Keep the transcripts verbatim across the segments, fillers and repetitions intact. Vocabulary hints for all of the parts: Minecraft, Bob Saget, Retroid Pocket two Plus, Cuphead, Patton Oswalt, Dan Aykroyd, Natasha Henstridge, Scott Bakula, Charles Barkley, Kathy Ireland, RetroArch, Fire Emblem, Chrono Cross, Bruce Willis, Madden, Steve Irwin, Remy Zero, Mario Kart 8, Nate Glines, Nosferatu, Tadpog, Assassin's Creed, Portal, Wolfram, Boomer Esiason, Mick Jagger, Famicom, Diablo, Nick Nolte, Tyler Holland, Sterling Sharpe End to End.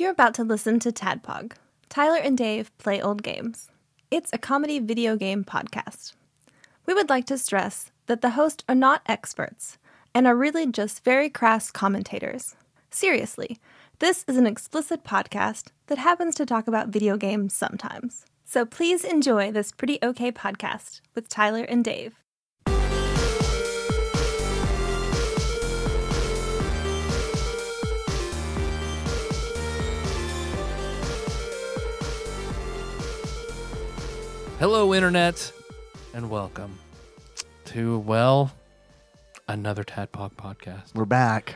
You're about to listen to Tadpog, Tyler and Dave Play Old Games. It's a comedy video game podcast. We would like to stress that the hosts are not experts and are really just very crass commentators. Seriously, this is an explicit podcast that happens to talk about video games sometimes. So please enjoy this pretty okay podcast with Tyler and Dave. Hello, Internet, and welcome to, well, another Tadpog podcast. We're back.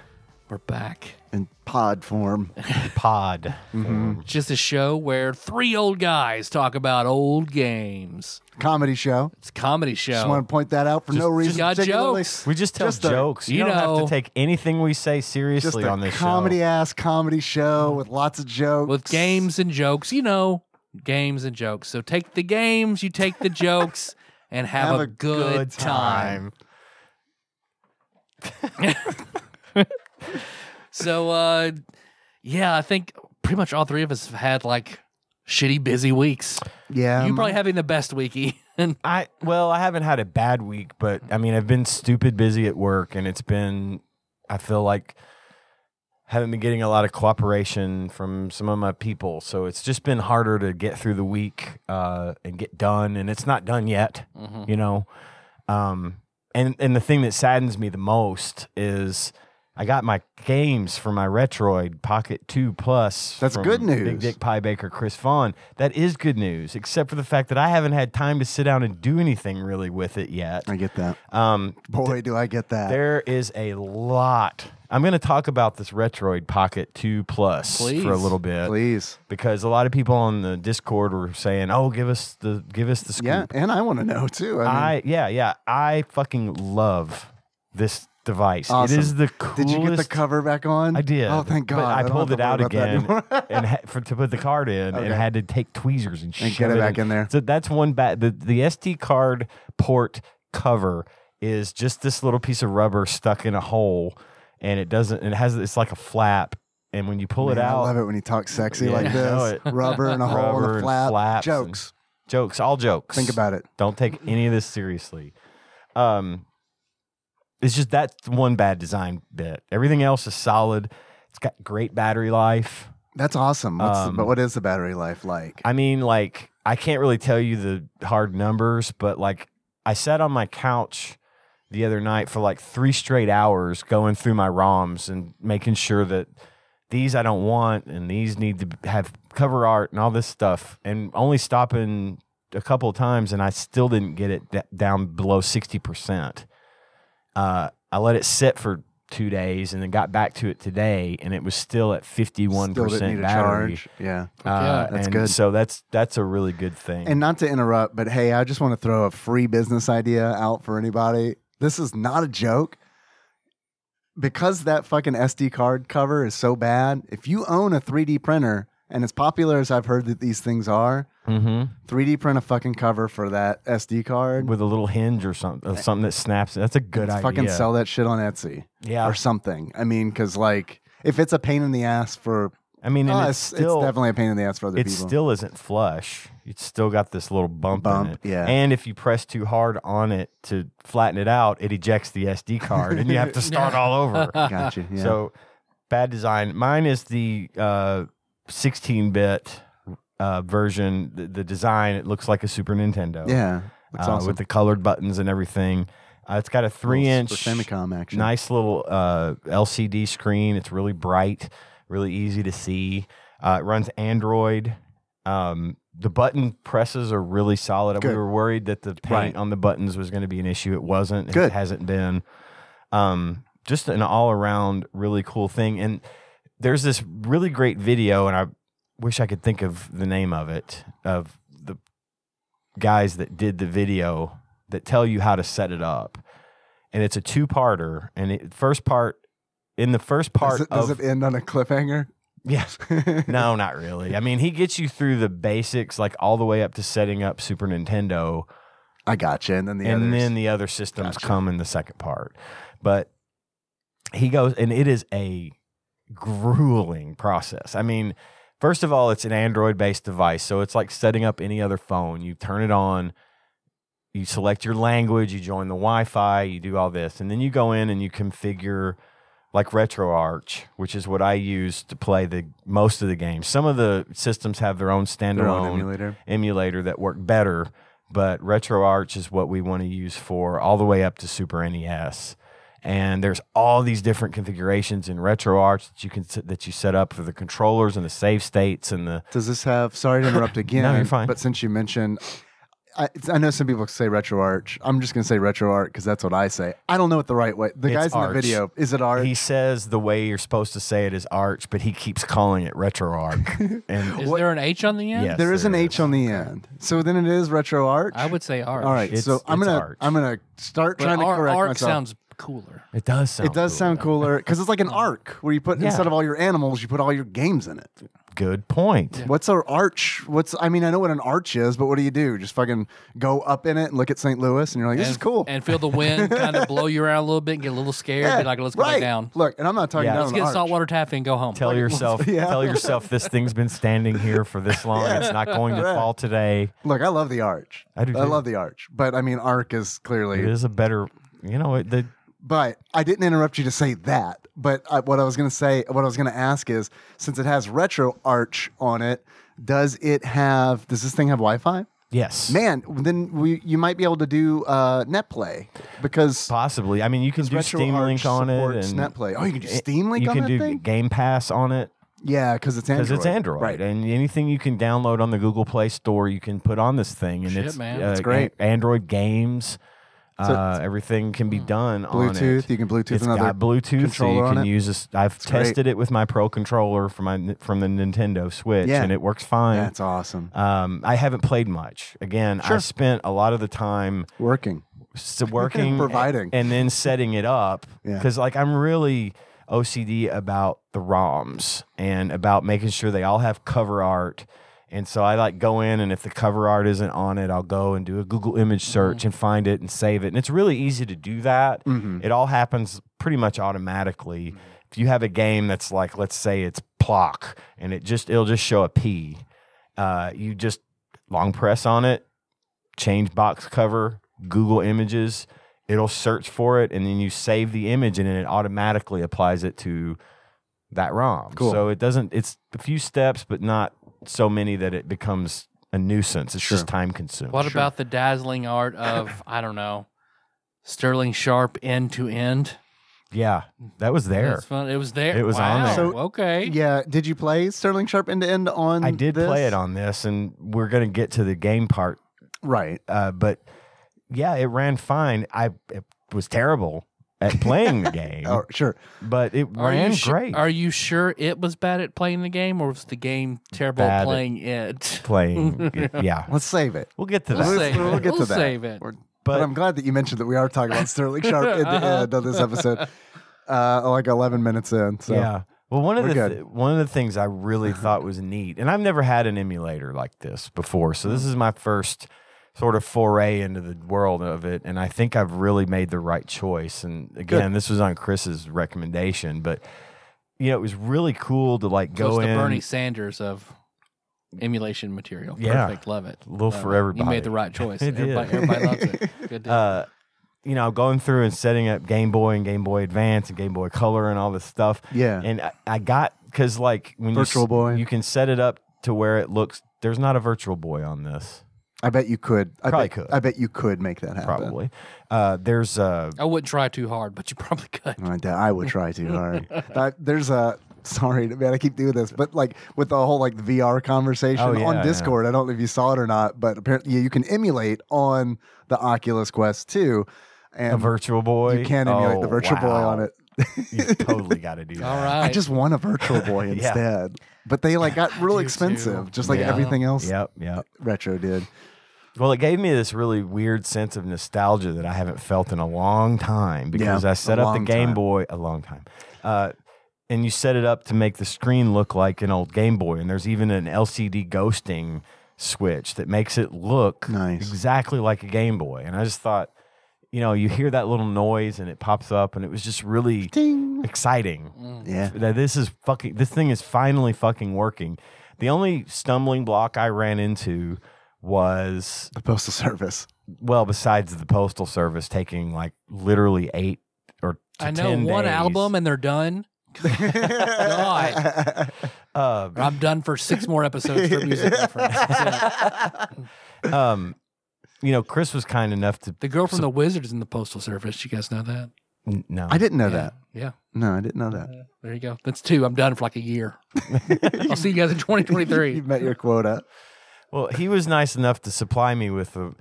We're back. In pod form. Pod. Mm-hmm. Just a show where three old guys talk about old games. Comedy show. It's a comedy show. Just want to point that out for just, no reason. Just got jokes. We just tell just jokes. A, you, you don't know, have to take anything we say seriously on this comedy show. Comedy-ass comedy show with lots of jokes. With games and jokes, you know. Games and jokes. So take the games, you take the jokes, and have, have a, a good, good time. time. So, uh, yeah, I think pretty much all three of us have had, like, shitty busy weeks. Yeah. You're probably having the best week, Ian. I, well, I haven't had a bad week, but, I mean, I've been stupid busy at work, and it's been, I feel like... haven't been getting a lot of cooperation from some of my people, so it's just been harder to get through the week uh, and get done, and it's not done yet, mm-hmm. you know. Um, and and the thing that saddens me the most is I got my games for my Retroid Pocket two Plus. That's good news. Big Dick Pie Baker Chris Vaughn. That is good news, except for the fact that I haven't had time to sit down and do anything really with it yet. I get that. Um, Boy, do I get that. There is a lot. I'm going to talk about this Retroid Pocket two Plus please, for a little bit, please, because a lot of people on the Discord were saying, "Oh, give us the give us the scoop." Yeah, and I want to know too. I, mean, I yeah yeah I fucking love this device. Awesome. It is the coolest. Did you get the cover back on? I did. Oh, thank God! But I, I pulled it out again and ha for, to put the card in, okay. and had to take tweezers and, and get it back in. in there. So that's one bad. The the S D card port cover is just this little piece of rubber stuck in a hole. And it doesn't. It has. It's like a flap. And when you pull Man, it out, I love it when you talk sexy yeah, like this. Rubber and a hole and a flap. And jokes, and jokes, all jokes. Think about it. Don't take any of this seriously. Um, it's just that one bad design bit. Everything else is solid. It's got great battery life. That's awesome. What's um, the, but what is the battery life like? I mean, like I can't really tell you the hard numbers, but like I sat on my couch the other night for like three straight hours going through my ROMs and making sure that these I don't want and these need to have cover art and all this stuff, and only stopping a couple of times, and I still didn't get it down below sixty percent. Uh, I let it sit for two days and then got back to it today, and it was still at fifty-one percent battery. Charge. Yeah, uh, yeah, that's and good. So that's that's a really good thing. And not to interrupt, but hey, I just want to throw a free business idea out for anybody. This is not a joke. Because that fucking S D card cover is so bad, if you own a three D printer, and as popular as I've heard that these things are, mm-hmm. three D print a fucking cover for that S D card. With a little hinge or something, or something that snaps. That's a good idea. Fucking sell that shit on Etsy yeah. or something. I mean, because like, if it's a pain in the ass for... I mean, and oh, it's, still, it's definitely a pain in the ass for other it people. It still isn't flush. It's still got this little bump, bump in it. Yeah. And if you press too hard on it to flatten it out, it ejects the S D card, and you have to start all over. Gotcha. Yeah. So, bad design. Mine is the sixteen bit uh, uh, version. The, the design, it looks like a Super Nintendo. Yeah. That's uh, awesome. With the colored buttons and everything. Uh, it's got a three inch Famicom action. Nice little uh, L C D screen. It's really bright. Really easy to see. Uh, it runs Android. Um, the button presses are really solid. Good. We were worried that the paint right. on the buttons was going to be an issue. It wasn't. Good. It hasn't been. Um, just an all-around really cool thing. And there's this really great video, and I wish I could think of the name of it, of the guys that did the video that tell you how to set it up. And it's a two-parter. And it, first part, In the first part does it, does of... Does it end on a cliffhanger? Yes. Yeah. No, not really. I mean, he gets you through the basics, like all the way up to setting up Super Nintendo. I gotcha. And then the, and then the other systems gotcha. come in the second part. But he goes... And it is a grueling process. I mean, first of all, it's an Android-based device, so it's like setting up any other phone. You turn it on, you select your language, you join the Wi-Fi, you do all this, and then you go in and you configure like RetroArch, which is what I use to play the most of the games. Some of the systems have their own standalone their own emulator. emulator that work better, but RetroArch is what we want to use for all the way up to Super N E S. And there's all these different configurations in RetroArch that you can that you set up for the controllers and the save states and the. Does this have? Sorry to interrupt again. No, you're fine. But since you mentioned, I, I know some people say RetroArch. I'm just going to say RetroArch because that's what I say. I don't know what the right way. The it's guys arch. in the video, is it Arch? He says the way you're supposed to say it is Arch, but he keeps calling it RetroArch. And is what, there an H on the end? Yes, there, there is an is. H on the end. So then it is RetroArch. I would say Arch. All right, it's, so I'm gonna I'm gonna start but trying to correct Arch myself. Sounds cooler. It does sound It does cool, sound though. cooler because it's like an arc where you put yeah. instead of all your animals, you put all your games in it. Good point. Yeah. What's our arch? What's I mean, I know what an arch is, but what do you do? Just fucking go up in it and look at Saint Louis and you're like, this and, is cool. And feel the wind kind of blow you around a little bit and get a little scared yeah, and be like, let's go right. back down. Look, and I'm not talking yeah. down. Let's get saltwater taffy and go home. Tell like, yourself yeah. tell yourself this thing's been standing here for this long. yeah. It's not going to right. fall today. Look, I love the arch. I do too. I love the arch. But I mean, arc is clearly It is a better you know it the But I didn't interrupt you to say that. But I, what I was going to say, what I was going to ask is, since it has RetroArch on it, does it have? Does this thing have Wi-Fi? Yes. Man, then we you might be able to do uh, NetPlay because possibly. I mean, you can do Steam Link on it and NetPlay. Oh, you can do Steam Link. You on can that do thing? Game Pass on it. Yeah, because it's Android. Because it's Android, right? And anything you can download on the Google Play Store, you can put on this thing, and Shit, it's man. Uh, that's great. Android games. So uh, everything can be done Bluetooth, on Bluetooth. You can Bluetooth it's another got Bluetooth, controller so you can on it. use this. I've it's tested great. it with my Pro controller from my from the Nintendo Switch, yeah. and it works fine. That's awesome. Um, I haven't played much. Again, sure. I spent a lot of the time working, so working, providing, and, and then setting it up because, yeah. like, I'm really O C D about the ROMs and about making sure they all have cover art. And so I like go in, and if the cover art isn't on it, I'll go and do a Google image search mm-hmm. and find it and save it. And it's really easy to do that. Mm-hmm. It all happens pretty much automatically. Mm-hmm. If you have a game that's like, let's say it's Plock, and it just it'll just show a P. Uh, you just long press on it, change box cover, Google Images. It'll search for it, and then you save the image, and then it automatically applies it to that ROM. Cool. So it doesn't. It's a few steps, but not so many that it becomes a nuisance. It's sure. just time consuming. What sure. about the dazzling art of, I don't know, Sterling Sharpe End to End? Yeah, that was there. That's fun. It was there. It was wow. on there. So, okay. Yeah. Did you play Sterling Sharpe End to End on I did this? play it on this, and we're going to get to the game part. Right. Uh, but yeah, it ran fine. I it was terrible at playing the game. Oh, sure. But it are ran great. Are you sure it was bad at playing the game, or was the game terrible bad at playing it? Playing it, yeah. Let's save it. We'll get to that. We'll, save we'll it. get to we'll that. Save it. But, but I'm glad that you mentioned that we are talking about Sterling Sharpe End to End on this episode. Uh, like eleven minutes in. So. Yeah. Well, one of, the th one of the things I really thought was neat, and I've never had an emulator like this before, so this is my first sort of foray into the world of it, and I think I've really made the right choice. And again, Good. this was on Chris's recommendation, but you know, it was really cool to like go so it's in. the Bernie Sanders of emulation material. Yeah. Perfect, love it. Love little it. for everybody. You made the right choice. It everybody, did. everybody loves it. Good deal. Uh, you know, going through and setting up Game Boy and Game Boy Advance and Game Boy Color and all this stuff. Yeah, and I, I got because like when Virtual you, Boy, you can set it up to where it looks. There's not a Virtual Boy on this. I bet you could. I probably bet, could. I bet you could make that happen. Probably. Uh, there's a. I wouldn't try too hard, but you probably could. I would try too hard. I, there's a. Sorry, man, I keep doing this, but like with the whole like V R conversation oh, yeah, on Discord, yeah. I don't know if you saw it or not, but apparently yeah, you can emulate on the Oculus Quest two, and a Virtual Boy. You can emulate oh, the Virtual wow. Boy on it. You totally got to do that. All right. I just want a Virtual Boy instead, yeah. but they like got real expensive, too. just like yeah. everything else. Yep, yep. Retro did. Well, it gave me this really weird sense of nostalgia that I haven't felt in a long time because yeah, I set up the Game time. Boy a long time. Uh, and you set it up to make the screen look like an old Game Boy. And there's even an L C D ghosting switch that makes it look nice. exactly like a Game Boy. And I just thought, you know, you hear that little noise and it pops up, and it was just really Ding. exciting. Mm. Yeah, that this is fucking. This thing is finally fucking working. The only stumbling block I ran into was the postal service. Well, besides the postal service taking like literally eight or to I know ten one days. Album and they're done. God. Uh, I'm done for six more episodes for music reference. um, you know, Chris was kind enough to the girl from so, the Wizards in the postal service. You guys know that? N no, I didn't know yeah. that. Yeah, no, I didn't know that. Uh, there you go. That's two. I'm done for like a year. I'll see you guys in twenty twenty-three. You met your quota. Well, he was nice enough to supply me with the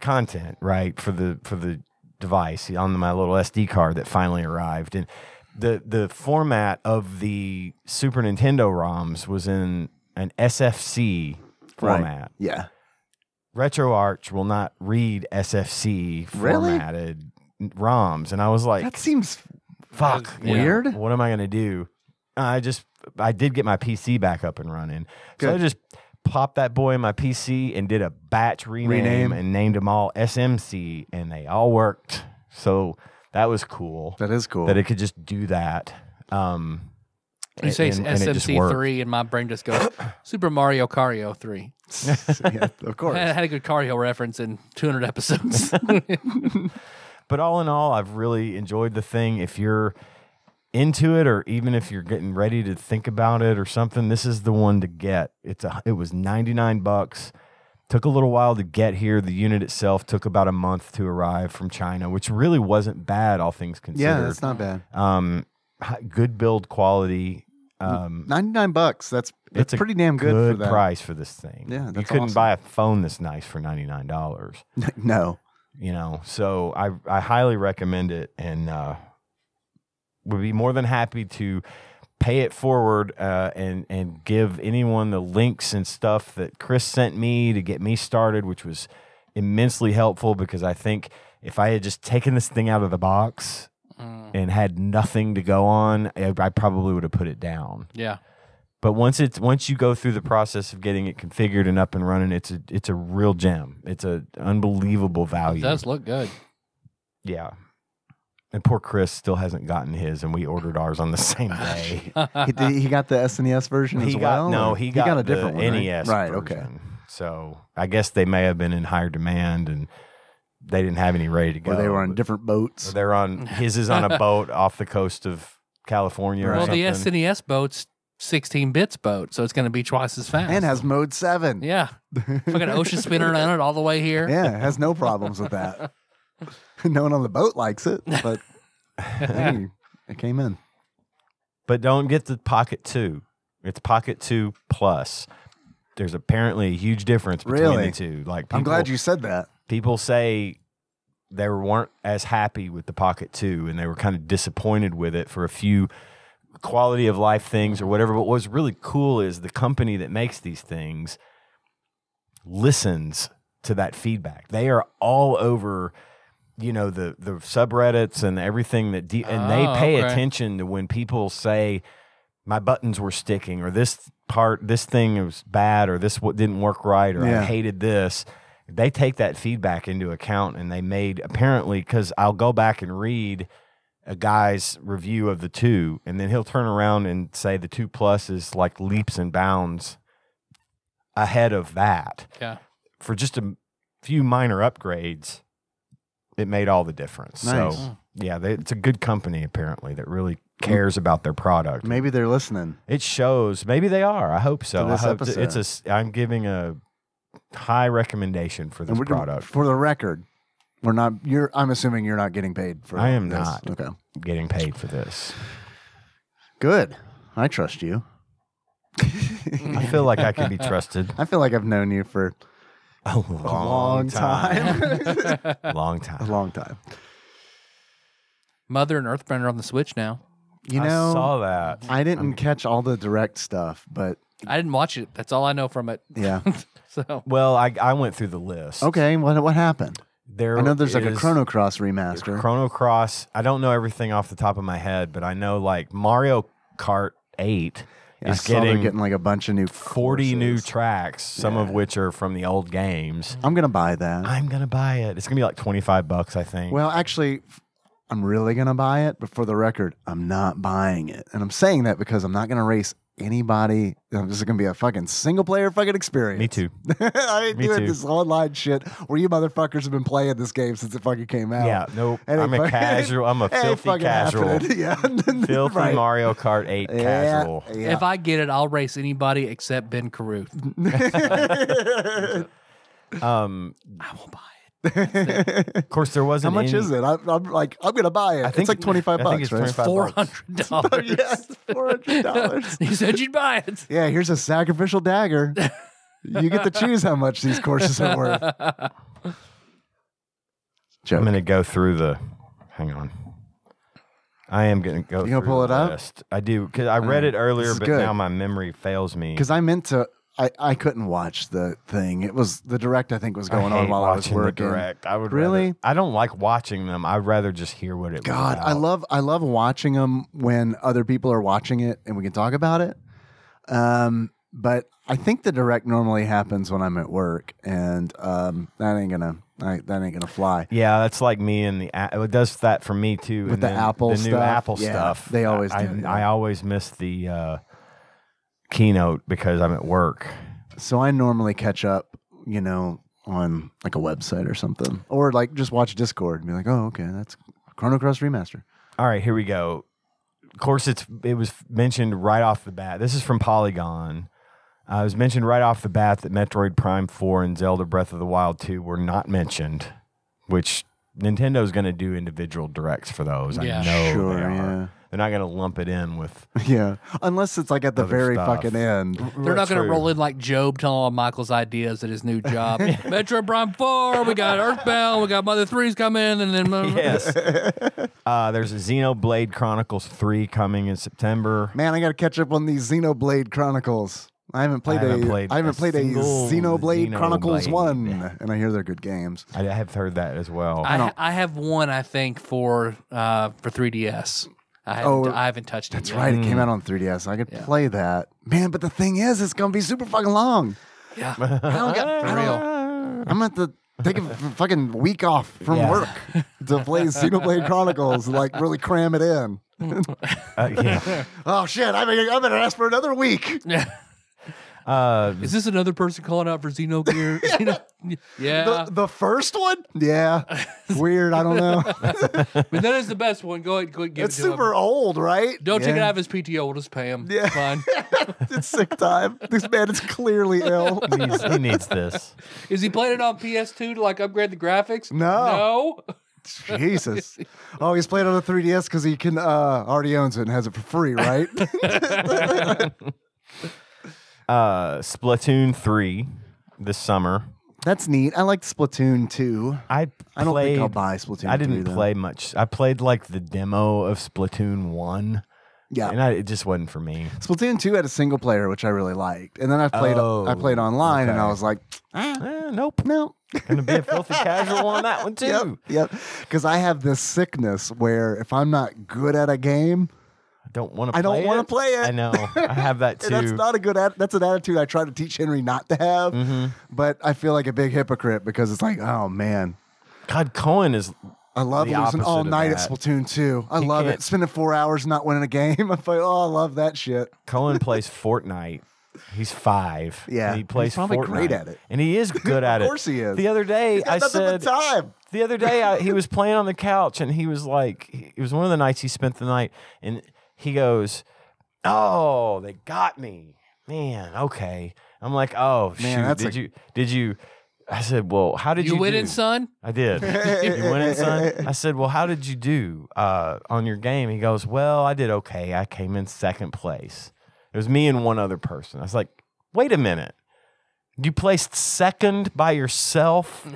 content right for the for the device on my little S D card that finally arrived. And The the format of the Super Nintendo ROMs was in an S F C format. Right. Yeah. RetroArch will not read S F C formatted really? ROMs. And I was like, that seems fuck weird. You know, what am I going to do? I just, I did get my P C back up and running. Good. So I just popped that boy in my P C and did a batch rename, rename. and named them all S M C, and they all worked. So that was cool. That is cool. That it could just do that. Um, you say and, S M C three, and my brain just goes, Super Mario Cario three. Yeah, of course. I had a good Cario reference in two hundred episodes. But all in all, I've really enjoyed the thing. If you're into it, or even if you're getting ready to think about it or something, this is the one to get. It's a, it was ninety-nine bucks. Took a little while to get here. The unit itself took about a month to arrive from China, which really wasn't bad, all things considered. Yeah, that's not bad. Um, good build quality. Um, ninety-nine bucks. That's that's pretty damn good, good for that price for this thing. Yeah, that's you couldn't awesome. buy a phone this nice for ninety-nine dollars. No, you know. So I I highly recommend it, and uh, would be more than happy to pay it forward uh, and and give anyone the links and stuff that Chris sent me to get me started, which was immensely helpful, because I think if I had just taken this thing out of the box mm. and had nothing to go on, I, I probably would have put it down. Yeah. But once it's once you go through the process of getting it configured and up and running, it's a it's a real gem. It's an unbelievable value. It does look good. Yeah. And poor Chris still hasn't gotten his, and we ordered ours on the same day. he, did, he got the S N E S version he as well? Got, no, he got, he got a different one, N E S right? Right, version. Okay. So I guess they may have been in higher demand, and they didn't have any ready to go. Or they were on different boats. They're on his is on a boat off the coast of California or well, something. Well, the S N E S boat's sixteen bits boat, so it's going to be twice as fast. And has mode seven. Yeah. Fucking ocean spinner on it all the way here. Yeah, it has no problems with that. No one on the boat likes it, but hey, it came in. But don't get the Pocket two. It's Pocket two Plus. There's apparently a huge difference between really? the two. Like people, I'm glad you said that. People say they weren't as happy with the Pocket two, and they were kind of disappointed with it for a few quality of life things or whatever. But what's really cool is the company that makes these things listens to that feedback. They are all over... you know, the the subreddits and everything that de and they pay oh, okay. attention to when people say my buttons were sticking, or this part this thing was bad, or this what didn't work right, or yeah. I hated this. They take that feedback into account, and they made apparently, because I'll go back and read a guy's review of the two, and then he'll turn around and say the two plus is like leaps and bounds ahead of that. Yeah, for just a few minor upgrades. It made all the difference. Nice. So, yeah, they, it's a good company, apparently, that really cares about their product. Maybe they're listening. It shows. Maybe they are. I hope so. I hope it's a, I'm giving a high recommendation for this product. For the record, we're not. You're. I'm assuming you're not getting paid for this. I am not okay. getting paid for this. Good. I trust you. I feel like I can be trusted. I feel like I've known you for... a long, long time. time. long time. A long time. Mother and Earthbender on the Switch now. You know, I saw that. I didn't I mean, catch all the direct stuff, but... I didn't watch it. That's all I know from it. Yeah. So. Well, I, I went through the list. Okay, what, what happened? There I know there's like a Chrono Cross remaster. Chrono Cross. I don't know everything off the top of my head, but I know like Mario Kart eight I is saw getting, getting like a bunch of new forty courses. New tracks, some yeah. of which are from the old games. I'm gonna buy that. I'm gonna buy it. It's gonna be like twenty-five bucks, I think. Well, actually, I'm really gonna buy it. But for the record, I'm not buying it, and I'm saying that because I'm not gonna race anybody. This is gonna be a fucking single player fucking experience. Me too. I ain't Me doing too. This online shit where you motherfuckers have been playing this game since it fucking came out. Yeah, nope. And I'm a fucking, casual. I'm a filthy casual. Happened. Yeah, filthy right. Mario Kart eight yeah, casual. Yeah. If I get it, I'll race anybody except Ben Caruth. um, I won't buy it. Of course, there wasn't. How much any... is it? I, I'm like, I'm gonna buy it. I think it's like twenty five bucks. It's four hundred dollars. Yes, four hundred dollars. You said you'd buy it. Yeah, here's a sacrificial dagger. You get to choose how much these courses are worth. Joke. I'm gonna go through the. Hang on. I am gonna go. You gonna through pull it up? List. I do because I read um, it earlier, but good. Now my memory fails me. Because I meant to. I, I couldn't watch the thing. It was the direct. I think was going on while I was working. The direct. I would really. Rather, I don't like watching them. I'd rather just hear what it. God, was I love I love watching them when other people are watching it and we can talk about it. Um, but I think the direct normally happens when I'm at work, and um, that ain't gonna I, that ain't gonna fly. Yeah, that's like me and the. It does that for me too. With and the Apple, the new stuff. Apple yeah, stuff. They always. I, do, I, yeah. I always miss the. Uh, Keynote because I'm at work. So I normally catch up, you know, on like a website or something. Or like just watch Discord and be like, oh, okay, that's Chrono Cross Remaster. All right, here we go. Of course, it's it was mentioned right off the bat. This is from Polygon. Uh, it was mentioned right off the bat that Metroid Prime four and Zelda Breath of the Wild two were not mentioned, which Nintendo's going to do individual directs for those. Yeah. I know sure, they are. Yeah. They're not going to lump it in with... Yeah, unless it's like at the very stuff. Fucking end. They're That's not going to roll in like Job telling all Michael's ideas at his new job. yeah. Metroid Prime four, we got Earthbound, we got Mother three's coming, and then... Yes. uh, there's a Xenoblade Chronicles three coming in September. Man, I got to catch up on these Xenoblade Chronicles. I haven't played I haven't a played I haven't a played a Xenoblade, Xenoblade Chronicles one, yeah. and I hear they're good games. I have heard that as well. I, I, I have one, I think, for uh, for three D S. I haven't, oh, I haven't touched it That's yet. Right. It came out on three D S. I could yeah. play that. Man, but the thing is, it's going to be super fucking long. Yeah. I don't get for real. I'm going to have to take a fucking week off from yeah. work to play Xenoblade Chronicles and like really cram it in. uh, yeah. Oh, shit. I mean, I'm going to ask for another week. Yeah. Uh, Is this another person calling out for Xenogear? Xeno yeah. The, the first one? Yeah. Weird. I don't know. But that is the best one. Go ahead. Go ahead give it's it to him. It's super old, right? Don't yeah. take it out of his P T O. We'll just pay him. Yeah. Fine. It's sick time. This man is clearly ill. He needs, he needs this. Is he playing it on P S two to like upgrade the graphics? No. No. Jesus. Oh, he's playing on the three D S because he can uh, already owns it and has it for free, right? Uh, Splatoon three this summer. That's neat. I liked Splatoon two. I played, I don't think I'll buy Splatoon I didn't three, play though. Much. I played like the demo of Splatoon one. Yeah, and I, it just wasn't for me. Splatoon two had a single player, which I really liked, and then I played. Oh, I played online, okay. and I was like, ah, eh, nope, nope. Gonna be a filthy casual on that one too. Yep, because yep. I have this sickness where if I'm not good at a game. Don't want to. I don't want to play it. I know. I have that too. That's not a good. That's an attitude I try to teach Henry not to have. Mm-hmm. But I feel like a big hypocrite because it's like, oh man, God, Cohen is. I love losing all night at Splatoon two. I he love can't. It. Spending four hours not winning a game. I'm like, oh, I love that shit. Cohen plays Fortnite. He's five. Yeah, and he plays. He's probably Fortnite. Great at it, and he is good at it. Of course he is. The other day, He's got I nothing said. But time. The other day, I, he was playing on the couch, and he was like, it was one of the nights he spent the night and. He goes, oh, they got me, man. Okay, I'm like, oh, man, shoot, did you, did you? I said, well, how did you? You win it, son. I did. You win it, son. I said, well, how did you do uh, on your game? He goes, well, I did okay. I came in second place. It was me and one other person. I was like, wait a minute, you placed second by yourself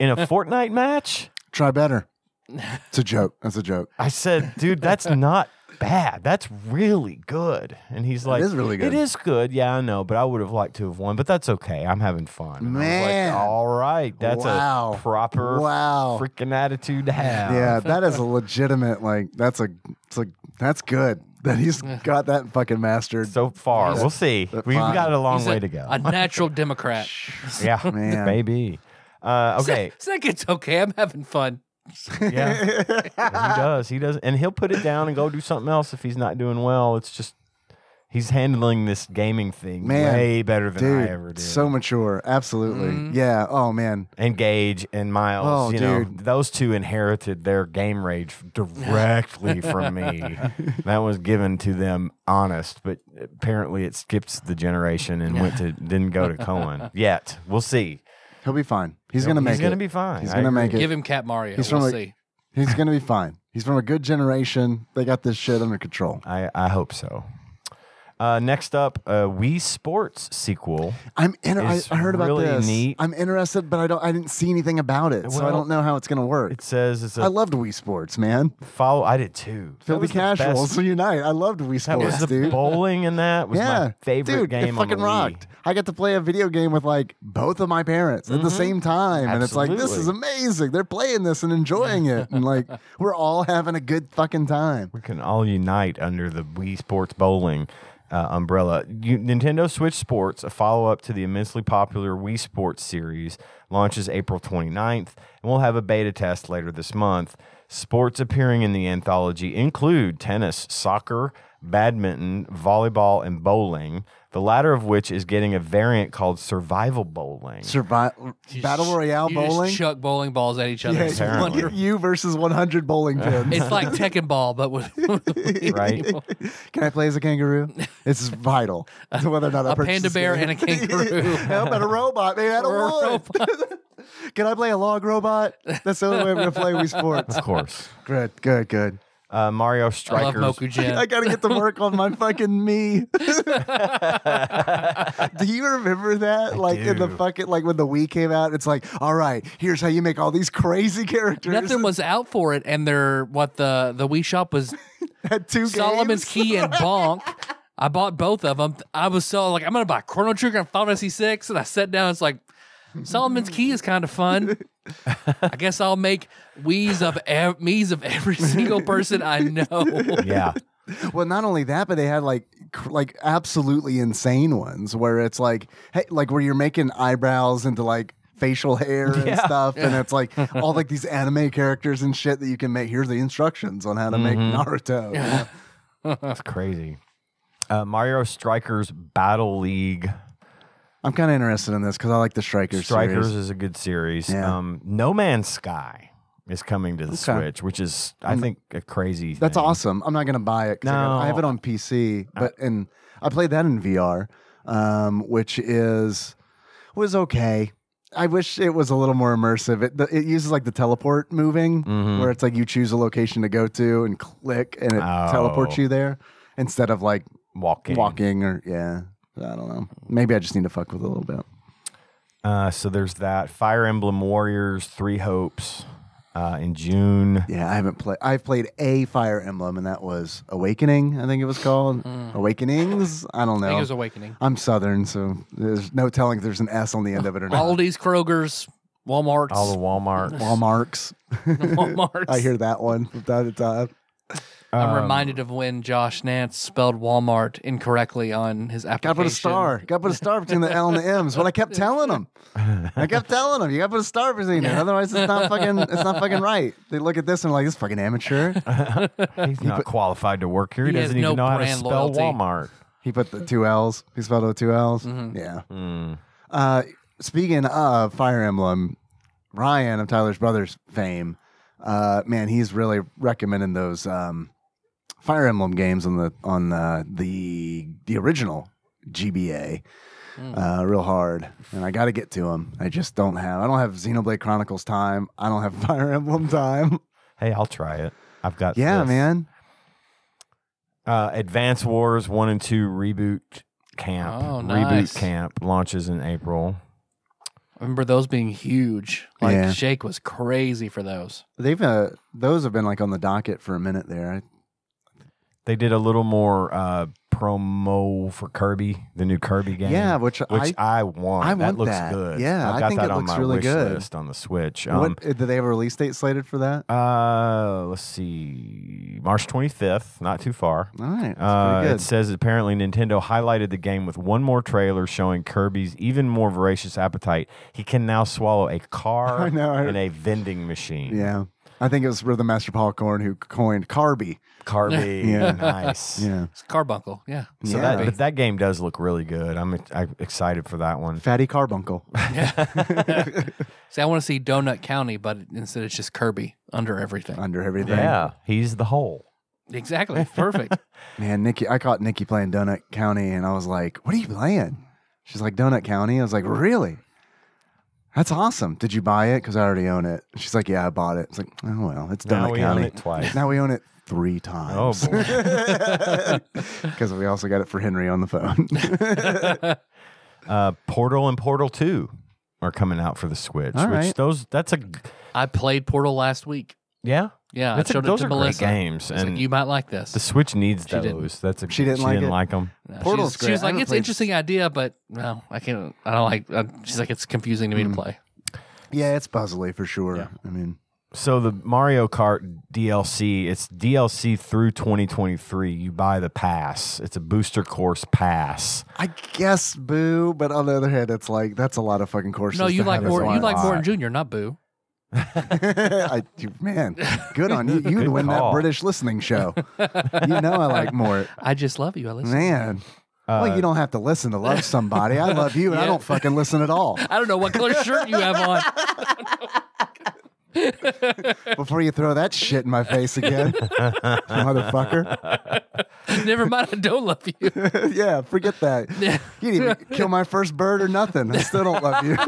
in a Fortnite match? Try better. It's a joke. That's a joke. I said, dude, that's not. Bad. That's really good. And he's like, it is really good. It is good. Yeah, I know, but I would have liked to have won, but that's okay. I'm having fun. Man. Like, all right. That's wow. a proper wow. freaking attitude to have. Yeah, that is a legitimate, like, that's a, it's like, that's good. that he's got that fucking mastered. So far. We'll see. We've got a long way to go. A natural Democrat. Yeah, man. Maybe. Uh, okay. So, so that kid's okay. I'm having fun. Yeah. He does. He does. And he'll put it down and go do something else if he's not doing well. It's just he's handling this gaming thing man, way better than dude, I ever did. So mature. Absolutely. Mm-hmm. Yeah. Oh, man. And Gage and Miles, oh, you dude. know, those two inherited their game rage directly from me. That was given to them honest, but apparently it skips the generation and went to didn't go to Cohen yet. We'll see. He'll be fine. He's He'll, gonna make he's it. He's gonna be fine. He's I gonna agree. make it. Give him Cat Mario. He's we'll a, see. He's gonna be fine. He's from a good generation. They got this shit under control. I, I hope so. Uh, next up, uh, Wii Sports sequel. I'm in, I, I heard about really this. Neat. I'm interested, but I don't. I didn't see anything about it, well, so I don't know how it's gonna work. It says it's. A, I loved Wii Sports, man. Follow. I did too. Fill the casuals unite. I loved Wii Sports. That was the dude. bowling in that was yeah. my favorite dude, game. It fucking on the rocked. Wii. I got to play a video game with like both of my parents mm-hmm. at the same time. Absolutely. And it's like, this is amazing. They're playing this and enjoying it. And like, we're all having a good fucking time. We can all unite under the Wii Sports Bowling uh, umbrella. You, Nintendo Switch Sports, a follow-up to the immensely popular Wii Sports series, launches April twenty-ninth. And we'll have a beta test later this month. Sports appearing in the anthology include tennis, soccer, badminton, volleyball, and bowling. The latter of which is getting a variant called survival bowling. Survival battle royale you bowling. Just chuck bowling balls at each other. Yeah, you versus one hundred bowling pins. It's like Tekken ball, but with right. People. Can I play as a kangaroo? It's vital to whether or not I a panda bear and a kangaroo. How about a robot? Man, I don't want. Can I play a log robot? That's the only way I'm gonna play Wii Sports. Of course. Good. Good. Good. Uh, Mario Strikers. I love Mokujin. I gotta get to work on my fucking me. Do you remember that? I like do. in the fucking like when the Wii came out, it's like, all right, here's how you make all these crazy characters. Nothing was out for it, and their what the the Wii shop was had two Solomon's games? Key and Bonk. I bought both of them. I was so like, I'm gonna buy Chrono Trigger and Final Fantasy six, and I sat down. It's like Solomon's Key is kind of fun. I guess I'll make Wii's of ev me's of every single person I know. Yeah. Well, not only that, but they had like like absolutely insane ones where it's like, hey, like where you're making eyebrows into like facial hair and yeah. stuff, and it's like all like these anime characters and shit that you can make. Here's the instructions on how to mm-hmm. make Naruto. Yeah. That's crazy. Uh, Mario Strikers Battle League. I'm kind of interested in this because I like the Strikers Strikers series. is a good series. Yeah. Um, No Man's Sky is coming to the okay. Switch, which is, I mm. think, a crazy thing. That's awesome. I'm not going to buy it because no. I, I have it on P C, but I, and I played that in V R, um, which is was okay. I wish it was a little more immersive. It, it uses like the teleport moving mm-hmm. where it's like you choose a location to go to and click and it oh. teleports you there instead of like walking, walking or, yeah. I don't know. Maybe I just need to fuck with it a little bit. Uh, so there's that Fire Emblem Warriors Three Hopes uh, in June. Yeah, I haven't played. I've played a Fire Emblem, and that was Awakening. I think it was called mm. Awakenings. I don't know. I think it was Awakening. I'm Southern, so there's no telling if there's an S on the end of it or not. All these Kroger's, Walmart's, all the Walmart's, Walmart's, Walmart's. I hear that one from time to time. I'm um, reminded of when Josh Nance spelled Walmart incorrectly on his application. Gotta put a star. Gotta put a star between the L and the M's. What I kept telling him. I kept telling him, you gotta put a star between it. Otherwise it's not fucking it's not fucking right. They look at this and they're like, this fucking amateur. He's he not put, qualified to work here. He, he doesn't no even know how to spell loyalty. Walmart. He put the two L's. He spelled it with two L's. Mm-hmm. Yeah. Mm. Uh, speaking of Fire Emblem, Ryan of Tyler's Brothers fame, uh, man, he's really recommending those um Fire Emblem games on the on the the, the original G B A, mm. uh, real hard, and I got to get to them. I just don't have. I don't have Xenoblade Chronicles time. I don't have Fire Emblem time. Hey, I'll try it. I've got yeah, this. man. Uh, Advance Wars one and two reboot camp. Oh, nice. Reboot camp launches in April. I remember those being huge. Like yeah. Jake was crazy for those. They've uh, those have been like on the docket for a minute there. I, They did a little more uh, promo for Kirby, the new Kirby game. Yeah, which, which I, I want. I want that. Looks that. Good. Yeah, I've got I think that it on looks my really wish good. List on the Switch. Um, what, do they have a release date slated for that? Uh, let's see, March twenty-fifth. Not too far. All right, that's uh, pretty good. It says apparently Nintendo highlighted the game with one more trailer showing Kirby's even more voracious appetite. He can now swallow a car know, and a vending machine. Yeah. I think it was the Master Popcorn who coined Carby. Carby, yeah. Nice. Yeah, it's Carbuncle, yeah. So yeah. That, but that game does look really good. I'm, I'm excited for that one. Fatty Carbuncle. Yeah. See, I want to see Donut County, but instead it's just Kirby under everything. Under everything. Yeah, he's the whole. Exactly, perfect. Man, Nikki, I caught Nikki playing Donut County, and I was like, what are you playing? She's like, Donut County? I was like, really? That's awesome. Did you buy it? Because I already own it. She's like, yeah, I bought it. It's like, oh, well, it's Donut County. Now we own it twice. Now we own it three times. Oh, boy. Because we also got it for Henry on the phone. uh, Portal and Portal two are coming out for the Switch. All right. Which those, that's a... I played Portal last week. Yeah? Yeah, that's I showed a, it those to are Melissa. Great games, and like, you might like this. The Switch needs she those. Didn't. That's a she didn't she like didn't it. Like them. No, Portal's she's, great. She was like, it's an interesting idea, but no, I can't. I don't like. Uh, she's like, it's confusing to me mm. to play. Yeah, it's puzzly for sure. Yeah. I mean, so the Mario Kart D L C, it's D L C through twenty twenty-three. You buy the pass. It's a booster course pass. I guess Boo, but on the other hand, it's like that's a lot of fucking courses. No, you like Mor you like Morton Junior, not Boo. I, man, good on you. You'd win call. That British listening show. You know I like Mort. I just love you. I listen. Man. Uh, well, you don't have to listen to love somebody. I love you, and yeah. I don't fucking listen at all. I don't know what color shirt you have on. Before you throw that shit in my face again, motherfucker. Never mind, I don't love you. Yeah, forget that. You didn't even kill my first bird or nothing. I still don't love you.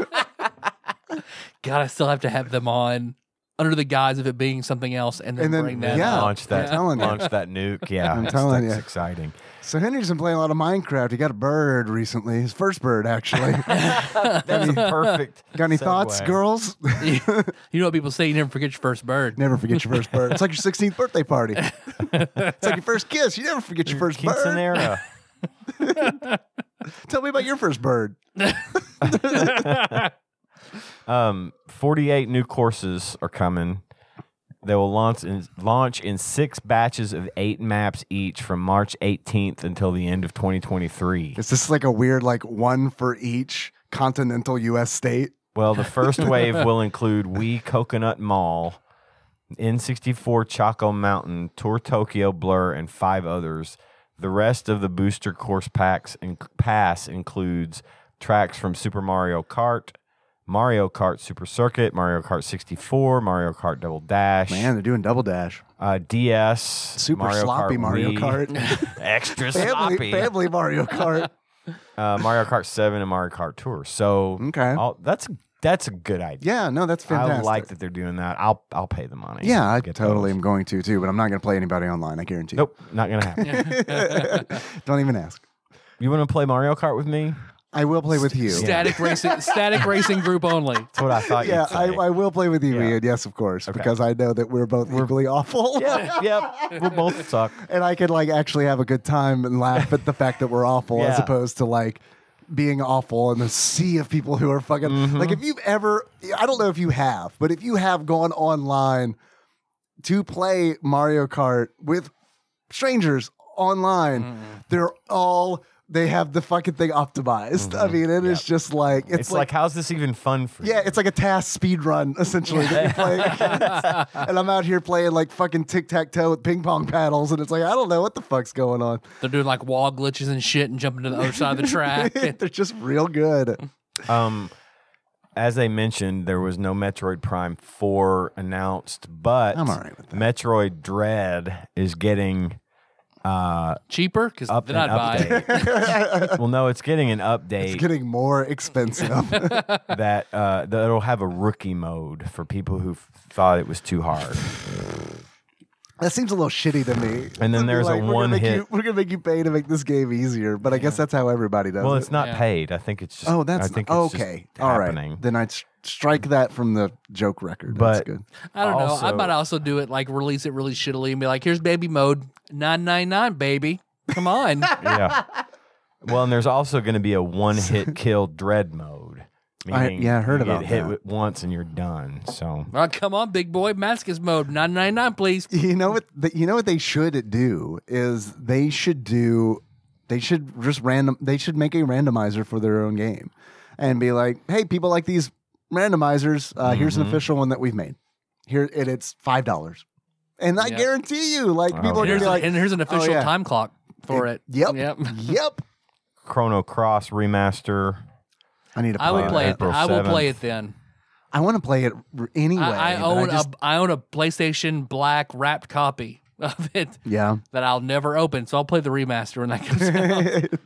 God, I still have to have them on under the guise of it being something else, and then, and then bring that yeah, launch that, yeah. launch that nuke. Yeah, I'm telling you, it's exciting. So Henry's been playing a lot of Minecraft. He got a bird recently, his first bird actually. That's any, perfect. Got any segue. Thoughts, girls? you, you know what people say: you never forget your first bird. Never forget your first bird. It's like your sixteenth birthday party. It's like your first kiss. You never forget your first quinceanera. Bird. Tell me about your first bird. Um, forty-eight new courses are coming. They will launch in, launch in six batches of eight maps each from March eighteenth until the end of twenty twenty-three. Is this like a weird, like, one for each continental U S state? Well, the first wave will include Wee Coconut Mall, N sixty-four Choco Mountain, Tour Tokyo Blur, and five others. The rest of the booster course packs and pass includes tracks from Super Mario Kart, Mario Kart Super Circuit, Mario Kart sixty-four, Mario Kart Double Dash. Man, they're doing Double Dash. Uh, D S. Super Mario sloppy Kart Mario Wii, Kart. Extra family, sloppy. Family Mario Kart. Uh, Mario Kart seven and Mario Kart Tour. So okay. I'll, that's, that's a good idea. Yeah, no, that's fantastic. I like that they're doing that. I'll, I'll pay the money. Yeah, I totally those. am going to, too, but I'm not going to play anybody online, I guarantee. Nope, not going to happen. Don't even ask. You want to play Mario Kart with me? I will play with you. Static yeah. racing, static racing group only. That's what I thought. Yeah, you'd say. I, I will play with you, yeah. Ian. Yes, of course, okay. Because I know that we're both we're, equally awful. Yeah, yep. We both suck. And I could like actually have a good time and laugh at the fact that we're awful, yeah. as opposed to like being awful in the sea of people who are fucking mm-hmm. like. If you've ever, I don't know if you have, but if you have gone online to play Mario Kart with strangers online, mm. they're all. They have the fucking thing optimized. Mm-hmm. I mean, it yep. is just like... It's, it's like, like, how's this even fun for yeah, you? Yeah, it's like a task speed run, essentially, that you're playing against. And I'm out here playing like fucking tic-tac-toe with ping-pong paddles, and it's like, I don't know what the fuck's going on. They're doing like wall glitches and shit and jumping to the other side of the track. They're just real good. Um, as I mentioned, there was no Metroid Prime four announced, but I'm all right with that. Metroid Dread is getting... Uh, cheaper because then I'd buy it. Well, no, it's getting an update. It's getting more expensive. that uh, that'll have a rookie mode for people who f thought it was too hard. That seems a little shitty to me. And then there's like, a one hit. You, we're gonna make you pay to make this game easier, but yeah. I guess that's how everybody does. Well, it's it. not yeah. paid. I think it's just. Oh, that's I think not, it's okay. Just all happening. Right, then I. Strike that from the joke record. But that's good. I don't also, know. I might also do it like release it really shittily and be like, here's baby mode, nine nine nine, baby. Come on. Yeah. Well, and there's also going to be a one-hit kill dread mode. I, yeah, I heard you about get that. Hit once and you're done. So, oh, come on, big boy, Maskus mode, nine nine nine, please. You know what? The, you know what they should do is they should do, they should just random. They should make a randomizer for their own game, and be like, hey, people like these randomizers. Uh, mm-hmm. Here's an official one that we've made. Here, and it's five dollars, and I yep. guarantee you, like oh, people are gonna be like, and here's an official oh, yeah. time clock for it. it. Yep, yep, yep. Chrono Cross remaster. I need to play I would play it. it I will play it then. I want to play it anyway. I, I own I just... a I own a PlayStation Black wrapped copy of it. Yeah, that I'll never open. So I'll play the remaster when that comes out.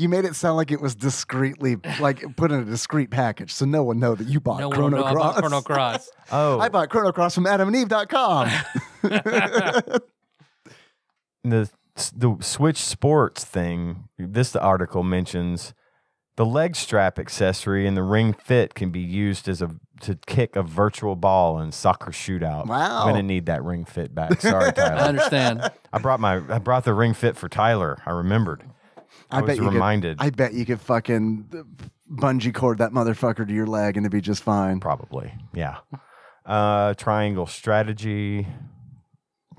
You made it sound like it was discreetly like put in a discreet package, so no one know that you bought no Chrono one know Cross. I bought Chrono Cross. Oh, I bought Chrono Cross from Adam and Eve dot com. the the Switch Sports thing. This the article mentions. The leg strap accessory and the ring fit can be used as a to kick a virtual ball in soccer shootout. Wow. I'm gonna need that ring fit back. Sorry, Tyler. I understand. I brought my I brought the ring fit for Tyler. I remembered. I, I bet was you reminded. Could, I bet you could fucking bungee cord that motherfucker to your leg and it'd be just fine. Probably. Yeah. Uh, Triangle Strategy.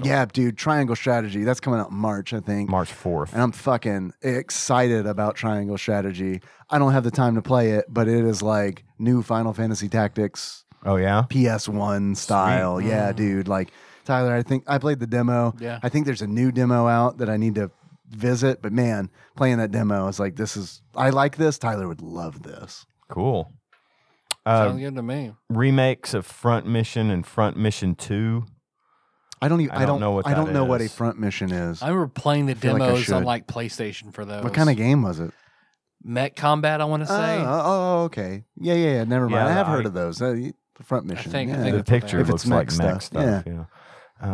Yeah, dude, Triangle Strategy. That's coming out in March, I think. March fourth. And I'm fucking excited about Triangle Strategy. I don't have the time to play it, but it is like new Final Fantasy Tactics. Oh, yeah? P S one style. Sweet. Yeah, dude. Like, Tyler, I think I played the demo. Yeah. I think there's a new demo out that I need to visit. But, man, playing that demo is like, this is, I like this. Tyler would love this. Cool. Uh, Sounds good to me. Remakes of Front Mission and Front Mission two. I don't even I don't, I don't know what I don't know is. what a front mission is. I remember playing the demos like on like PlayStation for those. What kind of game was it? Mech Combat, I want to say. Oh, oh, okay. Yeah, yeah, yeah. Never mind. Yeah, I have I, heard of those. Uh, the front mission. I think, yeah. I think the picture looks mech like mech stuff. stuff yeah. yeah.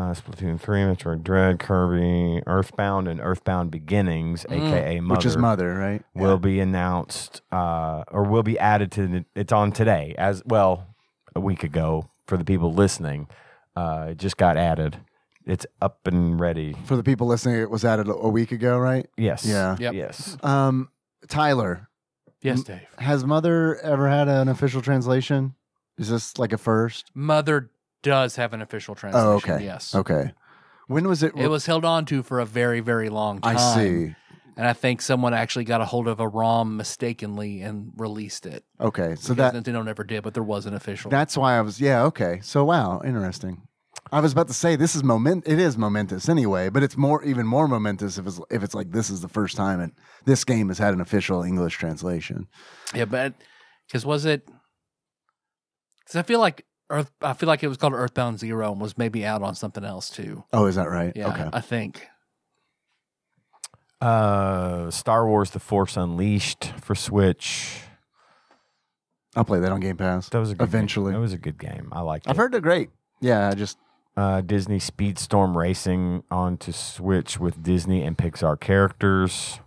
Uh, Splatoon three, Metroid Dread, Kirby, Earthbound, and Earthbound Beginnings, mm. aka Mother, which is Mother, right? Will yeah. be announced uh, or will be added to. The, it's on today, as well a week ago for the people listening. Uh, it just got added. It's up and ready. For the people listening, it was added a week ago, right? Yes. Yeah. Yep. Yes. Um, Tyler. Yes, Dave. Has Mother ever had an official translation? Is this like a first? Mother does have an official translation. Oh, okay. Yes. Okay. When was it? It was held on to for a very, very long time. I see. And I think someone actually got a hold of a ROM mistakenly and released it. Okay, so that Nintendo never did, but there was an official. That's why I was, yeah, okay. So wow, interesting. I was about to say this is moment. It is momentous anyway, but it's more, even more momentous if it's if it's like this is the first time and this game has had an official English translation. Yeah, but because was it? Because I feel like Earth. I feel like it was called Earthbound Zero and was maybe out on something else too. Oh, is that right? Yeah, okay. I think. Uh, Star Wars: The Force Unleashed for Switch. I'll play that on Game Pass. That was a good eventually. Game. That was a good game. I liked it. I've heard they're great. Yeah, I just uh, Disney Speedstorm Racing onto Switch with Disney and Pixar characters.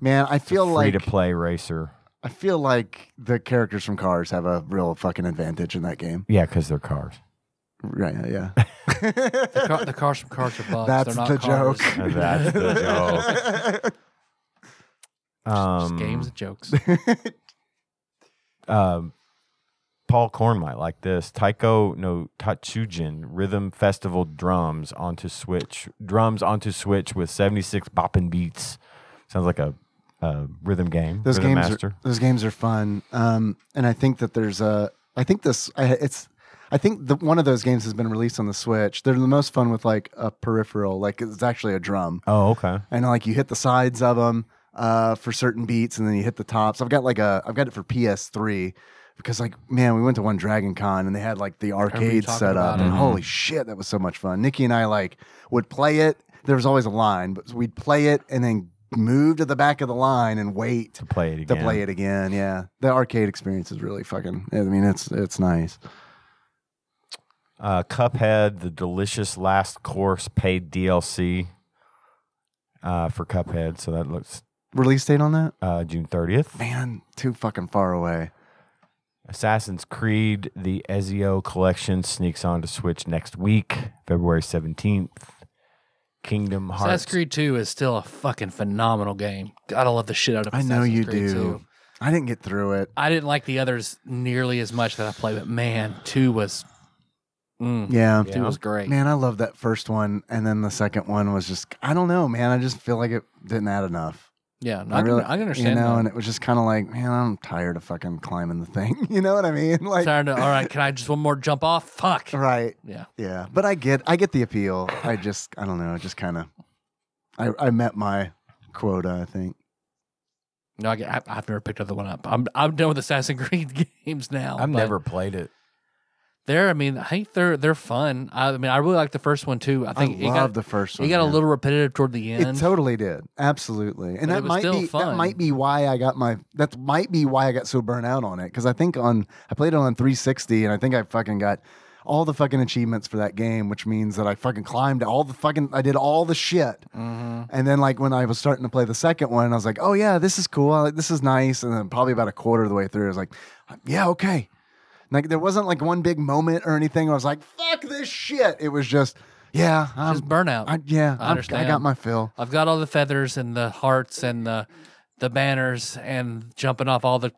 Man, I feel free like free to play racer. I feel like the characters from Cars have a real fucking advantage in that game. Yeah, because they're cars. Right, yeah. the, car, the cars from Cars are bugs. That's not the cars. joke. That's the joke. Um, just games and jokes. um, Paul Korn might like this. Taiko no Tachujin Rhythm Festival drums onto Switch. Drums onto Switch with seventy-six bopping beats. Sounds like a, a rhythm game. Those rhythm games, master. Are, those games are fun, um, and I think that there's a. I think this. I, it's. I think the, one of those games has been released on the Switch. They're the most fun with like a peripheral, like it's actually a drum. Oh, okay. And like you hit the sides of them uh, for certain beats, and then you hit the tops. I've got like a, I've got it for P S three because like man, we went to one Dragon Con and they had like the arcade set up, and mm-hmm. holy shit, that was so much fun. Nikki and I like would play it. There was always a line, but we'd play it and then move to the back of the line and wait to play it again. To play it again, yeah. The arcade experience is really fucking. I mean, it's it's nice. Uh, Cuphead, the delicious last course paid D L C uh, for Cuphead. So that looks release date on that uh, June thirtieth. Man, too fucking far away. Assassin's Creed, the Ezio collection sneaks onto Switch next week, February seventeenth. Kingdom Hearts. Assassin's Creed two is still a fucking phenomenal game. Gotta love the shit out of Assassin's Creed I know you Creed do. two. I didn't get through it. I didn't like the others nearly as much that I played, but man, two was... Mm, yeah. Two yeah. was great. Man, I love that first one, and then the second one was just... I don't know, man. I just feel like it didn't add enough. Yeah, no, I, I, really, can, I can understand. You know, that. And it was just kind of like, man, I'm tired of fucking climbing the thing. You know what I mean? Like, tired of, all right, can I just one more jump off? Fuck. Right. Yeah. Yeah. But I get, I get the appeal. I just, I don't know. I just kind of, I, I met my quota. I think. No, I get, I, I've never picked another one up. I'm, I'm done with Assassin's Creed games now. I've never played it. They're, I mean, I think they're they're fun. I, I mean, I really like the first one too. I think I it got, the first one. It got man. a little repetitive toward the end. It totally did, absolutely. And but that might be fun. that might be why I got my that might be why I got so burnt out on it, because I think on I played it on three sixty and I think I fucking got all the fucking achievements for that game, which means that I fucking climbed all the fucking I did all the shit. Mm-hmm. And then like when I was starting to play the second one, I was like, oh yeah, this is cool. I, like, this is nice. And then probably about a quarter of the way through, I was like, yeah, okay. Like, there wasn't, like, one big moment or anything where I was like, fuck this shit. It was just, yeah. I'm, just burnout. I, yeah, I understand. I got my fill. I've got all the feathers and the hearts and the the banners and jumping off all the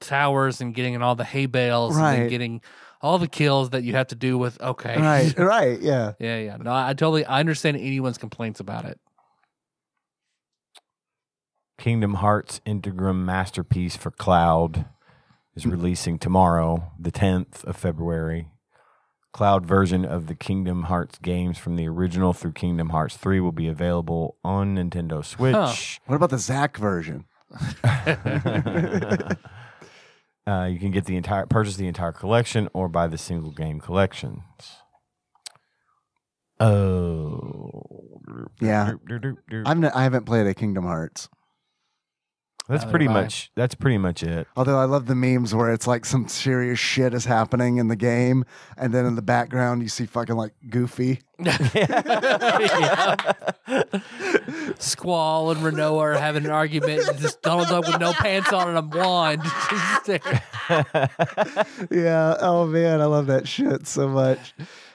towers and getting in all the hay bales right. and then getting all the kills that you have to do with, okay. Right, right, yeah. Yeah, yeah. No, I totally, I understand anyone's complaints about it. Kingdom Hearts Integrum Masterpiece for Cloud is releasing tomorrow, the tenth of February. Cloud version of the Kingdom Hearts games from the original through Kingdom Hearts three will be available on Nintendo Switch. Huh. What about the Zack version? uh, you can get the entire purchase the entire collection or buy the single game collections. Oh. Yeah. I've n- I haven't played a Kingdom Hearts. That's pretty much that's pretty much it. Although I love the memes where it's like some serious shit is happening in the game, and then in the background you see fucking like Goofy, Squall, and Renoa are having an argument, and just Donald Duck with no pants on and a wand. Yeah. Oh man, I love that shit so much.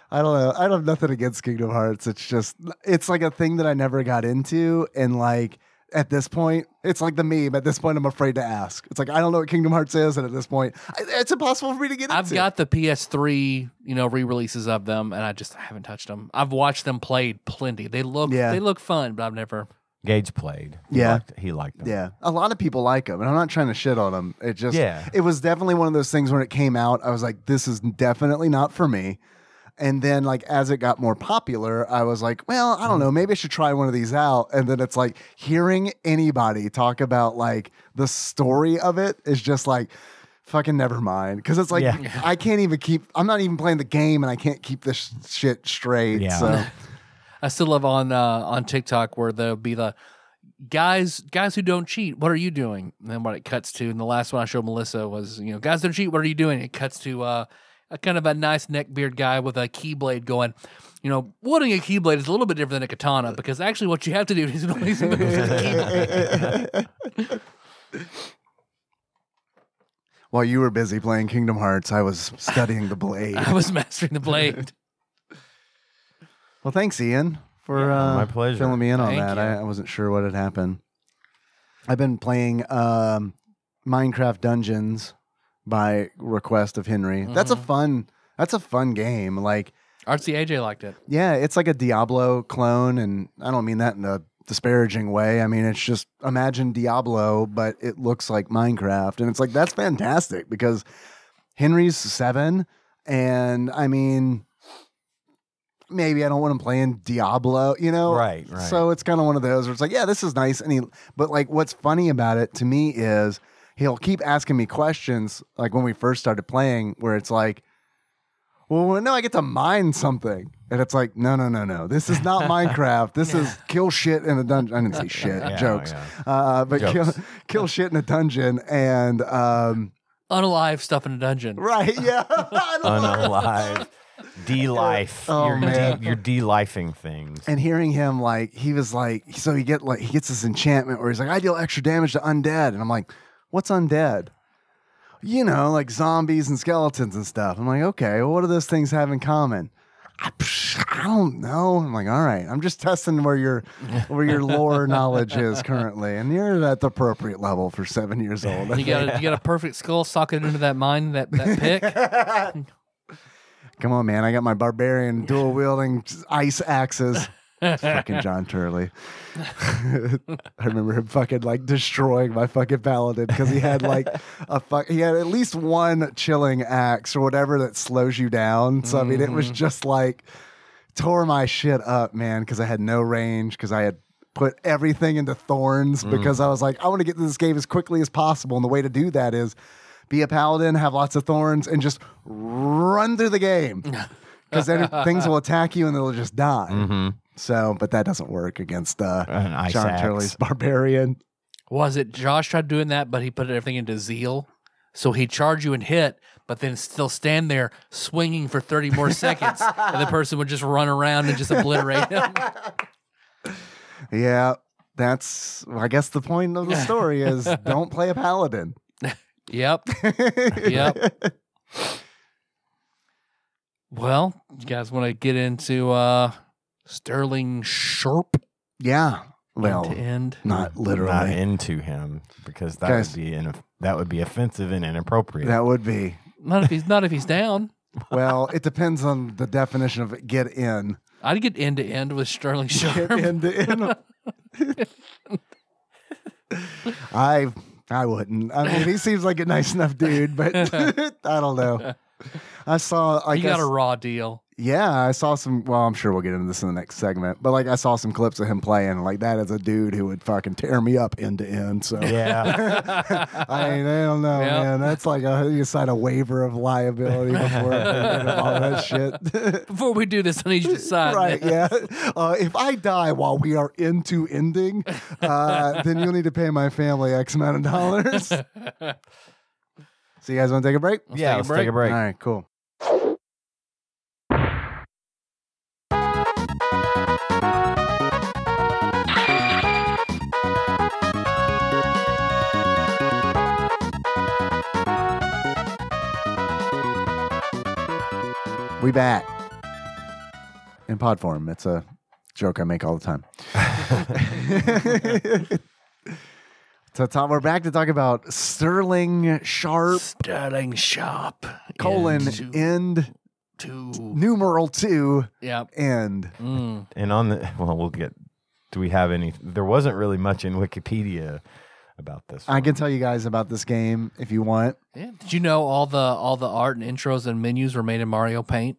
I don't know. I don't have nothing against Kingdom Hearts. It's just it's like a thing that I never got into, and like. At this point, it's like the meme. At this point, I'm afraid to ask. It's like, I don't know what Kingdom Hearts is, and at this point, it's impossible for me to get into. I've got the P S three, you know, re-releases of them, and I just haven't touched them. I've watched them played plenty. They look, yeah. they look fun, but I've never... Gage played. Yeah. He liked, he liked them. Yeah. A lot of people like them, and I'm not trying to shit on them. It just... Yeah. It was definitely one of those things when it came out, I was like, this is definitely not for me. And then, like, as it got more popular, I was like, well, I don't know. Maybe I should try one of these out. And then it's like hearing anybody talk about, like, the story of it is just like, fucking never mind. Because it's like, yeah. I can't even keep, I'm not even playing the game and I can't keep this shit straight. Yeah. So. I still love on, uh, on TikTok where there'll be the guys, guys who don't cheat, what are you doing? And then what it cuts to, and the last one I showed Melissa was, you know, guys don't cheat, what are you doing? It cuts to, uh, a kind of a nice neckbeard guy with a keyblade going, you know, wielding a keyblade is a little bit different than a katana because actually what you have to do is release the keyblade. While you were busy playing Kingdom Hearts, I was studying the blade. I was mastering the blade. Well, thanks, Ian, for yeah, uh, my pleasure. filling me in Thank on that. I, I wasn't sure what had happened. I've been playing um, Minecraft Dungeons by request of Henry. Mm-hmm. That's a fun that's a fun game. Like Artsy A J liked it. Yeah, it's like a Diablo clone, and I don't mean that in a disparaging way. I mean, it's just imagine Diablo, but it looks like Minecraft. And it's like, that's fantastic because Henry's seven, and I mean, maybe I don't want him playing Diablo, you know? Right, right. So it's kind of one of those where it's like, yeah, this is nice. And he, but like what's funny about it to me is he'll keep asking me questions, like when we first started playing, where it's like, well, no, I get to mine something. And it's like, no, no, no, no. This is not Minecraft. This yeah. is kill shit in a dungeon. I didn't say shit, yeah, jokes. Yeah. Uh, but jokes. Kill, kill shit in a dungeon and... Um, unalive stuff in a dungeon. Right, yeah. Unalive. D-life. Oh, you're, man. De- you're de-lifing things. And hearing him, like, he was like, so he get like he gets this enchantment where he's like, I deal extra damage to undead. And I'm like... What's undead? You know, like zombies and skeletons and stuff. I'm like, okay, well, what do those things have in common? I, I don't know. I'm like, all right, I'm just testing where your where your lore knowledge is currently, and you're at the appropriate level for seven years old. You got a, you got a perfect skull socket into that mine, that that pick. Come on, man! I got my barbarian dual wielding ice axes. Fucking John Turley. I remember him fucking like destroying my fucking paladin because he had like a fuck. He had at least one chilling axe or whatever that slows you down. So mm. I mean, it was just like tore my shit up, man. Because I had no range. Because I had put everything into thorns. Mm. Because I was like, I want to get to this game as quickly as possible, and the way to do that is be a paladin, have lots of thorns, and just run through the game. Because then things will attack you and they'll just die. Mm-hmm. So, but that doesn't work against uh, John axe. Turley's barbarian. Was it Josh tried doing that, but he put everything into zeal? So he'd charge you and hit, but then still stand there swinging for thirty more seconds, and the person would just run around and just obliterate him. Yeah, that's, well, I guess the point of the story is don't play a paladin. Yep. Yep. Well, you guys want to get into... Uh, Sterling Sharpe. Yeah. Well, end to end. Not literally. Not into him, because that Guys, would be in a, that would be offensive and inappropriate. That would be. Not if he's not if he's down. Well, it depends on the definition of get in. I'd get end to end with Sterling Sharpe. Get end to end. I I wouldn't. I mean, he seems like a nice enough dude, but I don't know. I saw. I he guess, got a raw deal. Yeah, I saw some, well, I'm sure we'll get into this in the next segment, but like I saw some clips of him playing, like that is a dude who would fucking tear me up end to end, so. Yeah. I mean, I don't know, yep. man. That's like, a, you sign a waiver of liability before all that shit. Before we do this, I need you to sign. Right, yeah. Uh, if I die while we are into ending, uh, then you'll need to pay my family X amount of dollars. So you guys want to take a break? Let's yeah, take let's break. take a break. All right, cool. We back in pod form. It's a joke I make all the time. So Tom, we're back to talk about Sterling Sharpe. Sterling Sharpe. Colon end, end two. Numeral two. Yeah. End. Mm. And on the well, we'll get. Do we have any? There wasn't really much in Wikipedia about this one. I can tell you guys about this game if you want. Yeah. Did you know all the all the art and intros and menus were made in Mario Paint?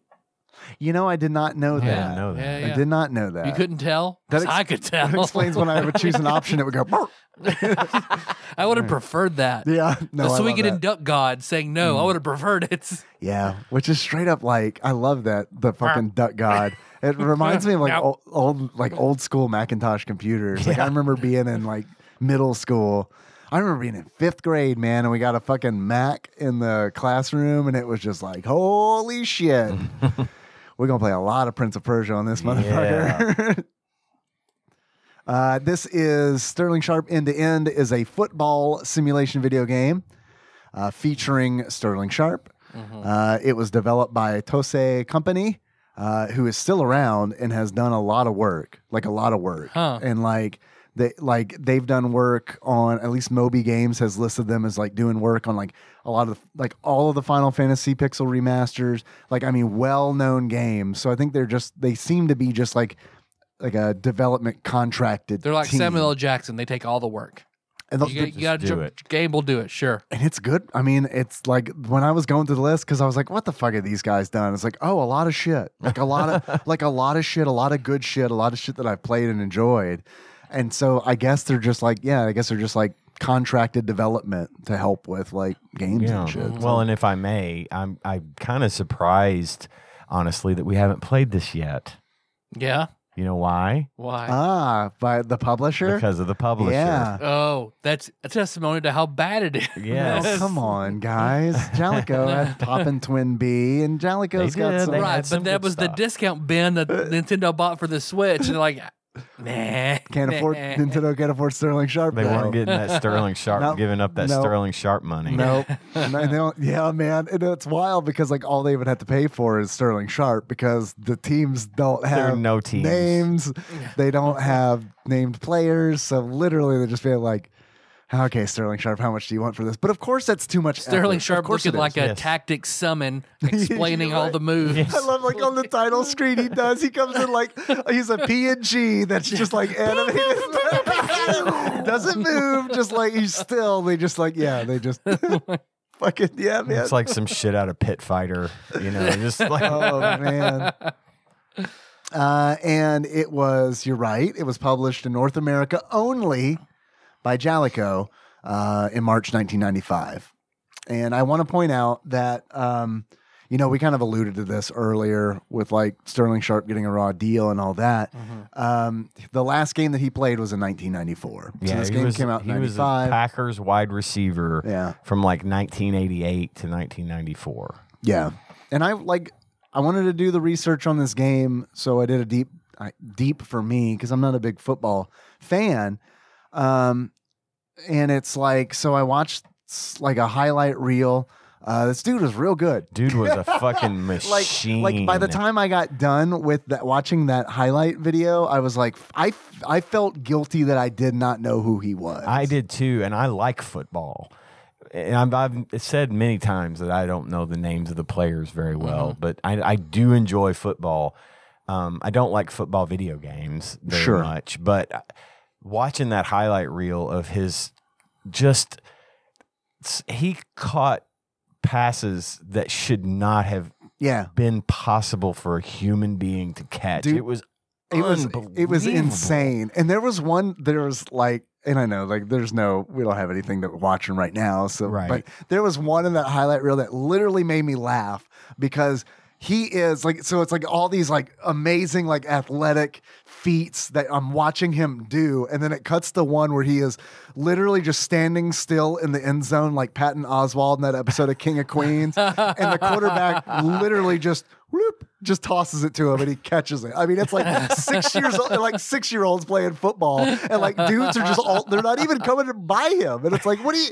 You know, I did not know yeah. that. I, know that. Yeah, yeah. I did not know that. You couldn't tell? That I could tell. That explains when I would choose an option, it would go. I would have preferred that. Yeah. No, so I we could that. induct God saying no. Mm. I would have preferred it. Yeah. Which is straight up like I love that the fucking duck God. It reminds me of like nope. old, old like old school Macintosh computers. Like yeah. I remember being in like middle school. I remember being in fifth grade, man, and we got a fucking Mac in the classroom, and it was just like, holy shit. We're going to play a lot of Prince of Persia on this motherfucker. Yeah. uh, this is Sterling Sharpe End to End is a football simulation video game uh, featuring Sterling Sharpe. Mm-hmm. uh, it was developed by Tose Company, uh, who is still around and has done a lot of work, like a lot of work. Huh. And like... They like they've done work on, at least Moby Games has listed them as like doing work on like a lot of the, like all of the Final Fantasy Pixel remasters. Like I mean, well known games. So I think they're just they seem to be just like like a development contracted. They're like team. Samuel L. Jackson. They take all the work. And you, you got to do it. Game will do it, sure. And it's good. I mean, it's like when I was going through the list, because I was like, "What the fuck have these guys done?" It's like, oh, a lot of shit. Like a lot of like a lot of shit. A lot of good shit. A lot of shit that I've played and enjoyed. And so I guess they're just like, yeah, I guess they're just like contracted development to help with like games yeah. and shit. Well, so. And if I may, I'm I'm kind of surprised, honestly, that we haven't played this yet. Yeah. You know why? Why? Ah, by the publisher? Because of the publisher. Yeah. Oh, that's a testimony to how bad it is. Yes. Oh, come on, guys. Jaleco had Poppin' Twin B, and Jaleco's got some. Right, but that was stuff. The discount bin that Nintendo bought for the Switch. And like, Nah, can't nah. afford Nintendo. Can't afford Sterling Sharpe. They no. weren't getting that Sterling Sharpe, nope. giving up that nope. Sterling Sharpe money. Nope. And they don't, yeah, man, and it's wild because like all they would have to pay for is Sterling Sharpe because the teams don't have there are no teams. names. They don't have named players, so literally they just feel like, okay, Sterling Sharpe, how much do you want for this? But of course, that's too much. Sterling effort. Sharpe looking like a yes. tactic summon, explaining right. all the moves. Yes. I love like on the title screen he does. He comes in like he's a P N G that's just like animated, doesn't move. Just like he's still. They just like yeah. They just fucking yeah, man. It's like some shit out of Pit Fighter, you know? Just like oh man. Uh, and it was. You're right. It was published in North America only. By Jaleco uh, in March nineteen ninety-five. And I want to point out that, um, you know, we kind of alluded to this earlier with like Sterling Sharpe getting a raw deal and all that. Mm-hmm. um, the last game that he played was in nineteen ninety-four. Yeah, so this game was, came out in ninety-five. He was a Packers wide receiver yeah. from like nineteen eighty-eight to nineteen ninety-four. Yeah. And I like, I wanted to do the research on this game. So I did a deep, I, deep for me, because I'm not a big football fan. Um, and it's like, so I watched like a highlight reel. Uh, this dude was real good. Dude was a fucking machine. Like, like by the time I got done with that, watching that highlight video, I was like, I, I felt guilty that I did not know who he was. I did too. And I like football. And I've, I've said many times that I don't know the names of the players very well, mm-hmm. but I, I do enjoy football. Um, I don't like football video games very sure. much, but I, watching that highlight reel of his, just he caught passes that should not have yeah. been possible for a human being to catch. Dude, it was it was it was insane. And there was one there was like, and I know like there's no we don't have anything that we're watching right now, so right. but there was one in that highlight reel that literally made me laugh because he is like, so it's like all these like amazing, like athletic feats that I'm watching him do. And then it cuts to one where he is literally just standing still in the end zone, like Patton Oswalt in that episode of King of Queens. And the quarterback literally just whoop, just tosses it to him and he catches it. I mean, it's like six years old, like six year olds playing football. And like dudes are just all, they're not even coming by him. And it's like, what do you,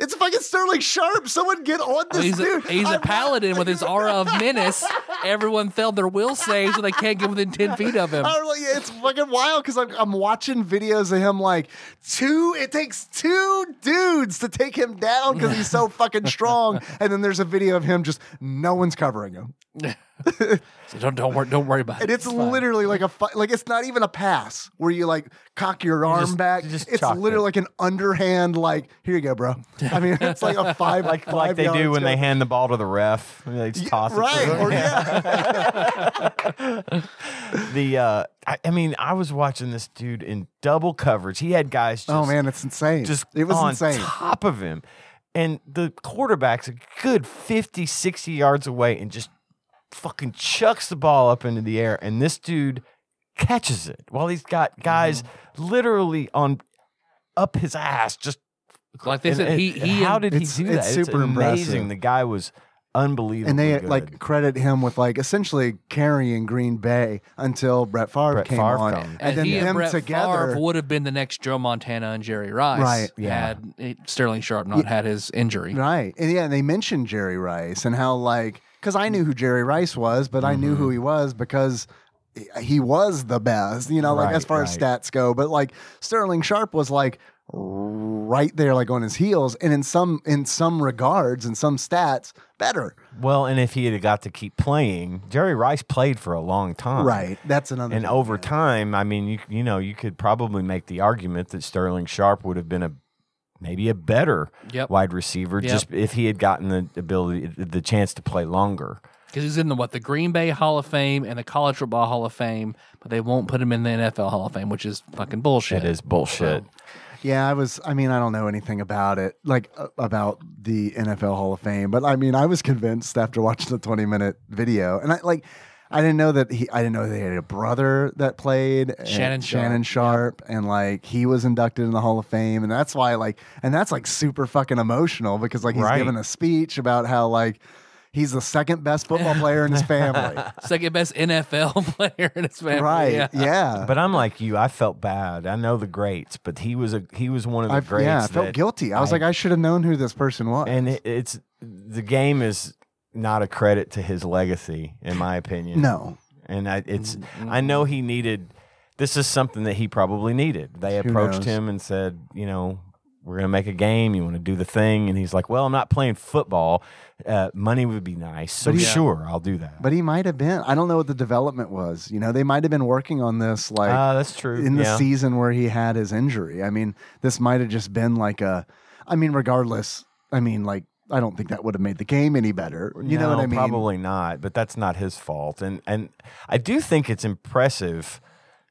it's fucking Sterling Sharpe. Someone get on this he's dude. A, he's I'm a paladin not, with his aura of menace. Everyone failed their will save, so they can't get within ten feet of him. I'm like, it's fucking wild because I'm, I'm watching videos of him like, two, it takes two dudes to take him down because he's so fucking strong. And then there's a video of him just, no one's covering him. So don't don't worry don't worry about it. And it's, it's literally fine. like a like it's not even a pass where you like cock your arm just, back. Just it's literally it. like an underhand like here you go, bro. I mean it's like a five like five like they do go. when they hand the ball to the ref. They just yeah, toss it right. To or, yeah. the uh, I, I mean I was watching this dude in double coverage. He had guys. Just, oh man, it's insane. Just it was on insane. top of him, and the quarterback's a good fifty, sixty yards away, and just. Fucking chucks the ball up into the air, and this dude catches it while he's got guys mm-hmm. literally on up his ass. Just like they and, said, he, he how did he do that? It's super it's amazing. The guy was unbelievable, and they good. like credit him with like essentially carrying Green Bay until Brett Favre Brett came Favre on, and, and then he them and Brett together Favre would have been the next Joe Montana and Jerry Rice, right? Yeah, had Sterling Sharpe not yeah. had his injury, right? And yeah, and they mentioned Jerry Rice and how like. Because I knew who Jerry Rice was, but mm-hmm. I knew who he was because he was the best, you know, like right, as far right. as stats go. But like Sterling Sharpe was like right there, like on his heels, and in some in some regards, in some stats, better. Well, and if he had got to keep playing, Jerry Rice played for a long time, right? That's another. And thing, over yeah. time, I mean, you you know, you could probably make the argument that Sterling Sharpe would have been a. Maybe a better yep. wide receiver, yep. just if he had gotten the ability, the chance to play longer. Because he's in the what the Green Bay Hall of Fame and the College Football Hall of Fame, but they won't put him in the N F L Hall of Fame, which is fucking bullshit. It is bullshit. So. Yeah, I was. I mean, I don't know anything about it, like uh, about the N F L Hall of Fame, but I mean, I was convinced after watching the twenty-minute video, and I like. I didn't know that he. I didn't know they had a brother that played Shannon Sharpe, Shannon Sharpe, yeah. and like he was inducted in the Hall of Fame, and that's why like, and that's like super fucking emotional because like he's right. giving a speech about how like He's the second best football player in his family. Second best N F L player in his family. Right. Yeah. yeah. But I'm like you. I felt bad. I know the greats, but he was a he was one of the I've, greats. Yeah. I felt guilty. I was I, like, I should have known who this person was. And it, it's the game is not a credit to his legacy, in my opinion. No. And I it's mm-hmm. I know he needed. This is something that he probably needed. They approached him and said, you know, we're going to make a game. You want to do the thing? And he's like, well, I'm not playing football. Uh, money would be nice. So he, sure, I'll do that. But he might have been. I don't know what the development was. You know, they might have been working on this like uh, that's true. in the yeah. season where he had his injury. I mean, this might have just been like a, I mean, regardless, I mean, like, I don't think that would have made the game any better. You no, know what I mean? Probably not, but that's not his fault. And, and I do think it's impressive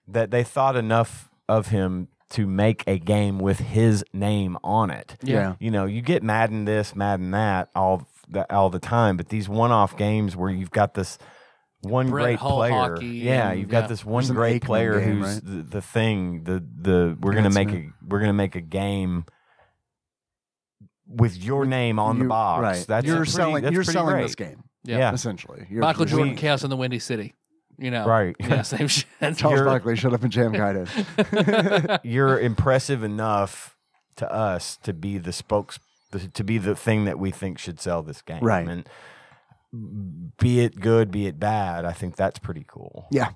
that they thought enough of him to make a game with his name on it. Yeah. You know, you get Madden this, Madden that all the, all the time, but these one-off games where you've got this one Brent great Hull player. Yeah, and, you've yeah. got this one There's great player game, who's right? the, the thing, the the we're going to make a we're going to make a game with your name on you, the box. Right. That's You're pretty, selling that's you're selling great. this game. Yeah. yeah. Essentially. You're Michael pretty, Jordan we, Chaos in the Windy City. You know, right? Yeah, same shit. Charles Barkley showed up in Jam Guided. You're impressive enough to us to be the spokes, to be the thing that we think should sell this game, right? And be it good, be it bad, I think that's pretty cool. Yeah,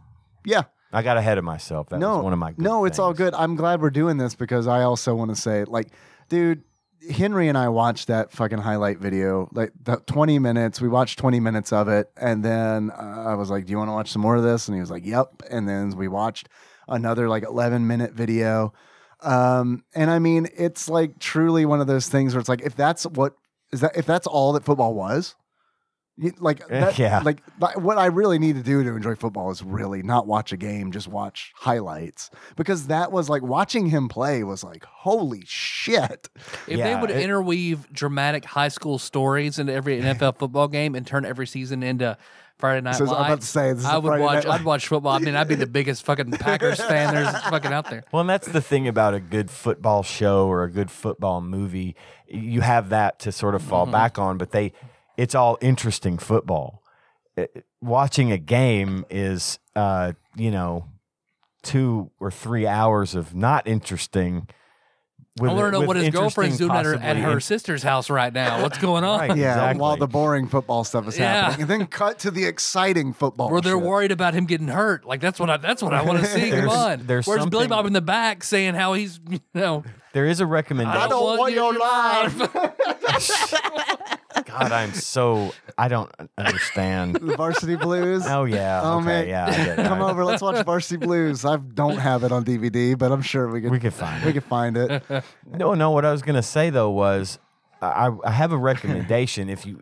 yeah. I got ahead of myself. That no, was one of my good no, it's things. all good. I'm glad we're doing this because I also want to say, like, dude, Henry and I watched that fucking highlight video, like the twenty minutes. We watched twenty minutes of it. And then uh, I was like, do you want to watch some more of this? And he was like, yep. And then we watched another like eleven minute video. Um, and I mean, it's like truly one of those things where it's like, if that's what is that, if that's all that football was, like, that, yeah. like what I really need to do to enjoy football is really not watch a game, just watch highlights, because that was like watching him play was like, holy shit. If yeah, they would it, interweave dramatic high school stories into every N F L football game and turn every season into Friday Night so Live, I'm about to say, this I would Friday watch, I'd watch football. I mean, I'd be the biggest fucking Packers fan there's fucking out there. Well, and that's the thing about a good football show or a good football movie. You have that to sort of fall mm-hmm. back on, but they... It's all interesting football. It, watching a game is, uh, you know, two or three hours of not interesting. With, I want to know what his girlfriend's doing at her, at her sister's house right now. What's going on? Right, yeah, exactly. While the boring football stuff is yeah. happening, and then cut to the exciting football. Where they're shit. worried about him getting hurt. Like that's what I. That's what I want to see. Come on. Where's Billy Bob in the back saying how he's, you know. There is a recommendation. I don't, I don't want your life. God, I'm so I don't understand the Varsity Blues. Oh yeah, oh okay, man, yeah. I get it. Come over, let's watch Varsity Blues. I don't have it on D V D, but I'm sure we could we could find we could find it. No, no. What I was gonna say though was, I, I have a recommendation if you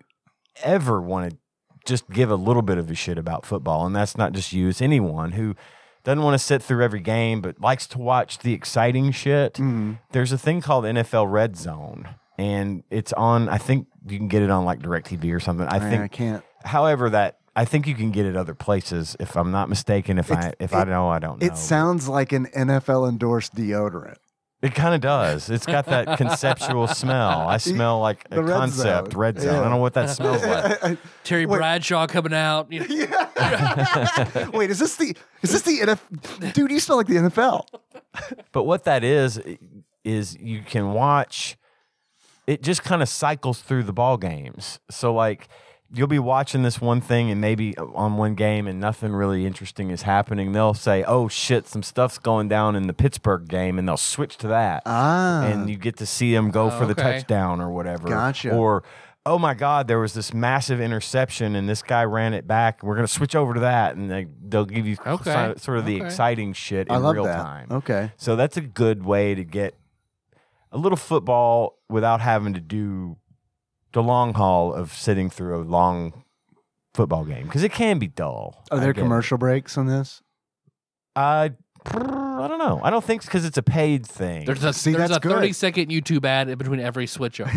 ever want to just give a little bit of a shit about football, and that's not just you, it's anyone who doesn't want to sit through every game but likes to watch the exciting shit. Mm-hmm. There's a thing called N F L Red Zone. And it's on, I think you can get it on like DirecTV or something. I Man, think, I can't. However, that I think you can get it other places if I'm not mistaken. If it's, I if it, I know, I don't know. It sounds like an N F L endorsed deodorant. It kind of does. It's got that conceptual smell. I smell like a red concept zone. red zone. Yeah. I don't know what that smells like. Terry Wait. Bradshaw coming out. You know. yeah. Wait, is this the is this the N F L? Dude, you smell like the N F L. But what that is is you can watch. It just kind of cycles through the ball games. So, like, you'll be watching this one thing and maybe on one game and nothing really interesting is happening. They'll say, oh, shit, some stuff's going down in the Pittsburgh game, and they'll switch to that. Ah. And you get to see them go oh, for okay. the touchdown or whatever. Gotcha. Or, oh, my God, there was this massive interception, and this guy ran it back. We're going to switch over to that, and they, they'll give you okay. sort of okay. the exciting shit in I love real that. time. Okay. So that's a good way to get a little football without having to do the long haul of sitting through a long football game because it can be dull. Are there commercial breaks on this? Uh, I don't know. I don't think because it's a paid thing. There's a, See, there's a thirty second YouTube ad in between every switch-up.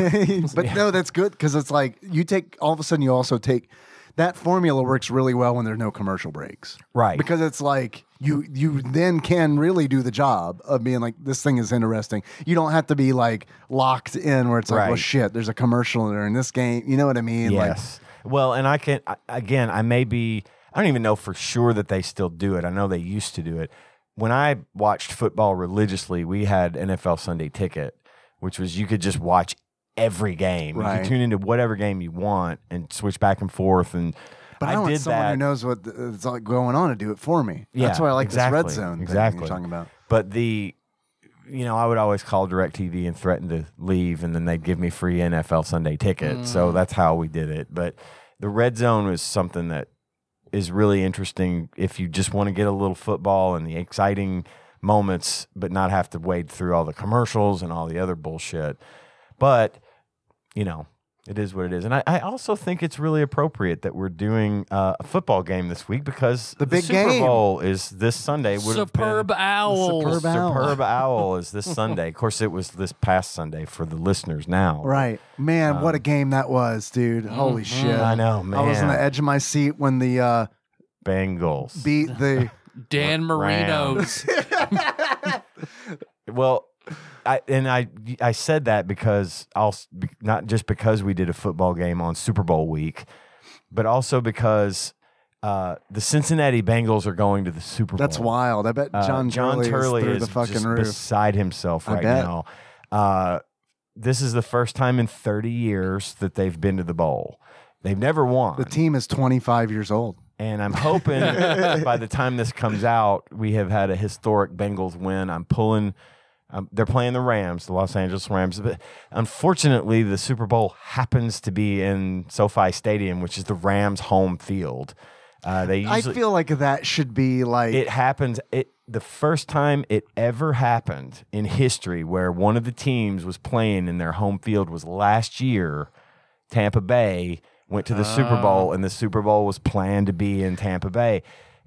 But yeah. no, that's good because it's like you take all of a sudden you also take that formula works really well when there's no commercial breaks. Right. Because it's like you you then can really do the job of being like, this thing is interesting. You don't have to be like locked in where it's like, right. well, shit, there's a commercial in there in this game. You know what I mean? Yes. Like, well, and I can, again, I may be, I don't even know for sure that they still do it. I know they used to do it. When I watched football religiously, we had N F L Sunday Ticket, which was you could just watch every game. Right. You could tune into whatever game you want and switch back and forth. And but I, I want did someone that. who knows what's going on to do it for me. Yeah, that's why I like exactly, this Red Zone thing exactly. you're talking about. But the, you know, I would always call DirecTV and threaten to leave, and then they'd give me free N F L Sunday Ticket. Mm. So that's how we did it. But the Red Zone was something that is really interesting if you just want to get a little football and the exciting moments, but not have to wade through all the commercials and all the other bullshit. But, you know, it is what it is. And I, I also think it's really appropriate that we're doing uh, a football game this week because the, the big Super game. Bowl is this Sunday. Superb Owl. Superb Owl. Superb Owl is this Sunday. Of course, it was this past Sunday for the listeners now. Right. Man, um, what a game that was, dude. Holy mm-hmm. shit. I know, man. I was on the edge of my seat when the uh, Bengals beat the Dan Marino's. Well, I, and I I said that because I'll not just because we did a football game on Super Bowl week, but also because uh, the Cincinnati Bengals are going to the Super Bowl. That's wild. I bet John uh, John Turley is, is the fucking just roof. beside himself right now. Uh, this is the first time in thirty years that they've been to the bowl. They've never won. The team is twenty-five years old. And I'm hoping by the time this comes out, we have had a historic Bengals win. I'm pulling... Um, they're playing the Rams, the Los Angeles Rams. But unfortunately, the Super Bowl happens to be in SoFi Stadium, which is the Rams' home field. Uh, they usually, I feel like that should be like... It happens. It, the first time it ever happened in history where one of the teams was playing in their home field was last year. Tampa Bay went to the uh. Super Bowl, and the Super Bowl was planned to be in Tampa Bay.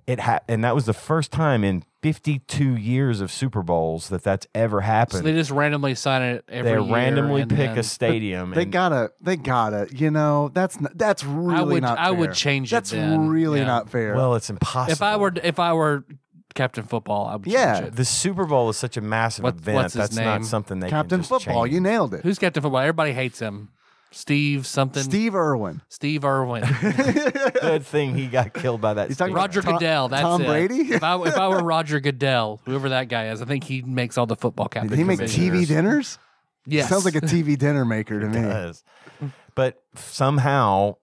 It ha and that was the first time in fifty-two years of Super Bowls that that's ever happened. So they just randomly sign it every year. They randomly year pick then, a stadium. They gotta, they gotta, you know, that's not, that's really I would, not fair. I would change it. That's then. really yeah. not fair. Well, it's impossible. If I were, if I were Captain Football, I would yeah. change it. The Super Bowl is such a massive what, event. What's his that's name? not something they Captain can just Football. Change. You nailed it. Who's Captain Football? Everybody hates him. Steve something. Steve Irwin. Steve Irwin. Good thing he got killed by that. He's talking Roger Tom, Goodell. That's Tom it. Brady. If I, if I were Roger Goodell, whoever that guy is, I think he makes all the football captains. Did he make T V dinners? Yes. Sounds like a T V dinner maker to me. It does. But somehow,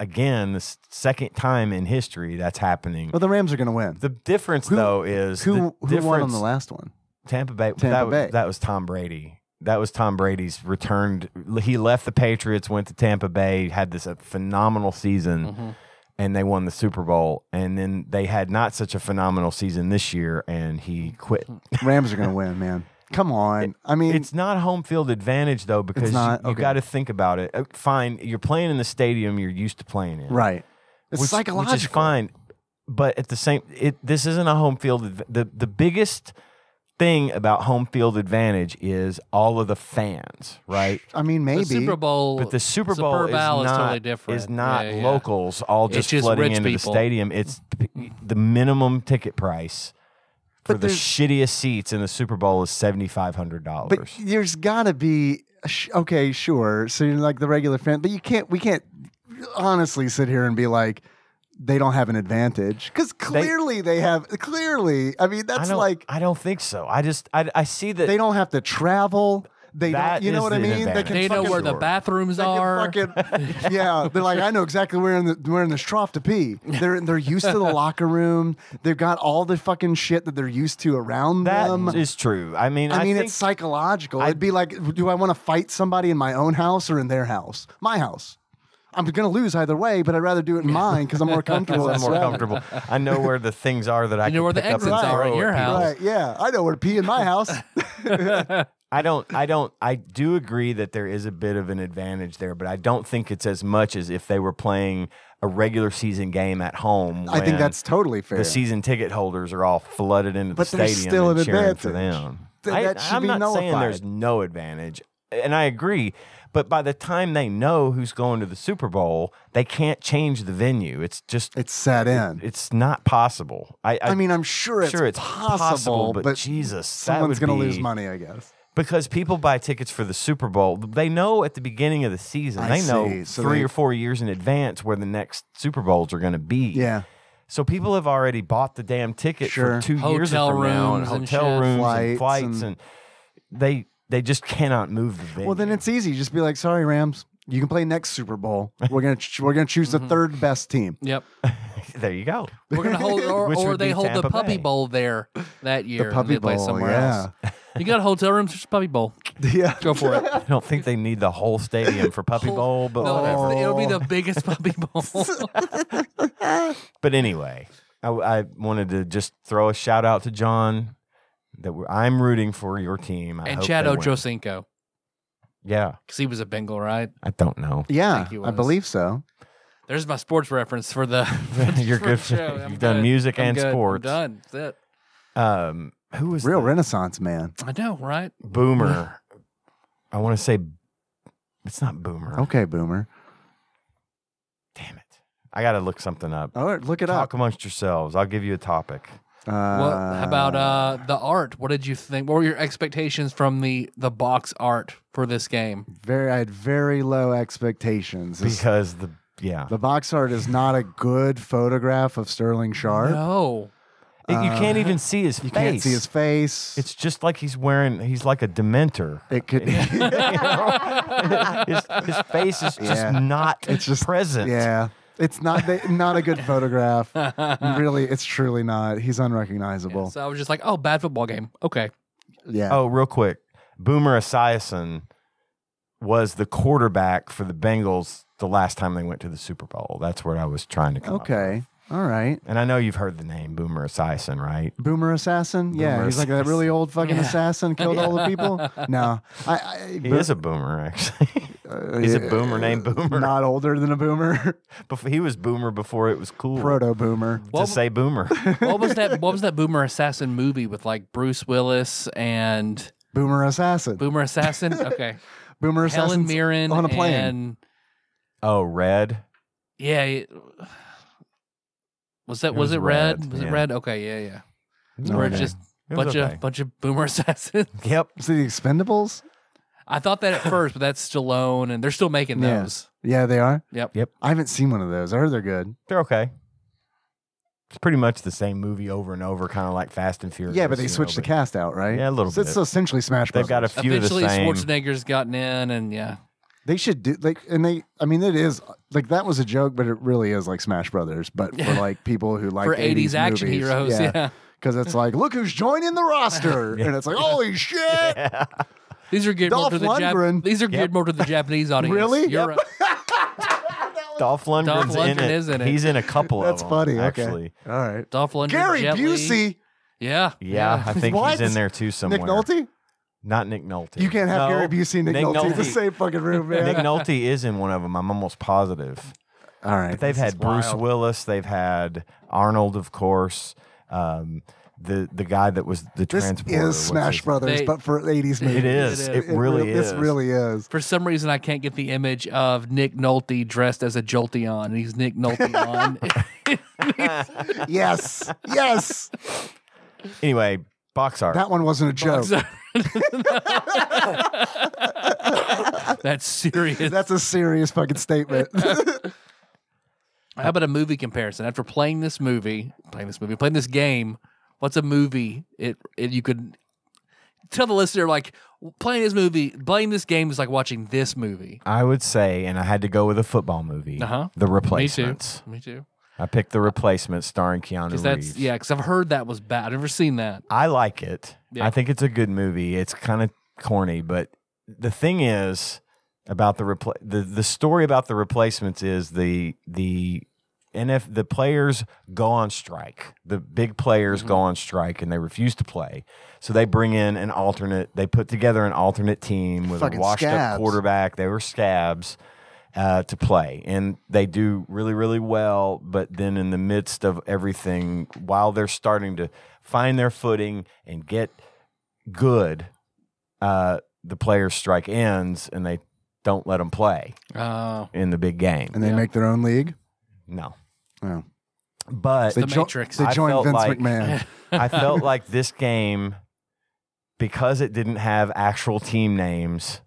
again, the second time in history that's happening. Well, the Rams are going to win. The difference, who, though, is who, who won on the last one? Tampa Bay. Tampa that, Bay. That was Tom Brady. That was Tom Brady's returned. He left the Patriots, went to Tampa Bay, had this a phenomenal season, mm-hmm. and they won the Super Bowl. And then they had not such a phenomenal season this year, and he quit. Rams are going to win, man. Come on. It, I mean, it's not home field advantage, though, because not, you, you okay. got to think about it. Fine, you're playing in the stadium you're used to playing in. Right. It's which, psychological. Which is fine. But at the same it this isn't a home field. The, the biggest... thing about home field advantage is all of the fans, right? I mean, maybe the Super Bowl, but the Super Bowl is not, is totally different. Is not yeah, yeah. locals all just, just flooding into people. the stadium. It's the minimum ticket price for but the shittiest seats in the Super Bowl is seventy five hundred dollars. But there's got to be okay, sure. So you're like the regular fan, but you can't. We can't honestly sit here and be like they don't have an advantage because clearly they, they have clearly. I mean, that's I like I don't think so. I just I, I see that they don't have to travel. They don't, you know what I mean? They, can they know fucking, where the bathrooms they are. Can fucking, yeah, they're like I know exactly where in the where in this trough to pee. They're they're used to the locker room. They've got all the fucking shit that they're used to around that them. That is true. I mean, I, I mean it's psychological. I, It'd be like, do I want to fight somebody in my own house or in their house? My house. I'm going to lose either way, but I'd rather do it in mine because I'm more comfortable. I'm more right. comfortable. I know where the things are that I you know can where pick the exits up are in your house. Right, yeah, I know where to pee in my house. I don't. I don't. I do agree that there is a bit of an advantage there, but I don't think it's as much as if they were playing a regular season game at home. I think that's totally fair. The season ticket holders are all flooded into but the stadium still and an cheering advantage. for them. Th that I, should I'm be not nullified. saying there's no advantage, and I agree. But by the time they know who's going to the Super Bowl, they can't change the venue. It's just... It's set in. It, it's not possible. I, I, I mean, I'm sure it's, sure it's possible, possible, but, but Jesus, someone's going to lose money, I guess. Because people buy tickets for the Super Bowl. They know at the beginning of the season. I they see. know so three they, or four years in advance where the next Super Bowls are going to be. Yeah. So people have already bought the damn ticket sure. for two hotel years from now. And hotel and rooms flights and flights. And, and they, they just cannot move the venue. Well, then it's easy. Just be like, sorry, Rams. You can play next Super Bowl. We're gonna ch we're gonna choose mm-hmm. the third best team. Yep. There you go. We're gonna hold, or, or they hold Tampa the Puppy Bay. Bowl there that year. The Puppy Bowl somewhere yeah. else. You got hotel rooms? There's Puppy Bowl. Yeah, go for it. I don't think they need the whole stadium for Puppy whole, Bowl, but no, whatever. It'll be the biggest Puppy Bowl. But anyway, I, I wanted to just throw a shout out to John that we're, I'm rooting for your team. I and hope Chad Ochocinco. Yeah. Because he was a Bengal, right? I don't know. Yeah, I, I believe so. There's my sports reference for the for You're for good. The show. You've I'm done good. music I'm and good. sports. I'm done. That's it. Um, who was Real the, Renaissance man. I know, right? Boomer. I want to say it's not Boomer. Okay, Boomer. Damn it. I got to look something up. All right, look it Talk up. Talk amongst yourselves. I'll give you a topic. Uh, well, how about uh, the art? What did you think? What were your expectations from the the box art for this game? Very, I had very low expectations because the yeah the box art is not a good photograph of Sterling Sharpe. No, it, you uh, can't even see his. You face. can't see his face. It's just like he's wearing. He's like a Dementor. It could. You know? his, his face is just yeah. not. It's just present. Yeah. It's not they, not a good photograph. Really, it's truly not. He's unrecognizable. Yeah, so I was just like, oh, bad football game. Okay. Yeah. Oh, real quick. Boomer Esiason was the quarterback for the Bengals the last time they went to the Super Bowl. That's what I was trying to come Okay. up with. All right. And I know you've heard the name Boomer Esiason, right? Boomer Assassin? Yeah. Boomer he's assassin. Like that really old fucking yeah. assassin, killed yeah. all the people. No. I, I, he is a boomer, actually. Uh, He's a boomer uh, named Boomer. Not older than a boomer. Before, he was boomer before it was cool. Proto boomer. To what, say boomer. What was that? What was that Boomer Assassin movie with like Bruce Willis and Boomer Assassin? Boomer Assassin. Okay. Boomer Assassin. Helen Mirren on a plane. And, oh, Red. Yeah. Was that? It was, was it Red? red? Was yeah. it Red? Okay. Yeah. Yeah. It no, okay. just it bunch okay. of bunch of Boomer Assassins. Yep. So the Expendables. I thought that at first, but that's Stallone, and they're still making those. Yeah. yeah, they are? Yep. Yep. I haven't seen one of those. I heard they're good. They're okay. It's pretty much the same movie over and over, kind of like Fast and Furious. Yeah, but they switched the cast out, right? Yeah, a little so bit. It's essentially Smash Bros. They've got a few Eventually, of the same. Eventually, Schwarzenegger's gotten in, and yeah. They should do, like, and they, I mean, it is, like, that was a joke, but it really is like Smash Brothers, but for, like, people who like for eighties action movies. Heroes, yeah. yeah. Because it's like, look who's joining the roster, yeah. and it's like, holy shit! Yeah. These are geared more to the Jap These are geared yep. more to the Japanese audience. Really? Yep. Dolph Lundgren's Dolph in it. is in it. He's in a couple That's of them. That's funny. Actually, okay. all right. Dolph Lundgren. Gary Busey. Yeah. yeah. Yeah, I think what? he's in there too somewhere. Nick Nolte? Not Nick Nolte. You can't have no. Gary Busey and Nick, Nick Nolte in the same fucking room, man. Nick Nolte is in one of them. I'm almost positive. All right. But they've this had Bruce wild. Willis. They've had Arnold, of course. Um, The the guy that was the this transporter is Smash Brothers, they, but for eighties movies. It is. It, is. it, it really is. This really is. For some reason, I can't get the image of Nick Nolte dressed as a Jolteon, and he's Nick Nolteon. yes, yes. Anyway, box art. That one wasn't a joke. That's serious. That's a serious fucking statement. How about a movie comparison? After playing this movie, playing this movie, playing this game. What's a movie? It, it you could tell the listener like playing this movie, playing this game is like watching this movie. I would say, and I had to go with a football movie. Uh huh. The Replacements. Me too. Me too. I picked The Replacements starring Keanu Reeves. That's, yeah, because I've heard that was bad. I've never seen that. I like it. Yeah. I think it's a good movie. It's kind of corny, but the thing is about the repl the the story about The Replacements is the the. And if the players go on strike, the big players mm-hmm. go on strike and they refuse to play. So they bring in an alternate. They put together an alternate team with Fucking a washed scabs. up quarterback. They were scabs uh, to play. And they do really, really well. But then in the midst of everything, while they're starting to find their footing and get good, uh, the players' strike ends and they don't let them play uh, in the big game. And they yeah. make their own league? No. No. But it's the they Matrix. They joined Vince like, McMahon. I felt like this game, because it didn't have actual team names,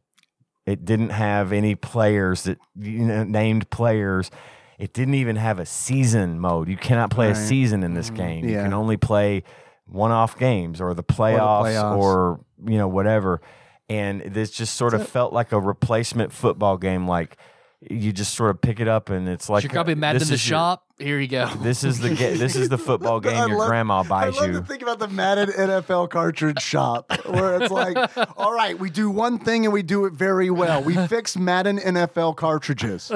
it didn't have any players that you know, named players. It didn't even have a season mode. You cannot play right. a season in this game. Yeah. You can only play one-off games or the, or the playoffs or you know whatever. And this just sort That's of it. felt like a replacement football game. Like you just sort of pick it up and it's like you're probably mad in the shop. Here you go. This is the this is the football game I your love, grandma buys you. I love you. to think about the Madden N F L cartridge shop where it's like, all right, we do one thing and we do it very well. We fix Madden N F L cartridges.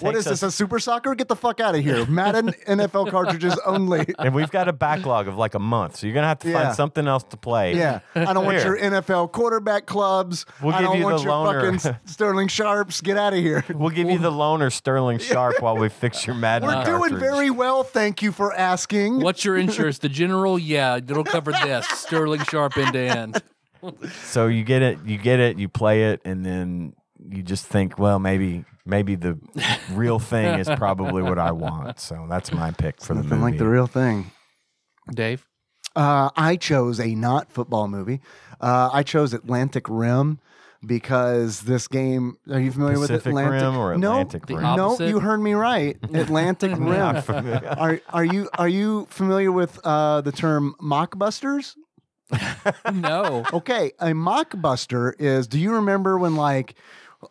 What is this, a Super Soccer? Get the fuck out of here. Madden N F L cartridges only. And we've got a backlog of like a month, so you're going to have to yeah. find something else to play. Yeah. I don't want here. your N F L quarterback clubs. We'll I give don't you want the your loaner. fucking Sterling Sharpes. Get out of here. We'll give you the loaner Sterling Sharpe while we fix your Madden We're doing very well, thank you for asking. What's your insurance? The general, yeah, it'll cover this. Sterling Sharpe End to End. So you get it, you get it, you play it, and then you just think, well, maybe, maybe the real thing is probably what I want. So that's my pick for it's the movie. Nothing like the real thing, Dave. Uh, I chose a not football movie. Uh, I chose Atlantic Rim. Because this game, are you familiar Pacific with Atlantic Rim or Atlantic no, Rim? No, you heard me right. Atlantic Rim. Are are you are you familiar with uh, the term mockbusters? No. Okay, a mockbuster is. Do you remember when like?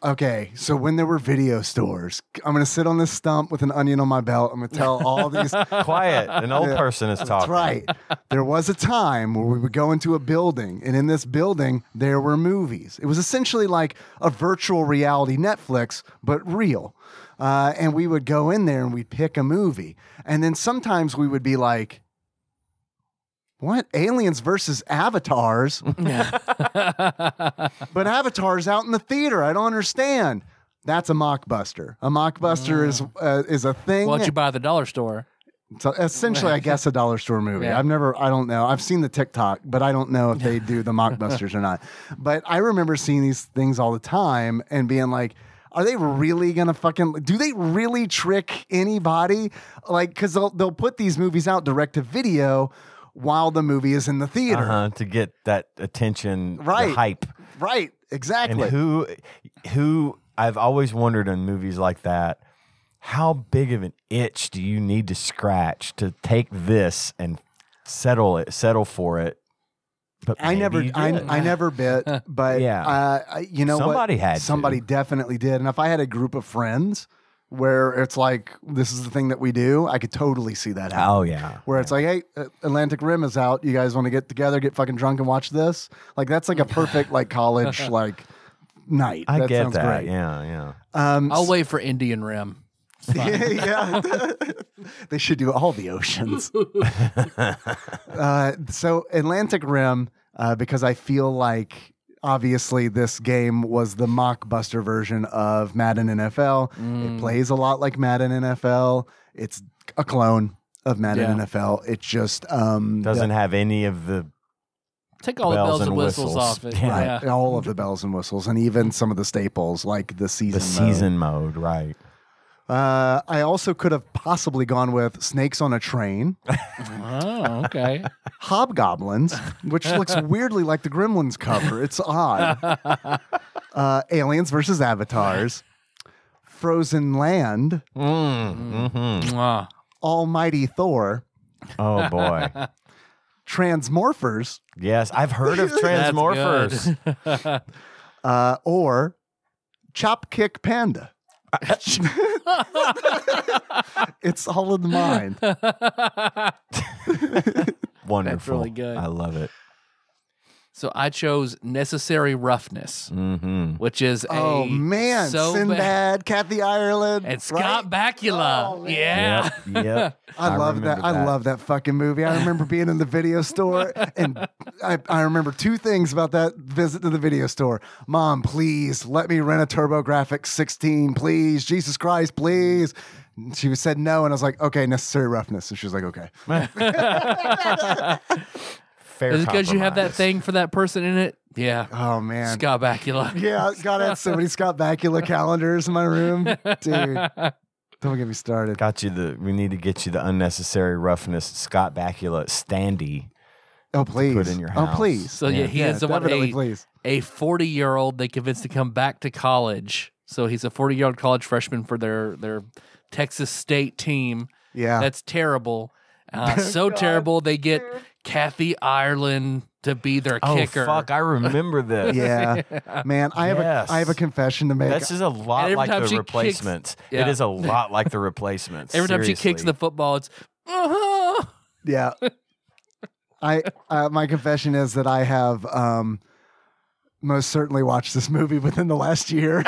Okay, so when there were video stores, I'm going to sit on this stump with an onion on my belt. I'm going to tell all these. Quiet, an old yeah, person is talking. That's right. There was a time where we would go into a building, and in this building, there were movies. It was essentially like a virtual reality Netflix, but real. Uh, and we would go in there, and we'd pick a movie. And then sometimes we would be like, what? Aliens versus avatars? But Avatar's out in the theater. I don't understand. That's a mockbuster. A mockbuster mm. is uh, is a thing. Why don't you buy the dollar store? So essentially, I guess a dollar store movie. Yeah. I've never, I don't know. I've seen the TikTok, but I don't know if they do the mockbusters or not. But I remember seeing these things all the time and being like, are they really going to fucking, do they really trick anybody? Like, because they'll, they'll put these movies out direct to video while the movie is in the theater. Uh-huh, to get that attention, right. the hype. Right, exactly. And who, who, I've always wondered in movies like that, how big of an itch do you need to scratch to take this and settle it, settle for it? But I never, I, I never bit, but yeah. uh, you know somebody what? had Somebody to. definitely did. And if I had a group of friends where it's like, this is the thing that we do, I could totally see that happen. Oh, yeah. Where it's yeah. like, hey, Atlantic Rim is out. You guys want to get together, get fucking drunk, and watch this? Like, that's like a perfect, like, college, like, night. I that get sounds that. Great. Yeah, yeah. Um, I'll wait for Indian Rim. yeah, yeah. They should do all the oceans. uh, so, Atlantic Rim, uh, because I feel like, obviously, this game was the mockbuster version of Madden N F L. Mm. It plays a lot like Madden N F L. It's a clone of Madden yeah. N F L. It just um, doesn't the, have any of the take all bells the bells and, and whistles, whistles off it, right? Yeah. All of the bells and whistles, and even some of the staples like the season, the season mode, mode right? Uh, I also could have possibly gone with Snakes on a Train. Oh, okay. Hobgoblins, which looks weirdly like the Gremlins cover. It's odd. Uh, aliens versus avatars. Frozen Land. Mm, mm-hmm. Almighty Thor. Oh, boy. Transmorphers. Yes, I've heard of Transmorphers. uh, or Chop Kick Panda. It's all in the mind. Wonderful. That's really good. I love it. So I chose Necessary Roughness, mm-hmm. which is a oh man, so Sinbad, bad. Kathy Ireland, and Scott right? Bakula. Oh, yeah, yep, yep. I, I love that. that. I love that fucking movie. I remember being in the video store, and I, I remember two things about that visit to the video store. Mom, please let me rent a TurboGrafx sixteen, please. Jesus Christ, please. She said no, and I was like, okay, Necessary Roughness, and she was like, okay. fair Is it because you have that thing for that person in it? Yeah. Oh, man. Scott Bakula. Yeah, God, I had so many Scott Bakula calendars in my room. Dude, don't get me started. Got you the, we need to get you the unnecessary roughness Scott Bakula standee. Oh, please. Put in your house. Oh, please. So, yeah, yeah he yeah, is the one, a forty-year-old they convinced to come back to college. So he's a forty-year-old college freshman for their, their Texas State team. Yeah. That's terrible. Uh, so God. terrible they get Kathy Ireland to be their oh, kicker. Oh, fuck. I remember this. yeah. Man, I have, yes. a, I have a confession to make. This is a lot like The Replacements. Kicks, yeah. It is a lot like The Replacements. Every Seriously. time she kicks the football, it's, uh-huh. Yeah. I uh, my confession is that I have um, most certainly watched this movie within the last year.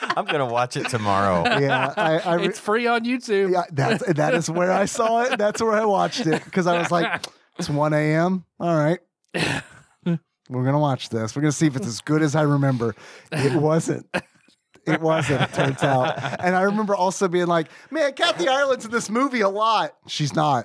I'm gonna watch it tomorrow. Yeah, I, I it's free on YouTube. Yeah, that's that is where I saw it. That's where I watched it because I was like, it's one A M All right, we're gonna watch this. We're gonna see if it's as good as I remember. It wasn't. It wasn't, it turns out. And I remember also being like, man, Kathy Ireland's in this movie a lot. She's not.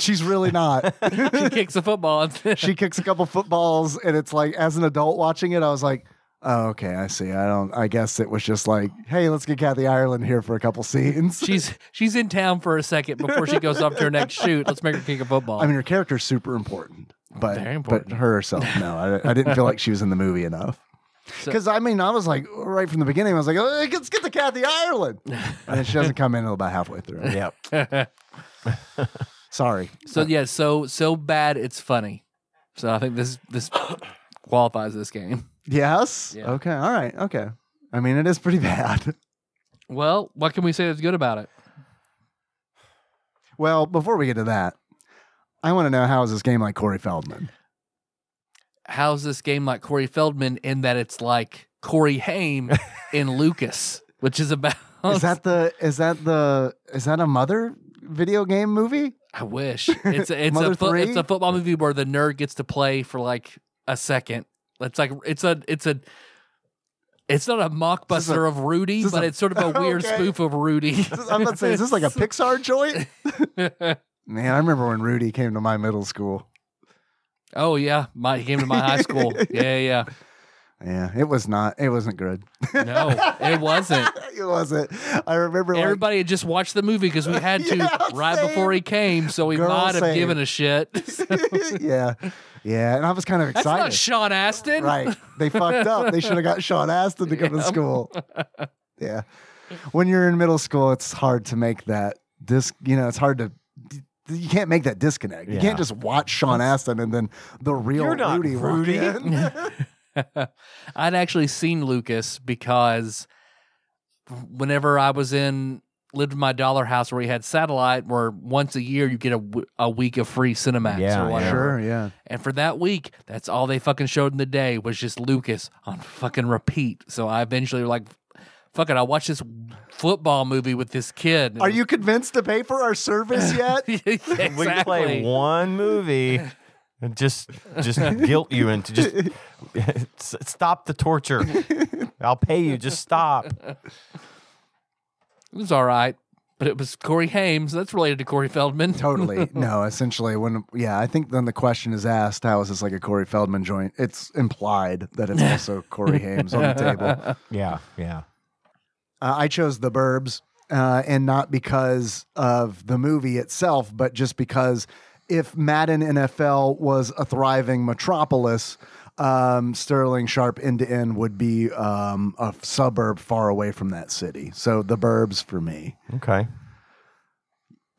She's really not. She kicks a football. She kicks a couple footballs, and it's like, as an adult watching it, I was like, oh, okay, I see. I don't. I guess it was just like, hey, let's get Kathy Ireland here for a couple scenes. She's she's in town for a second before she goes off to her next shoot. Let's make her kick a football. I mean, her character's super important, but Very important. but her herself, no, I, I didn't feel like she was in the movie enough. Because so, I mean, I was like, right from the beginning, I was like, oh, let's get the Kathy Ireland, and then she doesn't come in until about halfway through. Yeah. Sorry. So yeah, so so bad it's funny. So I think this this qualifies this game. Yes? Yeah. Okay. All right. Okay. I mean, it is pretty bad. Well, what can we say that's good about it? Well, before we get to that, I want to know, how is this game like Corey Feldman? How's this game like Corey Feldman in that it's like Corey Haim in Lucas, which is about Is that the is that the is that a mother video game movie? I wish. It's a, it's a fo three? it's a football movie where the nerd gets to play for like a second. It's like it's a it's a it's not a mockbuster of Rudy, but a, it's sort of a weird okay. spoof of Rudy. Is, I'm about to say, is this like a Pixar joint? Man, I remember when Rudy came to my middle school. Oh yeah, my he came to my high school. Yeah, yeah. Yeah, it was not. It wasn't good. No, it wasn't. It wasn't. I remember everybody like, had just watched the movie because we had to yeah, right same. before he came, so we Girl, might have same. given a shit. So. yeah, yeah, and I was kind of excited. That's not Sean Astin, right? They fucked up. They should have got Sean Astin to come yeah. to school. Yeah, when you're in middle school, it's hard to make that disc. You know, it's hard to. You can't make that disconnect. Yeah. You can't just watch Sean Astin and then the real you're not Rudy. Rudy. Rudy. I'd actually seen Lucas because whenever I was in, lived in my dollar house where we had satellite, where once a year you get a, a week of free Cinemax yeah, or whatever. Sure, yeah. And for that week, that's all they fucking showed in the day was just Lucas on fucking repeat. So I eventually like, fuck it, I watched this football movie with this kid. Are was, you convinced to pay for our service yet? yeah, exactly. We can play one movie. And just, just guilt you into just stop the torture. I'll pay you. Just stop. It was all right, but it was Corey Haim. That's related to Corey Feldman. Totally. No, essentially, when yeah, I think then the question is asked, how is this like a Corey Feldman joint? It's implied that it's also Corey Haim's on the table. Yeah, yeah. Uh, I chose The Burbs, uh, and not because of the movie itself, but just because. If Madden N F L was a thriving metropolis, um, Sterling Sharpe End to End would be um, a suburb far away from that city. So The Burbs for me. Okay.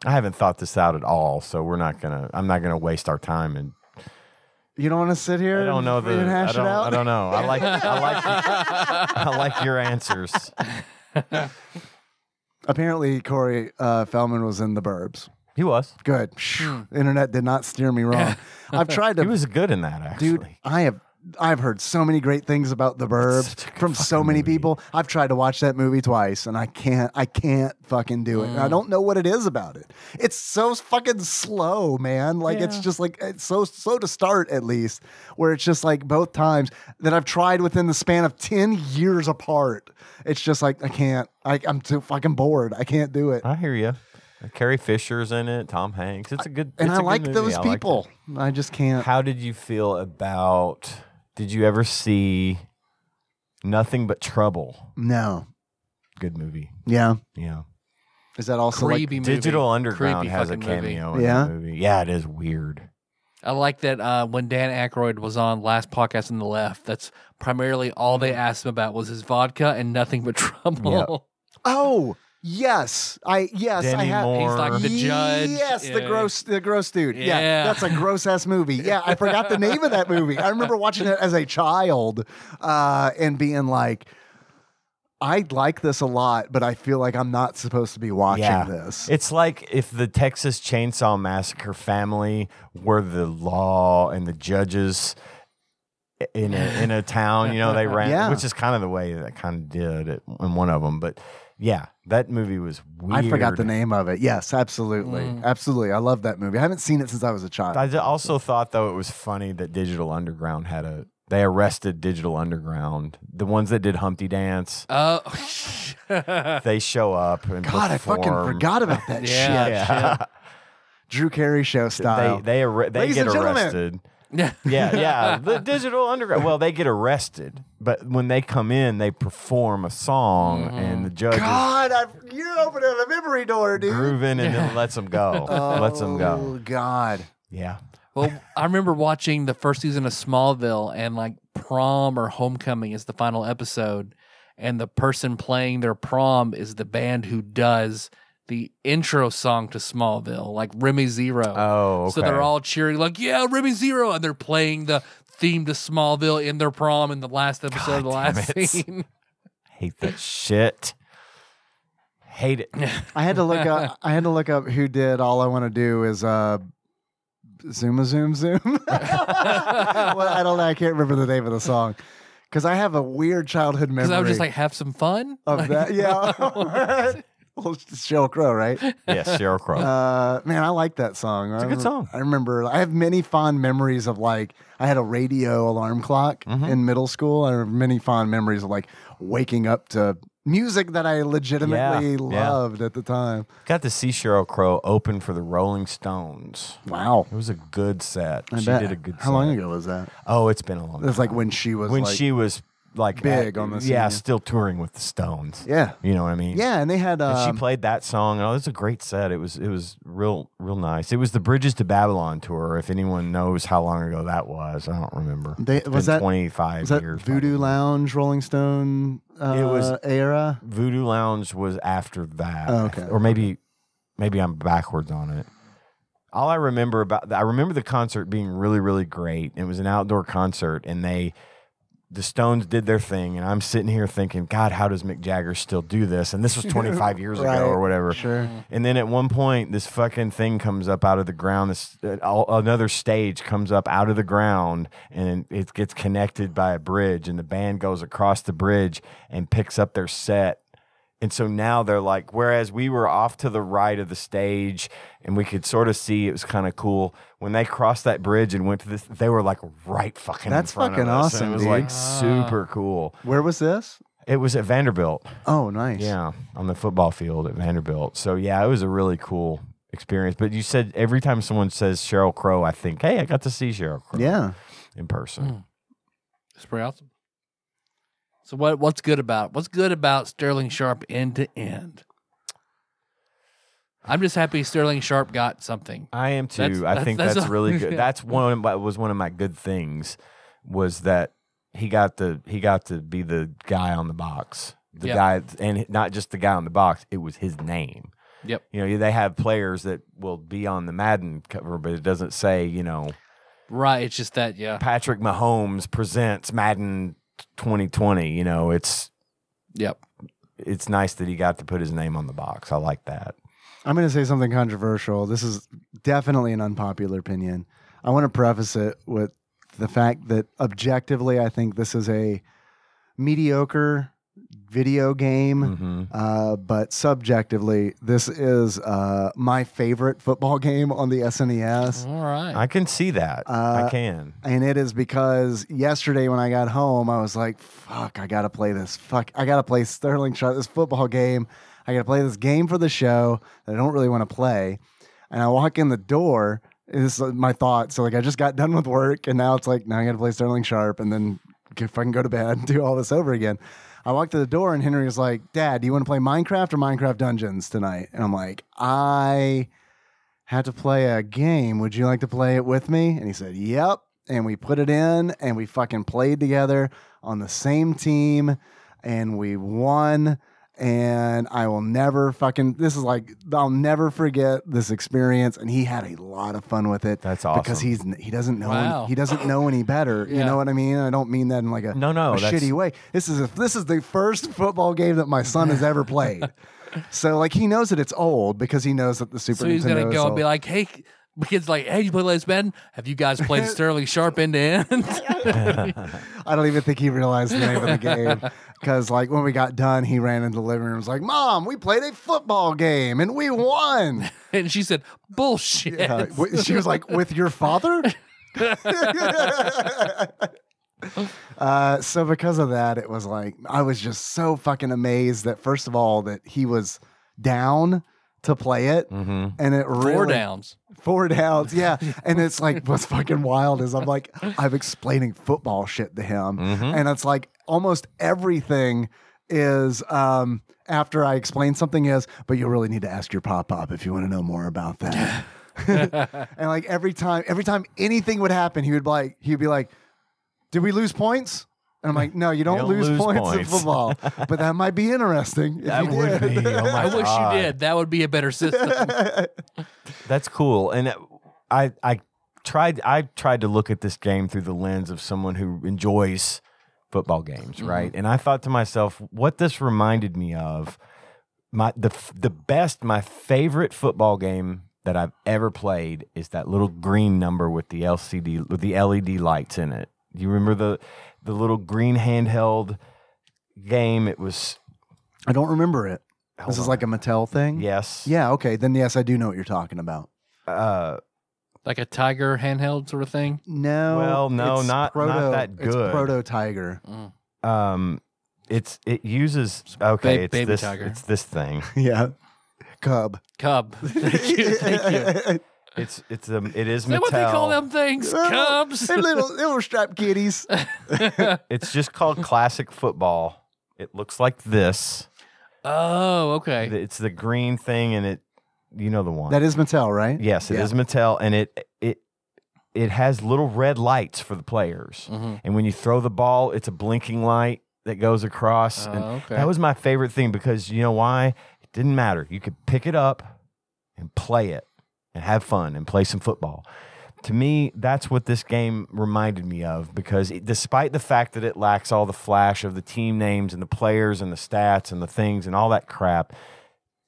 I haven't thought this out at all, so we're not gonna. I'm not gonna waste our time and. You don't want to sit here. I don't know the. Hash I, don't, it out? I don't know. I like. I like. I like your answers. Apparently, Corey uh, Feldman was in The Burbs. He was. Good. Mm. Internet did not steer me wrong. I've tried to... He was good in that, actually. Dude, I have, I've heard so many great things about The Burbs from so many movie. people. I've tried to watch that movie twice, and I can't I can't fucking do it. Mm. I don't know what it is about it. It's so fucking slow, man. Like, yeah. it's just like... It's so slow to start, at least, where it's just like both times that I've tried within the span of ten years apart. It's just like, I can't. I, I'm too fucking bored. I can't do it. I hear you. Carrie Fisher's in it. Tom Hanks. It's a good. I, and I good like movie. those I people. Like I just can't. How did you feel about? Did you ever see Nothing But Trouble? No. Good movie. Yeah. Yeah. Is that also creepy like movie. Digital Underground creepy has a cameo movie. in yeah. that movie? Yeah, it is weird. I like that uh, when Dan Aykroyd was on Last Podcast on the Left, that's primarily all they asked him about was his vodka and Nothing But Trouble. Yep. Oh, yes. I yes, Demi I have Moore. He's like the judge. Yes, yeah. the gross the gross dude. Yeah. yeah. That's a gross ass movie. Yeah, I forgot the name of that movie. I remember watching it as a child uh, and being like, I like this a lot, but I feel like I'm not supposed to be watching yeah. this. It's like if the Texas Chainsaw Massacre family were the law and the judges in a, in a town, you know, they ran, yeah. which is kind of the way that kind of did it in one of them. But yeah, that movie was weird. I forgot the name of it. Yes, absolutely. Mm. Absolutely. I love that movie. I haven't seen it since I was a child. I also thought, though, it was funny that Digital Underground had a... They arrested Digital Underground, the ones that did Humpty Dance. Oh, uh, they show up and God, perform. I fucking forgot about that yeah, shit. Yeah. Drew Carey show style. They they, they get arrested. yeah, yeah. The Digital Underground. Well, they get arrested, but when they come in, they perform a song, mm-hmm. and the judge. God, I've, you're opening a memory door, dude. Grooving and yeah. then lets them go. Oh, lets them go. God. Yeah. Well, I remember watching the first season of Smallville, and like prom or homecoming is the final episode, and the person playing their prom is the band who does the intro song to Smallville, like Remy Zero. Oh, okay. So they're all cheering like, yeah, Remy Zero, and they're playing the theme to Smallville in their prom in the last episode God of the last it. scene. I hate that shit. Hate it. I had to look up. I had to look up who did All I Want to Do Is uh. Zoom, zoom, zoom. Well, I don't know. I can't remember the name of the song because I have a weird childhood memory. Because I was just like, have some fun of like, that. Yeah. No. Well, it's Sheryl Crow, right? Yes, Sheryl Crow. Uh, man, I like that song. It's I a good song. I remember. I have many fond memories of like I had a radio alarm clock mm-hmm. in middle school. I have many fond memories of like waking up to music that I legitimately yeah, loved yeah. at the time. Got to see Sheryl Crow open for the Rolling Stones. Wow. It was a good set. I she bet. did a good How set. How long ago was that? Oh, it's been a long time. It was time. like when she was when like she was like big at, on the scene. Yeah, still touring with the Stones. Yeah. You know what I mean? Yeah, and they had um, and she played that song. Oh, it was a great set. It was it was real real nice. It was the Bridges to Babylon tour, if anyone knows how long ago that was. I don't remember. They it's was been that twenty-five was that years. Voodoo Lounge, Rolling Stone. Uh, it was era. Voodoo Lounge was after that, oh, okay. or maybe, maybe I'm backwards on it. All I remember about I remember the concert being really, really great. It was an outdoor concert, and they, the Stones did their thing, and I'm sitting here thinking, God, how does Mick Jagger still do this? And this was twenty-five years right. ago or whatever. Sure. And then at one point, this fucking thing comes up out of the ground. This uh, all, another stage comes up out of the ground, and it gets connected by a bridge, and the band goes across the bridge and picks up their set. And so now they're like, whereas we were off to the right of the stage and we could sort of see, it was kind of cool. When they crossed that bridge and went to this, they were like right fucking That's in front fucking of us. That's fucking awesome. It was dude. like ah. super cool. Where was this? It was at Vanderbilt. Oh, nice. Yeah, on the football field at Vanderbilt. So yeah, it was a really cool experience. But you said every time someone says Sheryl Crow, I think, hey, I got to see Sheryl Crow. Yeah. In person. Mm. It's pretty awesome. So what what's good about what's good about Sterling Sharpe End to End? I'm just happy Sterling Sharpe got something. I am too. That's, I that's, think that's, that's really good. That's one was one of my good things was that he got the he got to be the guy on the box, the yep. guy, and not just the guy on the box. It was his name. Yep. You know, they have players that will be on the Madden cover, but it doesn't say, you know, right. It's just that yeah. Patrick Mahomes presents Madden twenty twenty, you know, it's yep. It's nice that he got to put his name on the box. I like that. I'm going to say something controversial. This is definitely an unpopular opinion. I want to preface it with the fact that objectively, I think this is a mediocre, video game, mm-hmm. uh, but subjectively, this is uh, my favorite football game on the S N E S. All right. I can see that. Uh, I can. And it is because yesterday when I got home, I was like, fuck, I got to play this. Fuck, I got to play Sterling Sharpe, this football game. I got to play this game for the show that I don't really want to play. And I walk in the door. This is my thought. So like, I just got done with work, and now it's like, now I got to play Sterling Sharpe, and then if I can go to bed and do all this over again. I walked to the door, and Henry was like, "Dad, do you want to play Minecraft or Minecraft Dungeons tonight?" And I'm like, "I had to play a game. Would you like to play it with me?" And he said, "Yep." And we put it in, and we fucking played together on the same team, and we won. And I will never fucking, this is like, I'll never forget this experience. And he had a lot of fun with it. That's awesome. Because he's, he doesn't know, wow. any, he doesn't know any better. Yeah. You know what I mean? I don't mean that in like a, no, no, a shitty way. This is, a, this is the first football game that my son has ever played. So like, he knows that it's old because he knows that the Super Nintendo is old. So he's going to go and be like, hey, the kid's like, hey, you play Last Ben? Have you guys played Sterling Sharpe End to End? I don't even think he realized the name of the game. Because like when we got done, he ran into the living room and was like, Mom, we played a football game and we won. And she said, bullshit. Yeah. She was like, with your father? uh, so because of that, it was like, I was just so fucking amazed that, first of all, that he was down to play it, mm-hmm. and it really, four downs, four downs, yeah. And it's like, what's fucking wild is I'm like, I'm explaining football shit to him, mm-hmm. and it's like almost everything is um, after I explain something is, but you really need to ask your pop pop if you want to know more about that. And like every time, every time anything would happen, he would like, he'd be like, "Did we lose points?" And I'm like, no, you don't, don't lose, lose points, points in football, but that might be interesting. That if you would did. Be. Oh my I God. Wish you did. That would be a better system. That's cool. And I, I tried, I tried to look at this game through the lens of someone who enjoys football games, mm-hmm. right? And I thought to myself, what this reminded me of, my the the best, my favorite football game that I've ever played is that little green number with the L C D, with the L E D lights in it. You remember the the little green handheld game? It was... I don't remember it. This is like a Mattel thing? Yes. Yeah, okay. Then yes, I do know what you're talking about. Uh, like a Tiger handheld sort of thing? No. Well, no, not, proto, not that good. It's Proto-Tiger. Mm. Um, it's It uses... Okay, ba it's, baby this, tiger. It's this thing. Yeah. Cub. Cub. Thank you. Thank you. It's it's um it is, is Mattel. What they call them things? Well, Cubs. They're little little strap kitties. It's just called classic football. It looks like this. Oh, okay. It's the green thing, and it, you know the one. That is Mattel, right? Yes, it yeah. is Mattel, and it it it has little red lights for the players, mm-hmm. and when you throw the ball, it's a blinking light that goes across. Oh, and okay. That was my favorite thing because you know why? It didn't matter. You could pick it up and play it. And have fun and play some football. To me, that's what this game reminded me of because it, despite the fact that it lacks all the flash of the team names and the players and the stats and the things and all that crap,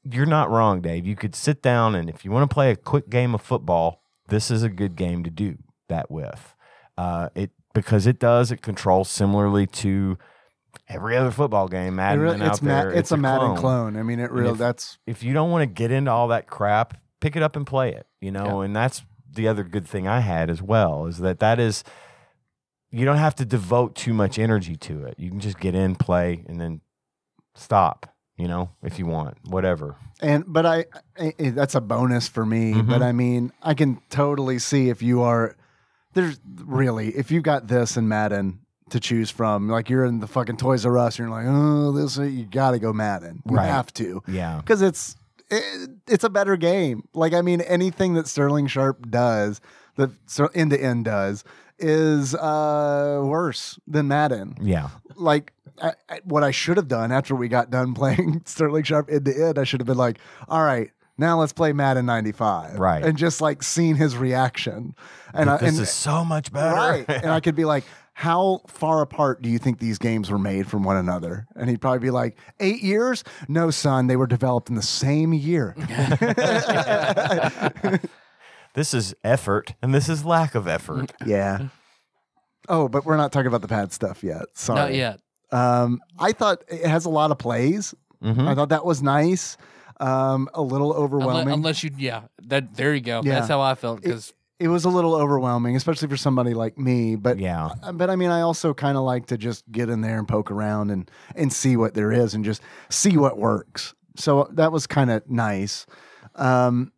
you're not wrong, Dave. You could sit down and if you want to play a quick game of football, this is a good game to do that with. Uh, it because it does, it controls similarly to every other football game, Madden it really, out it's there. Ma it's, it's a, a Madden clone. clone. I mean, it really, if, that's... If you don't want to get into all that crap, pick it up and play it, you know, yeah. and that's the other good thing I had as well is that that is, you don't have to devote too much energy to it. You can just get in, play, and then stop, you know, if you want, whatever. And, but I, I that's a bonus for me, mm-hmm. but I mean, I can totally see if you are, there's really, if you got this and Madden to choose from, like you're in the fucking Toys R Us, and you're like, oh, this, you gotta go Madden. You right. have to. Yeah. Because it's, It, it's a better game. Like, I mean, anything that Sterling Sharpe does, that End to End does, is uh, worse than Madden. Yeah. Like, I, I, what I should have done after we got done playing Sterling Sharpe End to End, I should have been like, all right, now let's play Madden ninety-five. Right. And just, like, seen his reaction. And I, This and, is so much better. Right. And I could be like, how far apart do you think these games were made from one another? And he'd probably be like, eight years? No, son, they were developed in the same year. This is effort, and this is lack of effort. Yeah. Oh, but we're not talking about the pad stuff yet. Sorry. Not yet. Um, I thought it has a lot of plays. Mm-hmm. I thought that was nice. Um, a little overwhelming. Unless, unless you, yeah, that there you go. Yeah. That's how I felt because it, it was a little overwhelming, especially for somebody like me. But yeah, but I mean, I also kind of like to just get in there and poke around and and see what there is and just see what works. So that was kind of nice. Um,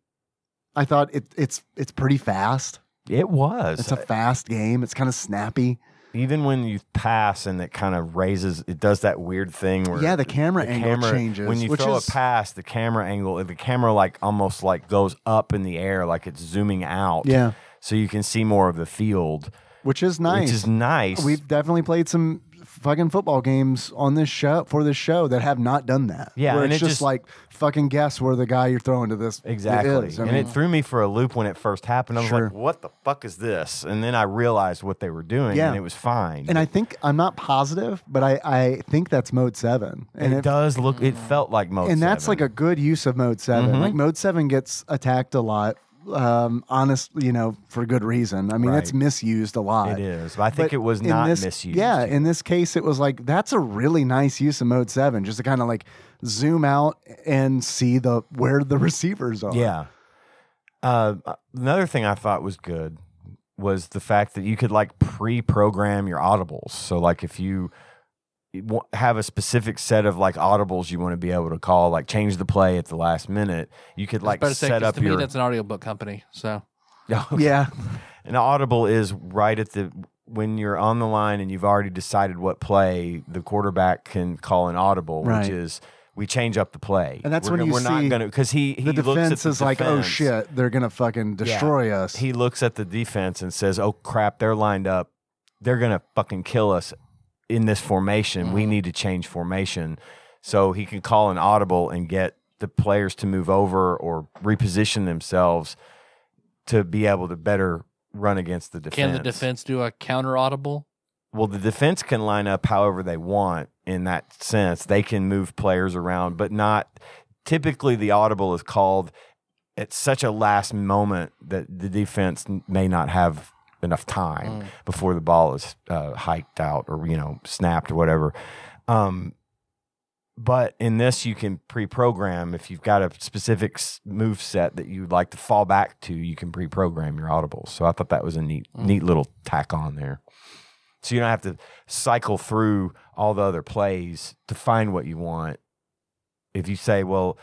I thought it it's it's pretty fast. It was. It's a fast game. It's kind of snappy. Even when you pass and it kind of raises, it does that weird thing where yeah, the camera the angle camera, changes. When you which throw is... a pass, the camera angle, the camera like almost like goes up in the air, like it's zooming out. Yeah, so you can see more of the field, which is nice. Which is nice. We've definitely played some fucking football games on this show for this show that have not done that. Yeah, where and it's it just, just like fucking guess where the guy you're throwing to this exactly. It is. I mean, and it threw me for a loop when it first happened. I was sure. like, "What the fuck is this?" And then I realized what they were doing, yeah. and it was fine. And but, I think I'm not positive, but I I think that's Mode Seven. And it, it does look. It felt like Mode Seven, and that's seven. Like a good use of Mode Seven. Mm-hmm. Like Mode Seven gets attacked a lot. Um, honest, you know, for good reason. I mean, right. It's misused a lot. It is. But I think but it was not this, misused. Yeah, in this case, it was like, that's a really nice use of Mode seven, just to kind of like zoom out and see the where the receivers are. Yeah. Uh, another thing I thought was good was the fact that you could like pre-program your audibles. So like if you have a specific set of like audibles you want to be able to call, like change the play at the last minute. You could like set say, up to your. To me, that's an audiobook company. So, yeah, an audible is right at the when you're on the line and you've already decided what play the quarterback can call an audible, right. which is we change up the play. And that's we're, when you we're see not going to because he, he the defense looks at the is defense. Like, oh shit, they're gonna fucking destroy yeah. us. He looks at the defense and says, oh crap, they're lined up, they're gonna fucking kill us. In this formation, we need to change formation. So he can call an audible and get the players to move over or reposition themselves to be able to better run against the defense. Can the defense do a counter audible? Well, the defense can line up however they want in that sense. They can move players around, but not typically the audible is called at such a last moment that the defense may not have enough time mm. before the ball is uh, hiked out or, you know, snapped or whatever. Um, but in this, you can pre-program. If you've got a specific move set that you'd like to fall back to, you can pre-program your audibles. So I thought that was a neat, mm. neat little tack on there. So you don't have to cycle through all the other plays to find what you want. If you say, well,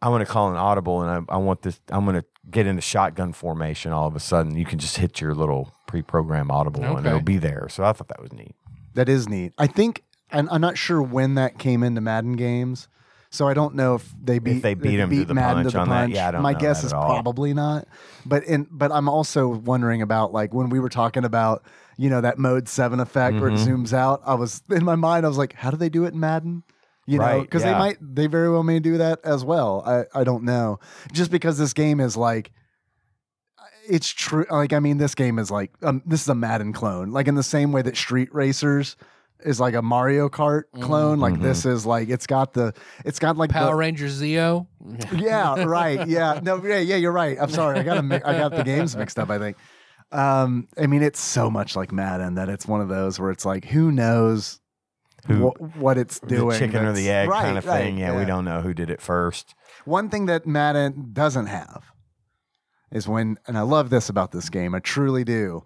I want to call an audible and I, I want this, I'm going to get into shotgun formation all of a sudden, you can just hit your little pre-programmed audible okay. and it'll be there. So I thought that was neat. That is neat. I think, and I'm not sure when that came into Madden games, so I don't know if they beat, if they beat, they him beat to the Madden punch to the on punch. That. Yeah, I don't My know guess that is at all. Probably not. But in, but I'm also wondering about like when we were talking about, you know, that Mode seven effect mm-hmm. where it zooms out, I was, in my mind, I was like, how do they do it in Madden? You know, because right, yeah. they might, they very well may do that as well. I, I don't know. Just because this game is like, it's true. Like, I mean, this game is like, um, this is a Madden clone. Like in the same way that Street Racers is like a Mario Kart clone. Mm-hmm. Like mm-hmm. this is like, it's got the, it's got like Power the, Rangers Zeo. Yeah, right. Yeah, no, yeah, yeah. You're right. I'm sorry. I got mi- I got the games mixed up, I think. Um, I mean, it's so much like Madden that it's one of those where it's like, who knows. Who, wh what it's doing. The chicken or the egg right, kind of right, thing. Yeah, yeah, we don't know who did it first. One thing that Madden doesn't have is when, and I love this about this game, I truly do,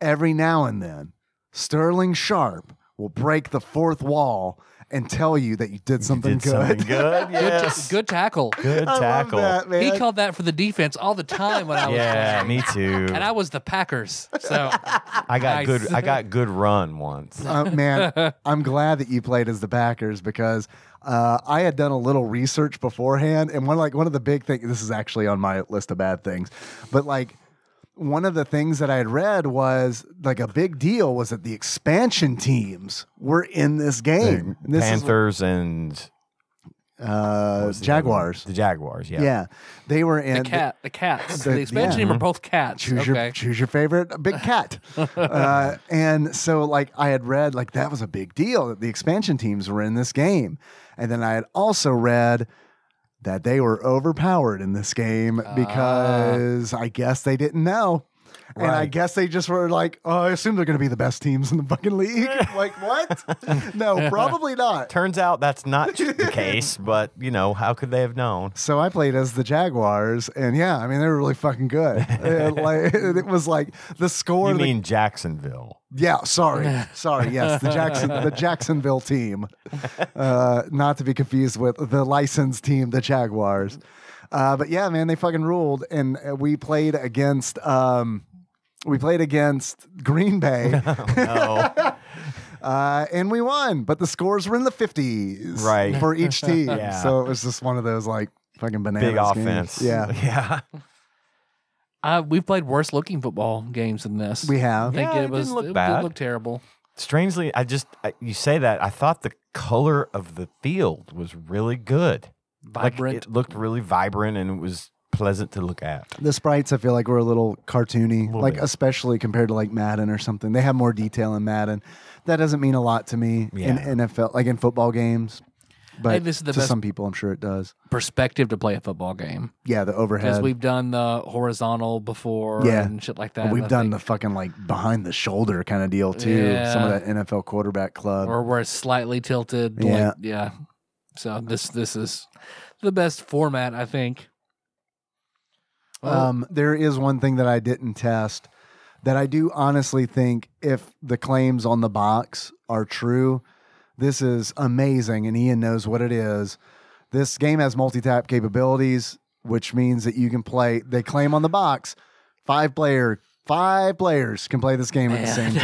every now and then, Sterling Sharpe will break the fourth wall and tell you that you did something you did good. Something good, yes. good, good tackle. Good tackle. That, he called that for the defense all the time when I was yeah, playing. Me too. And I was the Packers, so I got nice. good. I got good run once. Uh, man, I'm glad that you played as the Packers because uh, I had done a little research beforehand, and one like one of the big things. This is actually on my list of bad things, but like. One of the things that I had read was like a big deal was that the expansion teams were in this game. The this Panthers what, and uh, Jaguars. The, the Jaguars, yeah. Yeah. They were in. The, cat, the, the Cats. The, the expansion yeah. team were both cats. Choose, okay. your, choose your favorite, a big cat. uh, and so like I had read like that was a big deal that the expansion teams were in this game. And then I had also read that they were overpowered in this game because uh, I guess they didn't know. Right. And I guess they just were like, oh, I assume they're going to be the best teams in the fucking league. Like, what? No, probably not. Turns out that's not the case, but, you know, how could they have known? So I played as the Jaguars, and yeah, I mean, they were really fucking good. it, like, it was like the score. You mean the... Jacksonville. Yeah, sorry. Sorry, yes, the Jackson, the Jacksonville team. Uh, not to be confused with the licensed team, the Jaguars. Uh, but yeah, man, they fucking ruled, and we played against... Um, We played against Green Bay, oh, no. uh, and we won. But the scores were in the fifties, right, for each team. Yeah. So it was just one of those like fucking bananas big offense. Games. Yeah, yeah. Uh, we've played worse looking football games than this. We have. I think yeah, it, it was didn't look it bad. It looked terrible. Strangely, I just I, you say that I thought the color of the field was really good, vibrant. Like, it looked really vibrant, and it was. Pleasant to look at. The sprites, I feel like, were a little cartoony, a little like bit. Especially compared to like Madden or something. They have more detail in Madden. That doesn't mean a lot to me yeah. in N F L, like in football games. But hey, this is the to best some people, I'm sure it does. Perspective to play a football game. Yeah, the overhead. Because we've done the horizontal before yeah. and shit like that. Well, we've I done think. the fucking like behind the shoulder kind of deal too. Yeah. Some of that N F L quarterback club, or where it's slightly tilted. Yeah, like, yeah. So this this is the best format, I think. Um, there is one thing that I didn't test that I do honestly think if the claims on the box are true, this is amazing, and Ian knows what it is. This game has multi-tap capabilities, which means that you can play, they claim on the box, five player, five players can play this game Man. at the same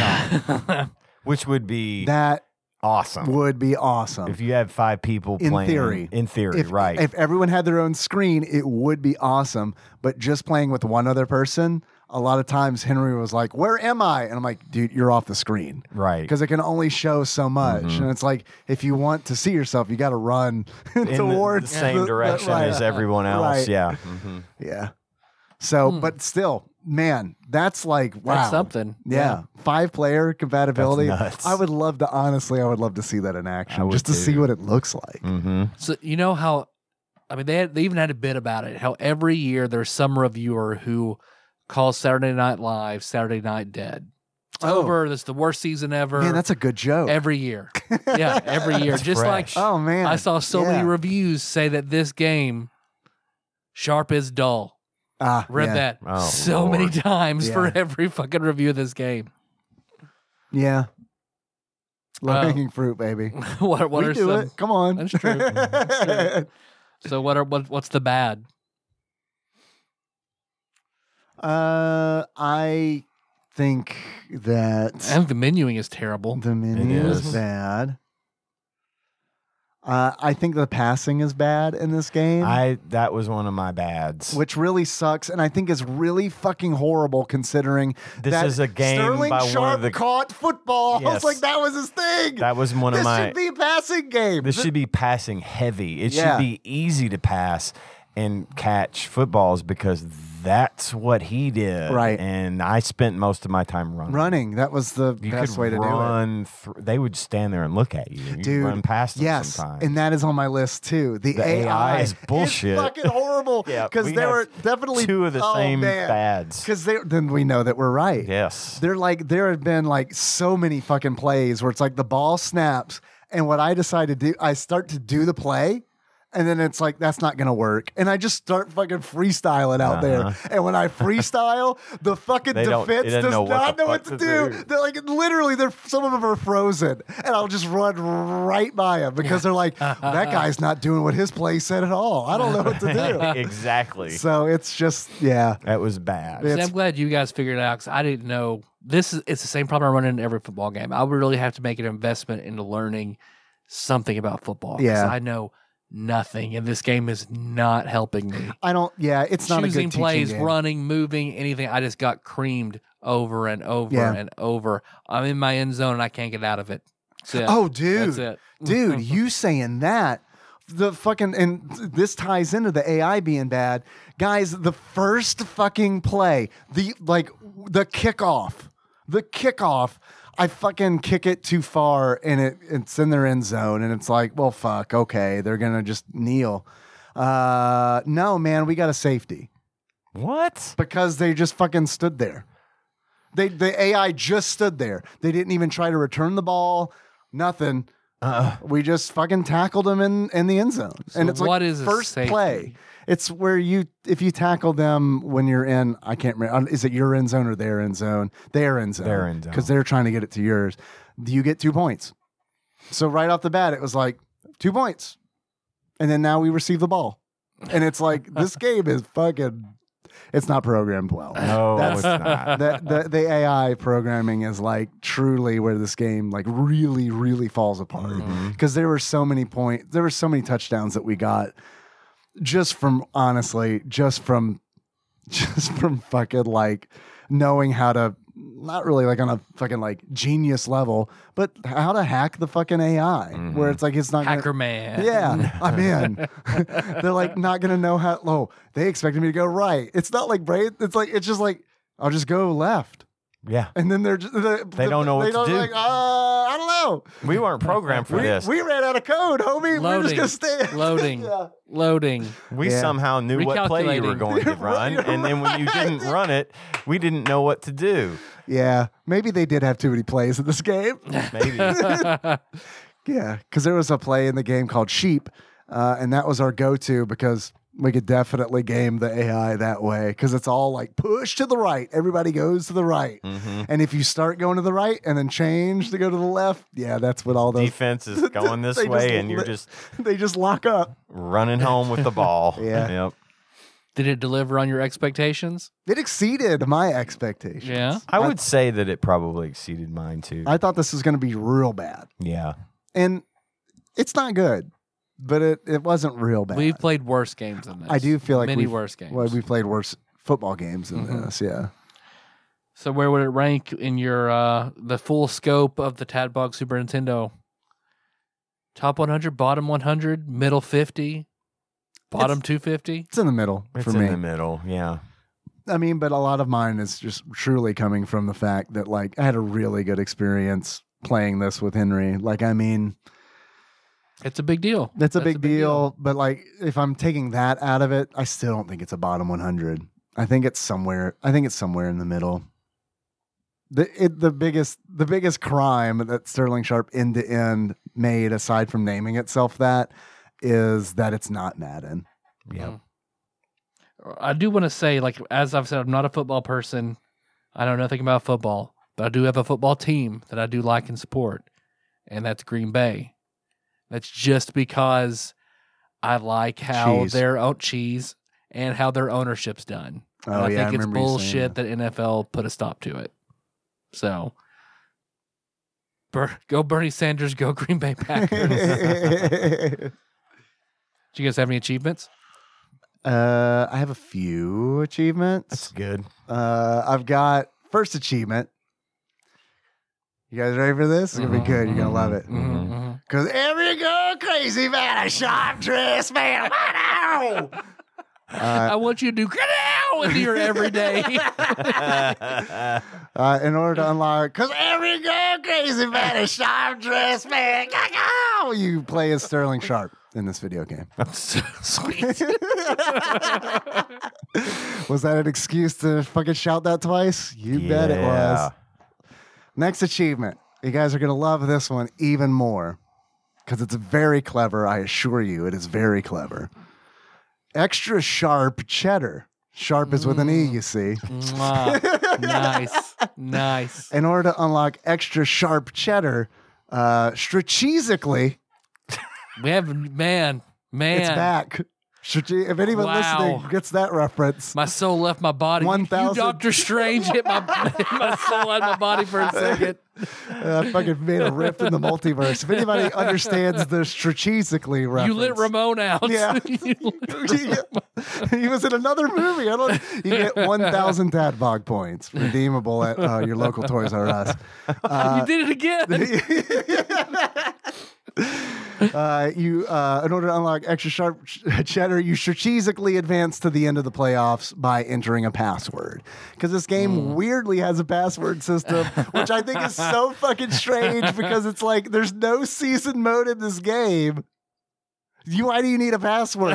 time. Which would be... that. Awesome. Would be awesome. If you had five people in playing. In theory. In theory, if, right. If everyone had their own screen, it would be awesome. But just playing with one other person, a lot of times Henry was like, where am I? And I'm like, dude, you're off the screen. Right. Because it can only show so much. Mm-hmm. And it's like, if you want to see yourself, you got to run in towards the, the same the, direction the, right, as everyone else. Right. Yeah. Mm-hmm. Yeah. So, mm. but still. Man, that's like, wow. That's something. Yeah. yeah. Five-player compatibility. I would love to, honestly, I would love to see that in action just to too. see what it looks like. Mm-hmm. So you know how, I mean, they, had, they even had a bit about it, how every year there's some reviewer who calls Saturday Night Live Saturday Night Dead. It's oh. over. That's the worst season ever. Man, that's a good joke. Every year. Yeah, every year. That's just fresh. Like, oh man, I saw so yeah. many reviews say that this game, Sharpe is dull. Ah, Read yeah. that oh, so Lord. many times yeah. for every fucking review of this game. Yeah. Low-hanging uh, fruit, baby. what what we are do some, it. Come on. That's true. That's true. So what are what, what's the bad? Uh, I think that... And the menuing is terrible. The menuing is. is bad. Uh, I think the passing is bad in this game. I that was one of my bads, which really sucks, and I think is really fucking horrible considering this that is a game Sterling by Sharpe one of the caught football. Yes. I was like, that was his thing. That was one of this my. This should be a passing game. This should be passing heavy. It yeah. should be easy to pass and catch footballs because that's what he did. Right. And I spent most of my time running. Running. That was the you best way to run do it. They would stand there and look at you. Dude, you run past them yes. sometimes. And that is on my list too. The, the A I, A I is bullshit. It's fucking horrible. Because yeah, there were definitely two of the oh, same man. bads. Because then we know that we're right. Yes. They're like, there have been like so many fucking plays where it's like the ball snaps. And what I decide to do, I start to do the play. And then it's like, that's not going to work. And I just start fucking freestyling out uh-huh. there. And when I freestyle, the fucking defense does know not what know what to, to do. do. They're like, literally, they're, some of them are frozen. And I'll just run right by them because they're like, that guy's not doing what his play said at all. I don't know what to do. Exactly. So it's just, yeah. That was bad. I'm glad you guys figured it out because I didn't know. This is, it's the same problem I run into in every football game. I would really have to make an investment into learning something about football because yeah. I know nothing, and this game is not helping me. I don't. Yeah, it's not choosing a good teaching plays, game. Running, moving, anything. I just got creamed over and over yeah. and over. I'm in my end zone and I can't get out of it. That's it. Oh, dude, That's it. dude, you saying that? The fucking and this ties into the A I being bad, guys. The first fucking play, the like the kickoff, the kickoff. I fucking kick it too far, and it it's in their end zone, and it's like, well, fuck, okay, they're gonna just kneel. Uh, no, man, we got a safety. What? Because they just fucking stood there. They, the A I just stood there. They didn't even try to return the ball. Nothing. Uh, we just fucking tackled them in, in the end zone. So and it's what like is first play. It's where you, if you tackle them when you're in, I can't remember, is it your end zone or their end zone? Their end zone. Their end zone. Because they're trying to get it to yours. You get two points. So right off the bat, it was like two points. And then now we receive the ball. And it's like, this game is fucking... It's not programmed well. No, That's, it's not. The, the, the A I programming is like truly where this game like really, really falls apart. Because mm-hmm. there were so many points, there were so many touchdowns that we got just from honestly, just from, just from fucking like knowing how to, not really like on a fucking like genius level, but how to hack the fucking A I mm-hmm. where it's like it's not hacker gonna, man. Yeah, I'm in. They're like not gonna know how. Oh, they expected me to go right. It's not like right. It's like it's just like I'll just go left. Yeah, and then they're just, the, they the, don't know what they to don't do. Like, uh, I don't know. We weren't programmed for we, this. We ran out of code, homie. Loading. We're just gonna stay. Loading. yeah. Loading. We yeah. somehow knew what play you were going to run, and then when you didn't run it, we didn't know what to do. Yeah, maybe they did have too many plays in this game. Maybe. yeah, because there was a play in the game called Sheep, uh, and that was our go-to because we could definitely game the A I that way because it's all like push to the right. Everybody goes to the right. Mm-hmm. And if you start going to the right and then change to go to the left, yeah, that's what all those... Defense is going this way and you're just... They just lock up. Running home with the ball. yeah. Yep. Did it deliver on your expectations? It exceeded my expectations. Yeah. I, I would say that it probably exceeded mine too. I thought this was going to be real bad. Yeah. And it's not good. But it, it wasn't real bad. We've played worse games than this. I do feel like many worse games. Well, we played worse football games than mm-hmm. this. Yeah. So where would it rank in your uh, the full scope of the Tadbog Super Nintendo? Top one hundred, bottom one hundred, middle fifty, bottom two fifty. It's in the middle for me. It's in the middle. Yeah. I mean, but a lot of mine is just truly coming from the fact that like I had a really good experience playing this with Henry. Like I mean. It's a big deal. That's a, That's big, a big deal, deal. But like, if I'm taking that out of it, I still don't think it's a bottom one hundred. I think it's somewhere. I think it's somewhere in the middle. The it, the biggest the biggest crime that Sterling Sharpe End to End made, aside from naming itself that, is that it's not Madden. Yeah. I do want to say, like as I've said, I'm not a football person. I know nothing about football, but I do have a football team that I do like and support, and that's Green Bay. That's just because I like how cheese. their own cheese and how their ownership's done. Oh, and I yeah, think I it's bullshit that. that N F L put a stop to it. So Ber go Bernie Sanders, go Green Bay Packers. Do you guys have any achievements? Uh, I have a few achievements. That's good. Uh, I've got first achievement. You guys ready for this? It's going to be good. You're going to love it. Because every girl crazy man, a sharp dress man. uh, I want you to do into your everyday. uh, in order to unlock, because every girl crazy man, a sharp dress man. You play as Sterling Sharpe in this video game. Sweet. Was that an excuse to fucking shout that twice? You yeah. bet it was. Next achievement. You guys are going to love this one even more because it's very clever. I assure you, it is very clever. Extra sharp cheddar. Sharp mm. is with an E, you see. Mm. nice. Nice. In order to unlock extra sharp cheddar, uh, strategically. We have, man, man. It's back. If anyone wow. listening gets that reference, my soul left my body. One thousand, Doctor Strange hit my my soul out of my body for a second. Uh, I fucking made a rift in the multiverse. If anybody understands the strategically reference, you lit Ramon out. Yeah, you lit Ramon. He was in another movie. I don't. You get one thousand Tadbog points, redeemable at uh, your local Toys R Us. Uh, you did it again. uh, you, uh, in order to unlock extra sharp ch cheddar, you strategically advance to the end of the playoffs by entering a password. Because this game mm. weirdly has a password system, which I think is so fucking strange because it's like there's no season mode in this game. You, why do you need a password?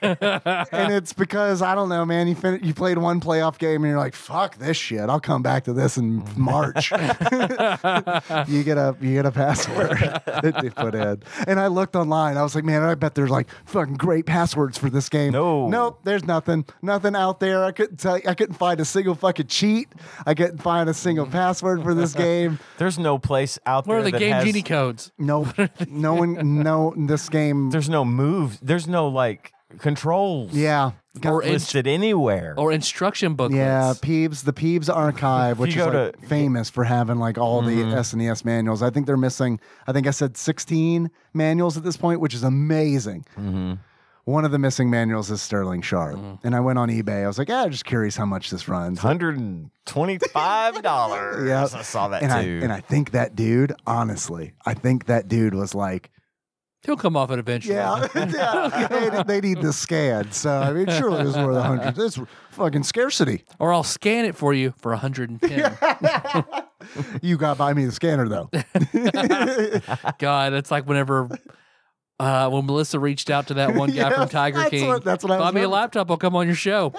And it's because, I don't know, man, you fin you played one playoff game and you're like, fuck this shit. I'll come back to this in March. you get a you get a password that they put in. And I looked online. I was like, man, I bet there's like fucking great passwords for this game. No. Nope, there's nothing. Nothing out there. I couldn't tell you, I couldn't find a single fucking cheat. I couldn't find a single password for this game. There's no place out there. Where are the that game has... genie codes? No, no one no this game. There's no moves. There's no like controls. Yeah. Or listed anywhere. Or instruction booklets. Yeah, Peebs, the Peebs archive, which is like to, famous for having like all mm-hmm. the S N E S manuals. I think they're missing, I think I said sixteen manuals at this point, which is amazing. Mm-hmm. One of the missing manuals is Sterling Sharpe. Mm-hmm. And I went on eBay. I was like, yeah, I'm just curious how much this runs. one hundred twenty-five dollars. Yep. I saw that and too. I, and I think that dude, honestly, I think that dude was like, he'll come off it eventually. Yeah, yeah. They, they need the scan. So, I mean, surely it was worth one hundred. It's fucking scarcity. Or I'll scan it for you for one hundred ten. You got to buy me the scanner, though. God, it's like whenever uh, when Melissa reached out to that one guy yeah, from Tiger that's King. What, that's what I was Buy me wondering. a laptop. I'll come on your show.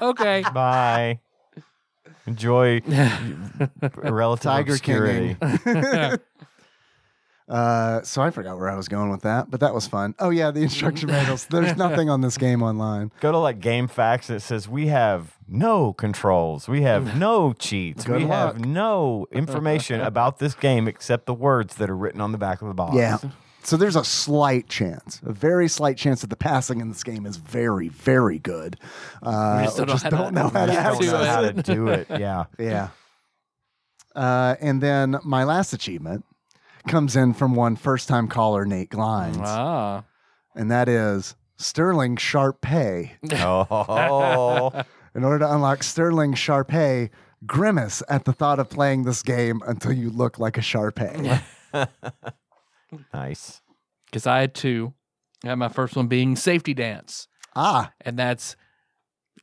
Okay. Bye. Enjoy relative Tiger obscurity. King. Uh, so I forgot where I was going with that, but that was fun. Oh yeah, the instruction manuals. There's nothing on this game online. Go to like Game Facts that says we have no controls, we have no cheats, Good we luck. have no information about this game except the words that are written on the back of the box. Yeah. So there's a slight chance, a very slight chance that the passing in this game is very, very good. Uh, we just don't, just know, don't know how to, how to, do, know it. How to do it. Yeah. Yeah. Uh, and then my last achievement comes in from one first-time caller, Nate Glines. Ah. And that is Sterling Sharpe. Oh. In order to unlock Sterling Sharpe, grimace at the thought of playing this game until you look like a Sharpe. Nice. Because I had two. I had my first one being safety dance. Ah. And that's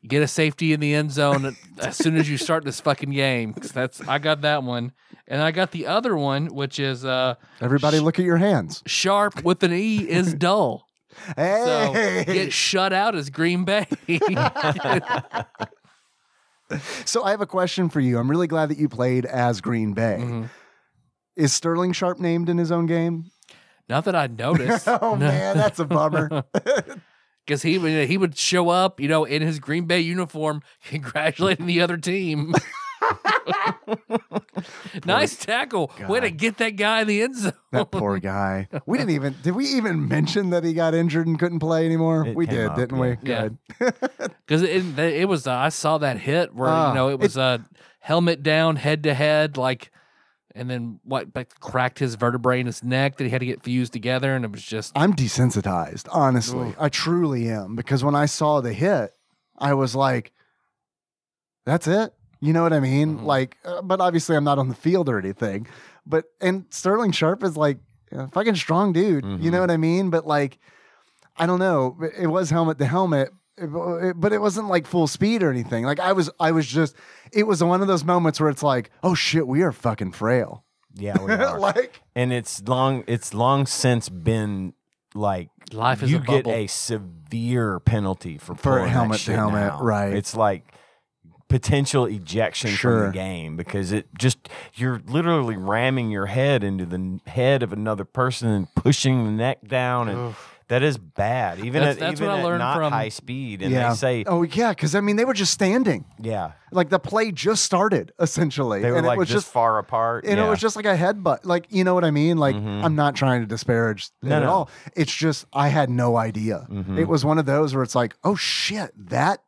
get a safety in the end zone as soon as you start this fucking game. That's I got that one. And I got the other one, which is... Uh, Everybody look at your hands. Sharpe with an E is dull. Hey! So get shut out as Green Bay. So I have a question for you. I'm really glad that you played as Green Bay. Mm-hmm. Is Sterling Sharpe named in his own game? Not that I noticed. Oh, no. Man, that's a bummer. Because he, he would show up, you know, in his Green Bay uniform, congratulating the other team. Nice tackle. God. Way to get that guy in the end zone. That poor guy. We didn't even, did we even mention that he got injured and couldn't play anymore? It we did, up, didn't yeah. we? Yeah. Good. Because it, it was, uh, I saw that hit where, uh, you know, it was a uh, helmet down, head to head, like, and then what cracked his vertebrae in his neck that he had to get fused together. And it was just. I'm desensitized, honestly. Ooh. I truly am. Because when I saw the hit, I was like, that's it. You know what I mean? Mm-hmm. Like, uh, but obviously I'm not on the field or anything. But, and Sterling Sharpe is like a fucking strong dude. Mm-hmm. You know what I mean? But like, I don't know. It was helmet to helmet, but it wasn't like full speed or anything. Like I was, I was just, it was one of those moments where it's like, oh shit, we are fucking frail. Yeah. We are. Like, and it's long, it's long since been like, life is you a get bubble. a severe penalty for, for helmet to helmet. Now. Right. It's like, potential ejection sure. from the game because it just you're literally ramming your head into the head of another person and pushing the neck down and Ugh. that is bad. Even that's, at, that's even what I learned not from high speed, and yeah. they say, "Oh yeah," because I mean they were just standing. Yeah, like the play just started essentially. They were and like it was just far apart, and yeah. it was just like a headbutt. Like you know what I mean? Like mm-hmm. I'm not trying to disparage no, it at no. all. It's just I had no idea. Mm-hmm. It was one of those where it's like, "Oh shit, that."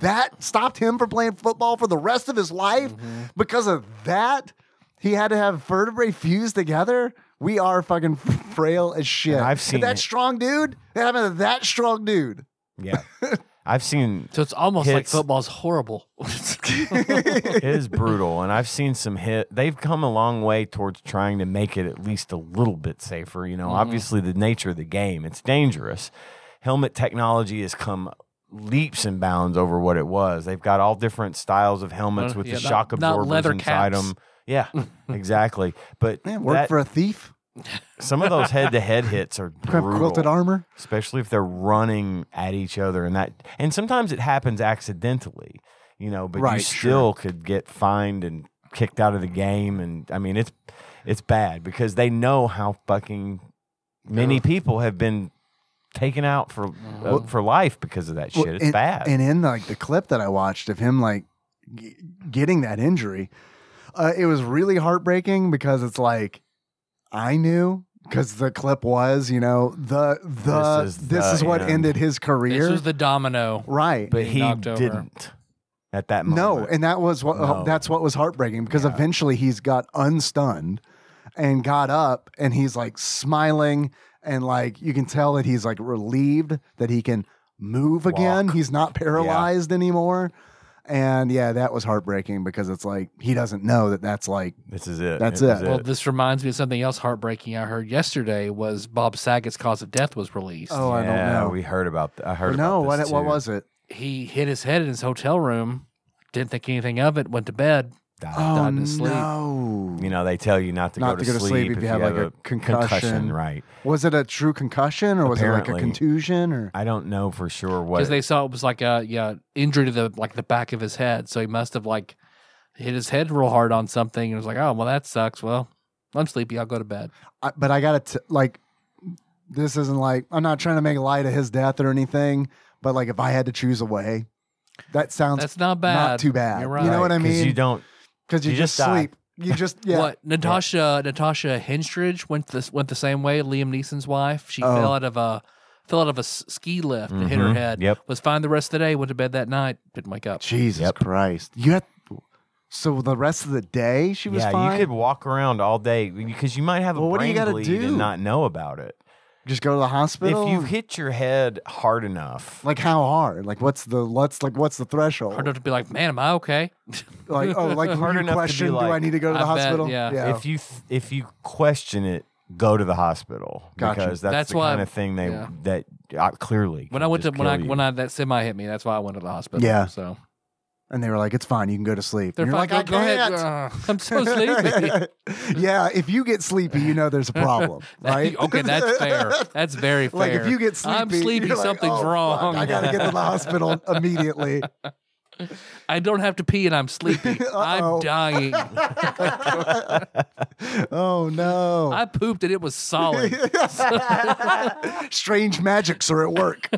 That stopped him from playing football for the rest of his life. Mm-hmm. Because of that, he had to have vertebrae fused together. We are fucking frail as shit. And I've seen that it. strong dude. That happened to that strong dude. Yeah, I've seen. So it's almost hits. like football's horrible. It is brutal, and I've seen some hit. They've come a long way towards trying to make it at least a little bit safer. You know, mm-hmm. obviously the nature of the game, it's dangerous. Helmet technology has come leaps and bounds over what it was. They've got all different styles of helmets uh, with yeah, the not, shock absorbers inside caps. them. Yeah, exactly. But Man, work that, for a thief. Some of those head-to-head hits are brutal, quilted armor, especially if they're running at each other, and that, and sometimes it happens accidentally, you know. But right, you still sure. could get fined and kicked out of the game, and I mean, it's it's bad because they know how fucking many yeah. people have been taken out for mm-hmm. uh, for life because of that shit. Well, it's and, bad. And in like the clip that I watched of him like g getting that injury, uh, it was really heartbreaking because it's like. I knew because the clip was, you know, the the this is, this the, is what you know, ended his career. This was the domino, right? But he didn't over. at that moment. No, and that was what no. uh, that's what was heartbreaking because yeah. eventually he's got unstunned and got up and he's like smiling and like you can tell that he's like relieved that he can move Walk. again. He's not paralyzed yeah. anymore. And yeah, that was heartbreaking because it's like he doesn't know that that's like this is it. That's it. it. Well, this reminds me of something else heartbreaking I heard yesterday was Bob Saget's cause of death was released. Oh, yeah, I don't know. We heard about that. I heard. No, about this what it, what was it? He hit his head in his hotel room. Didn't think anything of it. Went to bed. Died, oh, died in sleep. No. You know they tell you not to not go to, to, go to sleep, sleep if, if you have, you have like a, a concussion. concussion. Right? Was it a true concussion or Apparently, was it like a contusion? Or I don't know for sure what. Because they saw it was like a yeah injury to the like the back of his head, so he must have like hit his head real hard on something, and it was like, oh well, that sucks. Well, I'm sleepy. I'll go to bed. I, but I got to like, this isn't like I'm not trying to make light of his death or anything, but like if I had to choose a way, that sounds that's not bad, not too bad. You're right. You know what I mean? You don't. Because you, you just, just sleep. You just yeah. What Natasha yeah. Natasha Henstridge went this went the same way. Liam Neeson's wife. She oh. fell out of a fell out of a ski lift mm-hmm. and hit her head. Yep. Was fine the rest of the day. Went to bed that night. Didn't wake up. Jesus yep. Christ! You had so the rest of the day she was yeah, fine. Yeah, you could walk around all day because you might have well, a brain what do you bleed do? and not know about it. Just go to the hospital. If you hit your head hard enough, like how hard? Like what's the what's like what's the threshold? Hard enough to be like, man, am I okay? Like oh, like hard enough question, to be like, do I need to go to the I hospital? Bet, yeah. yeah. If you th if you question it, go to the hospital gotcha. because that's, that's the kind I, of thing they yeah. that uh, clearly. When I went to when I you. when I that semi hit me, that's why I went to the hospital. Yeah. So. And they were like, it's fine. You can go to sleep. They're and you're like, I go can't. Ahead. I'm so sleepy. Yeah, if you get sleepy, you know there's a problem, right? Okay, that's fair. That's very fair. Like if you get sleepy, I'm sleepy, you're something's like, oh, wrong. Fuck, I got to get to the hospital immediately. I don't have to pee and I'm sleepy. Uh-oh. I'm dying. Oh, no. I pooped and it was solid. Strange magics are at work.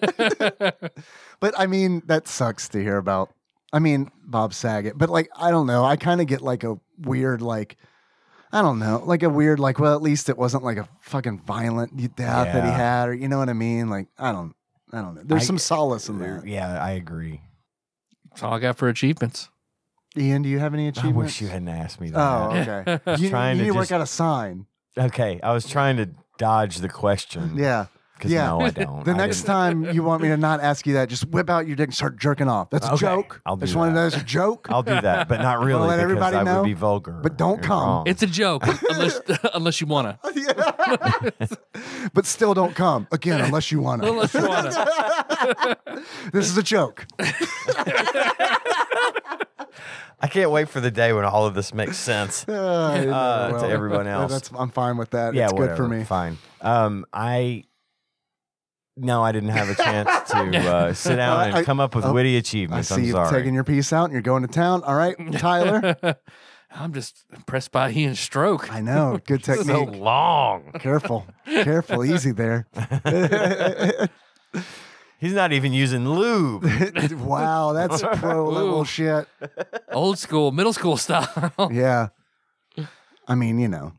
But, I mean, that sucks to hear about. I mean, Bob Saget, but like, I don't know. I kind of get like a weird, like, I don't know, like a weird, like, well, at least it wasn't like a fucking violent death yeah. that he had, or you know what I mean? Like, I don't, I don't know. There's I, some solace in there. Yeah, I agree. That's all I got for achievements. Ian, do you have any achievements? I wish you hadn't asked me that. Oh, okay. I was you trying you to need to just... work out a sign. Okay, I was trying to dodge the question. Yeah. Yeah. No, I don't. The I next didn't. time you want me to not ask you that, just whip out your dick and start jerking off. That's okay, a joke. I'll do I just that. want to know it's a joke. I'll do that, but not really. Let everybody I know. Would be vulgar. But don't come. Wrong. It's a joke unless unless you wanna. Yeah. But still don't come again unless you wanna. Unless you wanna. This is a joke. I can't wait for the day when all of this makes sense uh, uh, well, to everyone else. That's, I'm fine with that. Yeah, it's whatever, good for me. Fine. Um, I. No, I didn't have a chance to uh, sit down uh, and I, come up with oh, witty achievements. I see I'm sorry. you taking your piece out and you're going to town. All right, Tyler. I'm just impressed by Ian's stroke. I know. Good technique. So long. Careful. Careful. Easy there. He's not even using lube. Wow, that's pro-level shit. Old school, middle school style. Yeah. I mean, you know,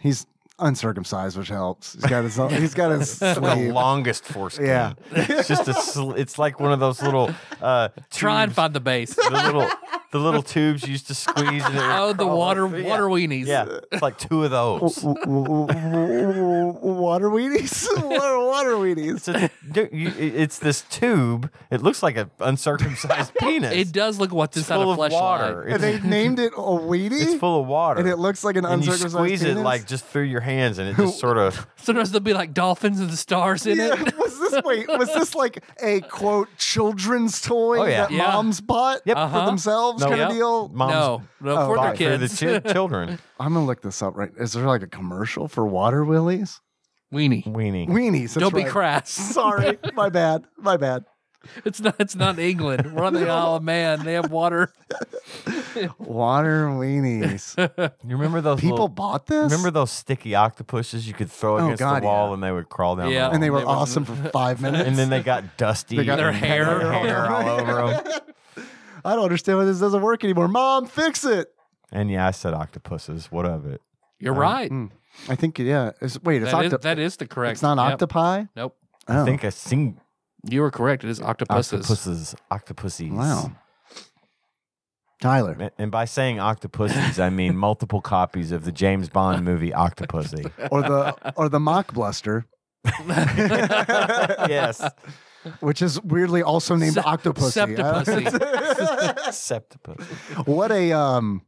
he's... uncircumcised, which helps. He's got his. He's got his. The longest foreskin. Yeah, it's just a. Sl it's like one of those little. Uh, Try and find the base. The little, the little tubes you used to squeeze. And oh, the water, water yeah. weenies. Yeah, it's like two of those. Water weenies. Water weenies. It's, a, it's this tube. It looks like an uncircumcised penis. It does look what's inside a fleshlight. And they named it a weenie. It's full of water, and it looks like an and uncircumcised penis. You squeeze penis? It like just through your hands and it just sort of sometimes there'll be like dolphins and the stars in yeah. it. Was this wait, was this like a quote children's toy oh, yeah. that yeah. moms bought uh-huh. for themselves? no, kind of deal? Moms, no, no, oh, for their kids. For the ch children. I'm going to look this up, right? Is there like a commercial for water willies? Weenie. Weenie. Weenies. Don't right. be crass. Sorry. My bad. My bad. It's not It's not England. We're on the Isle of Man. They have water. Water weenies. You remember those People little, bought this? Remember those sticky octopuses you could throw oh, against God, the wall yeah. and they would crawl down yeah. the wall? And they were they awesome were... for five minutes. And then they got dusty. They got their hair, hair, hair all over them. I don't understand why this doesn't work anymore. Mom, fix it. And yeah, I said octopuses. What of it? You're um, right. Mm, I think, yeah. It's, wait, that it's is, That is the correct. It's not yep. octopi? Nope. Oh. I think I sing... You were correct. It is octopuses. Octopuses. Octopuses. Wow. Tyler. And by saying octopuses, I mean multiple copies of the James Bond movie Octopussy. Or the or the mock bluster. Yes. Which is weirdly also named Se Octopussy. Septipussy. Septipussy. What a um,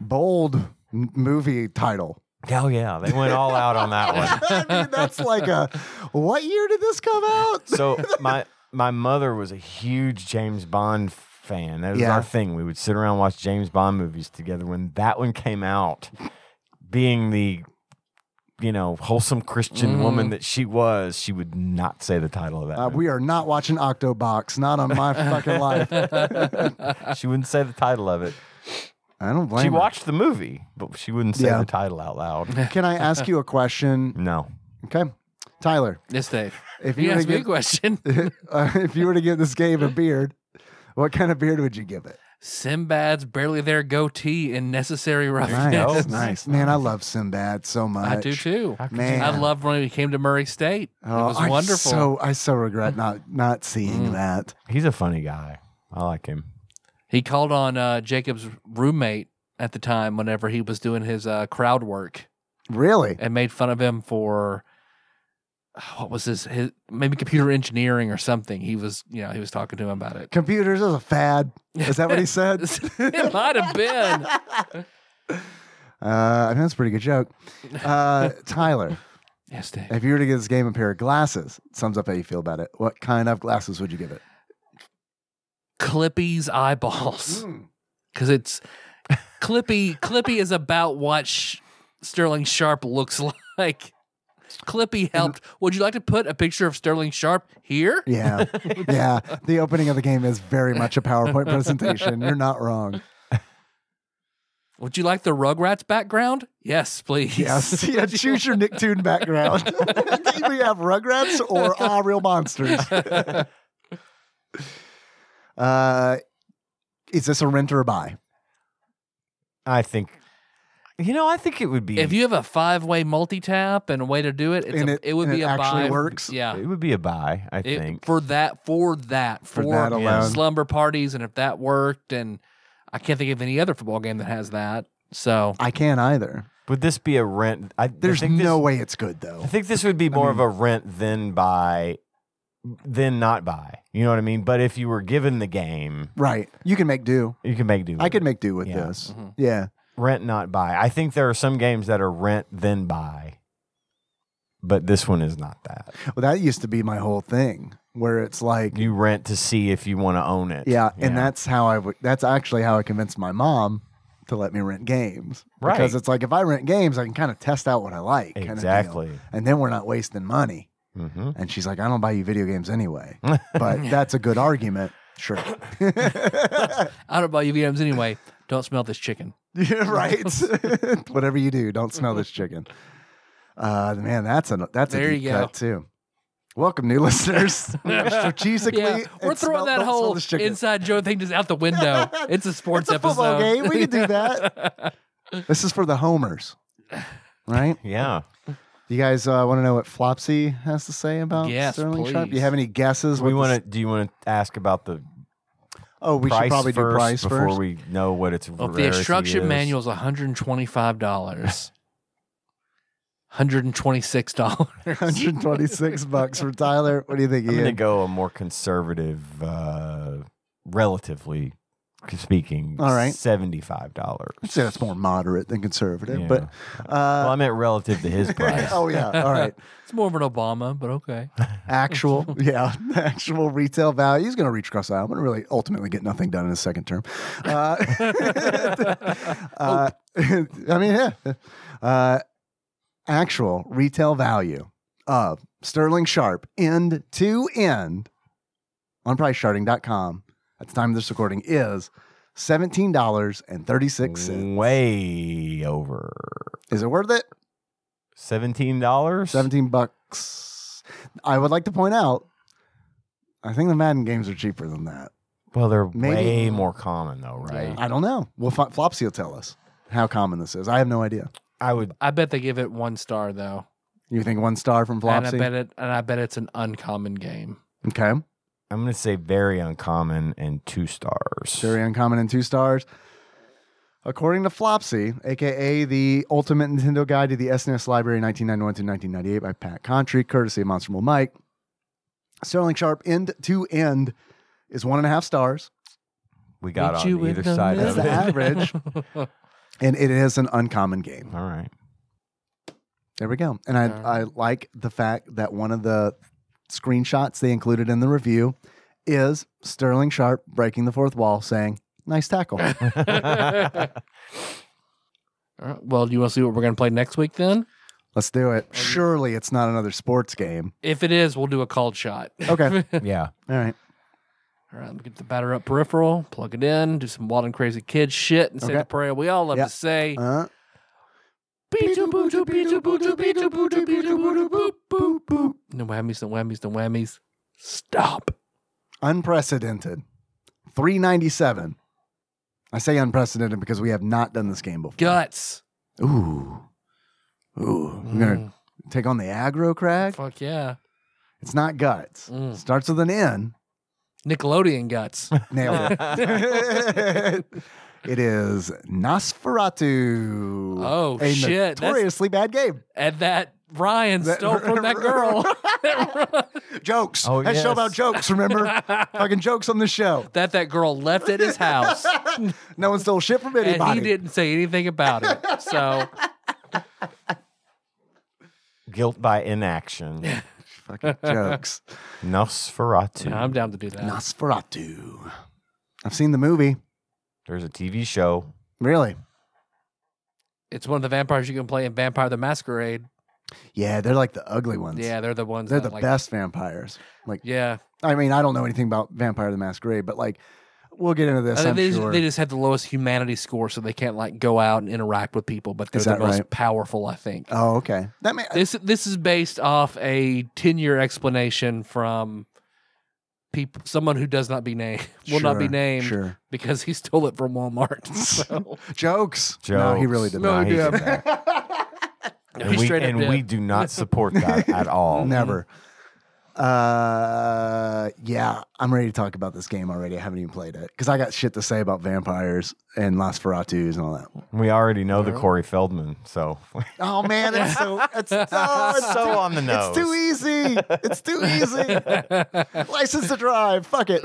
bold movie title. Oh, yeah. They went all out on that one. I mean, that's like a, what year did this come out? So my my mother was a huge James Bond fan. That was yeah. our thing. We would sit around and watch James Bond movies together. When that one came out, being the, you know, wholesome Christian mm. woman that she was, she would not say the title of that. Uh, we are not watching Octobox. Not on my fucking life. She wouldn't say the title of it. I don't blame her. She watched the movie, but she wouldn't say yeah. the title out loud. Can I ask you a question? No. Okay. Tyler. Yes, Dave. If you, you asked me a question. uh, if you were to give this game a beard, what kind of beard would you give it? Sinbad's barely there goatee and necessary roughness. Nice. Oh, nice. Man, I love Sinbad so much. I do too. Man. I loved when he came to Murray State. Oh, it was I wonderful. So, I so regret not, not seeing mm. that. He's a funny guy. I like him. He called on uh, Jacob's roommate at the time whenever he was doing his uh, crowd work. Really? And made fun of him for, what was this, his, maybe computer engineering or something. He was, you know, he was talking to him about it. Computers is a fad. Is that what he said? It might have been. Uh, I mean, that's a pretty good joke. Uh, Tyler. Yes, Dave. If you were to give this game a pair of glasses, sums up how you feel about it. What kind of glasses would you give it? Clippy's eyeballs, because it's Clippy. Clippy is about what sh Sterling Sharpe looks like. Clippy helped. Would you like to put a picture of Sterling Sharpe here? Yeah, yeah. The opening of the game is very much a PowerPoint presentation. You're not wrong. Would you like the Rugrats background? Yes, please. Yes. Yeah, choose your Nicktoon background. Do we have Rugrats or Ah Real Monsters? Uh, is this a rent or a buy? I think, you know, I think it would be. If you have a five-way multi-tap and a way to do it, it's a, it, it would be it a actually buy. Actually works. Yeah, it would be a buy. I it, think for that, for that, for, for that alone. Slumber parties, and if that worked, and I can't think of any other football game that has that. So I can't either. Would this be a rent? I, There's I think no this, way it's good though. I think this would be more I mean, of a rent than buy. Then not buy. You know what I mean? But if you were given the game. Right. You can make do. You can make do. With I could make do with yeah. this. Mm-hmm. Yeah. Rent, not buy. I think there are some games that are rent, then buy. But this one is not that. Well, that used to be my whole thing where it's like. You rent to see if you want to own it. Yeah. And know? that's how I would. That's actually how I convinced my mom to let me rent games. Right. Because it's like if I rent games, I can kind of test out what I like. Exactly. Kind of and then we're not wasting money. Mm-hmm. And she's like, I don't buy you video games anyway. But that's a good argument. Sure. I don't buy you video games anyway. Don't smell this chicken. Yeah, right. Whatever you do, don't smell this chicken. Uh, man, that's a, that's there a deep you go. cut, too. Welcome, new listeners. Strategically, yeah, we're throwing smell, that whole Inside Joe thing just out the window. It's a sports it's a episode. Game. We can do that. This is for the homers, right? Yeah. You guys uh, want to know what Flopsy has to say about yes, Sterling Sharpe? Do you have any guesses? We want to. Do you want to ask about the? Oh, we price should probably first do price before first. we know what it's. Well, if the instruction is. manual is one hundred and twenty-five dollars, one hundred and twenty-six dollars, one hundred and twenty-six bucks for Tyler. What do you think? I'm going to go a more conservative, uh, relatively speaking, all right, seventy-five dollars. I'd say that's more moderate than conservative. Yeah. But, uh, well, I meant relative to his price. Oh, yeah. All right. It's more of an Obama, but okay. Actual, yeah, actual retail value. He's going to reach across the aisle and really ultimately get nothing done in his second term. Uh, uh, I mean, yeah. Uh, actual retail value of Sterling Sharpe End to End on price charting dot com. At the time of this recording is seventeen dollars and thirty-six cents. Way over. Is it worth it? Seventeen dollars. Seventeen bucks. I would like to point out, I think the Madden games are cheaper than that. Well, they're Maybe. way more common though, right? Yeah. I don't know. Well, Flopsy will tell us how common this is. I have no idea. I would. I bet they give it one star though. You think one star from Flopsy? And I bet it. And I bet it's an uncommon game. Okay. I'm going to say very uncommon and two stars. Very uncommon and two stars. According to Flopsy, a k a the Ultimate Nintendo Guide to the S N E S Library nineteen ninety-one to nineteen ninety-eight by Pat Contry, courtesy of Monsterable Mike, Sterling Sharpe End to End is one and a half stars. We got Ain't on either side of it. Average. And it is an uncommon game. All right. There we go. And I, right. I like the fact that one of the screenshots they included in the review is Sterling Sharpe breaking the fourth wall saying, nice tackle. All right, well, do you want to see what we're going to play next week then? Let's do it. Surely it's not another sports game. If it is, we'll do a called shot. Okay. Yeah. All right. All right, we'll get the batter up peripheral, plug it in, do some wild and crazy kid shit, and okay. say the prayer we all love yep. to say. Uh-huh. Beetu bootu beetu bootu beetu bootu beetu bootu boop boop boop. No whammies, no whammies, no whammies. Stop. Unprecedented. three ninety-seven. I say unprecedented because we have not done this game before. Guts. Ooh. Ooh. We're gonna take on the aggro crag? Fuck yeah. It's not guts. Mm. Starts with an N. Nickelodeon guts. Nailed it. It is Nosferatu. Oh, a shit. Notoriously That's, bad game. And that Ryan that, stole from that girl. Jokes. Oh, that yes. show about jokes, remember? Fucking jokes on the show. That that girl left at his house. No one stole shit from anybody. And he didn't say anything about it. So. Guilt by inaction. Fucking jokes. Nosferatu. No, I'm down to do that. Nosferatu. I've seen the movie. There's a T V show. Really? It's one of the vampires you can play in Vampire the Masquerade. Yeah, they're like the ugly ones. Yeah, they're the ones. They're that, the like, best vampires. Like, yeah. I mean, I don't know anything about Vampire the Masquerade, but like, we'll get into this. I mean, I'm they, sure. just, they just have the lowest humanity score, so they can't like go out and interact with people. But they're the most right? powerful, I think. Oh, okay. That may, this this is based off a ten-year explanation from. People, someone who does not be named will sure, not be named sure. because he stole it from Walmart. So. Jokes. Jokes. No, he really did no, not. He did that. And, we, and we do not support that at all. Never. Uh, yeah, I'm ready to talk about this game already. I haven't even played it because I got shit to say about vampires and Nosferatus and all that. We already know all the right. Corey Feldman. So. Oh man, it's so it's, oh, it's so too, on the nose. It's too easy. It's too easy. License to drive. Fuck it.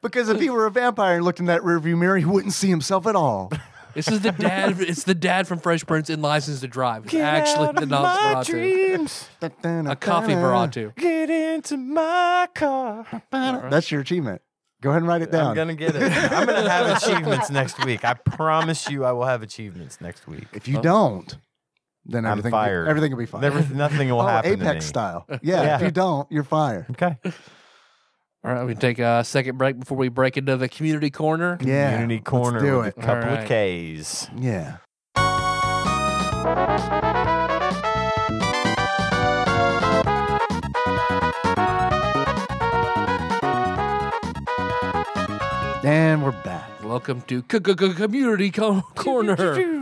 Because if he were a vampire and looked in that rearview mirror, he wouldn't see himself at all. This is the dad. It's the dad from Fresh Prince in License to Drive. It's Get actually out of the Nosferatu. A coffee Veratu. Get into my car. Right. That's your achievement. Go ahead and write it down. I'm gonna get it. I'm gonna have achievements next week. I promise you, I will have achievements next week. If you oh. don't, then everything I'm fired. Will, everything will be fine. There, nothing will oh, happen. Apex to me. Style. Yeah, yeah. If you don't, you're fired. Okay. All right, we can take a second break before we break into the community corner. Yeah, community corner. Let's do it. With a couple right. of K's. Yeah. And we're back. Welcome to community co corner.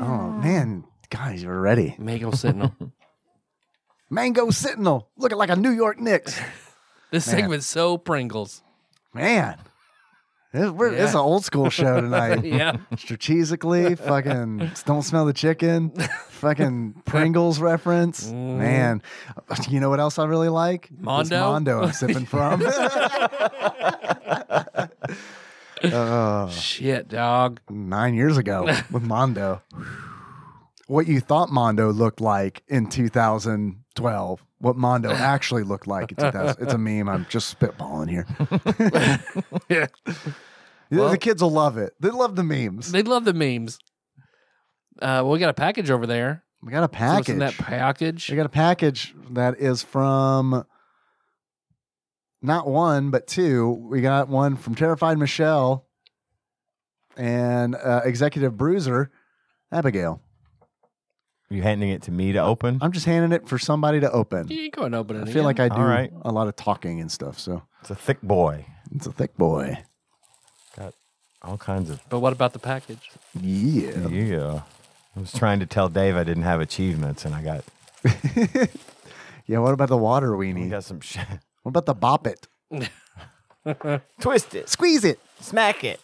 Oh man, guys, we're ready. Mango Sentinel. Mango Sentinel, looking like a New York Knicks. This Man. segment's so Pringles. Man. This, we're, yeah. this is an old school show tonight. Yeah. Strategically, fucking don't smell the chicken, fucking Pringles reference. Mm. Man. You know what else I really like? Mondo. This Mondo I'm sipping from. Uh, Shit, dog. Nine years ago with Mondo. What you thought Mondo looked like in two thousand twelve, what Mondo actually looked like in two thousand. It's a meme. I'm just spitballing here. Yeah. Well, the kids will love it. They love the memes. They love the memes. Uh, well, we got a package over there. We got a package. So in that package? We got a package that is from not one, but two. We got one from Terrified Michelle and uh, Executive Bruiser, Abigail. Are you handing it to me to open? I'm just handing it for somebody to open. You go and open it. I feel again. like I do right. a lot of talking and stuff. So it's a thick boy. It's a thick boy. Got all kinds of. But what about the package? Yeah, yeah. I was trying to tell Dave I didn't have achievements, and I got. Yeah. What about the water weenie? We got some shit. What about the bop it? Twist it. Squeeze it. Smack it.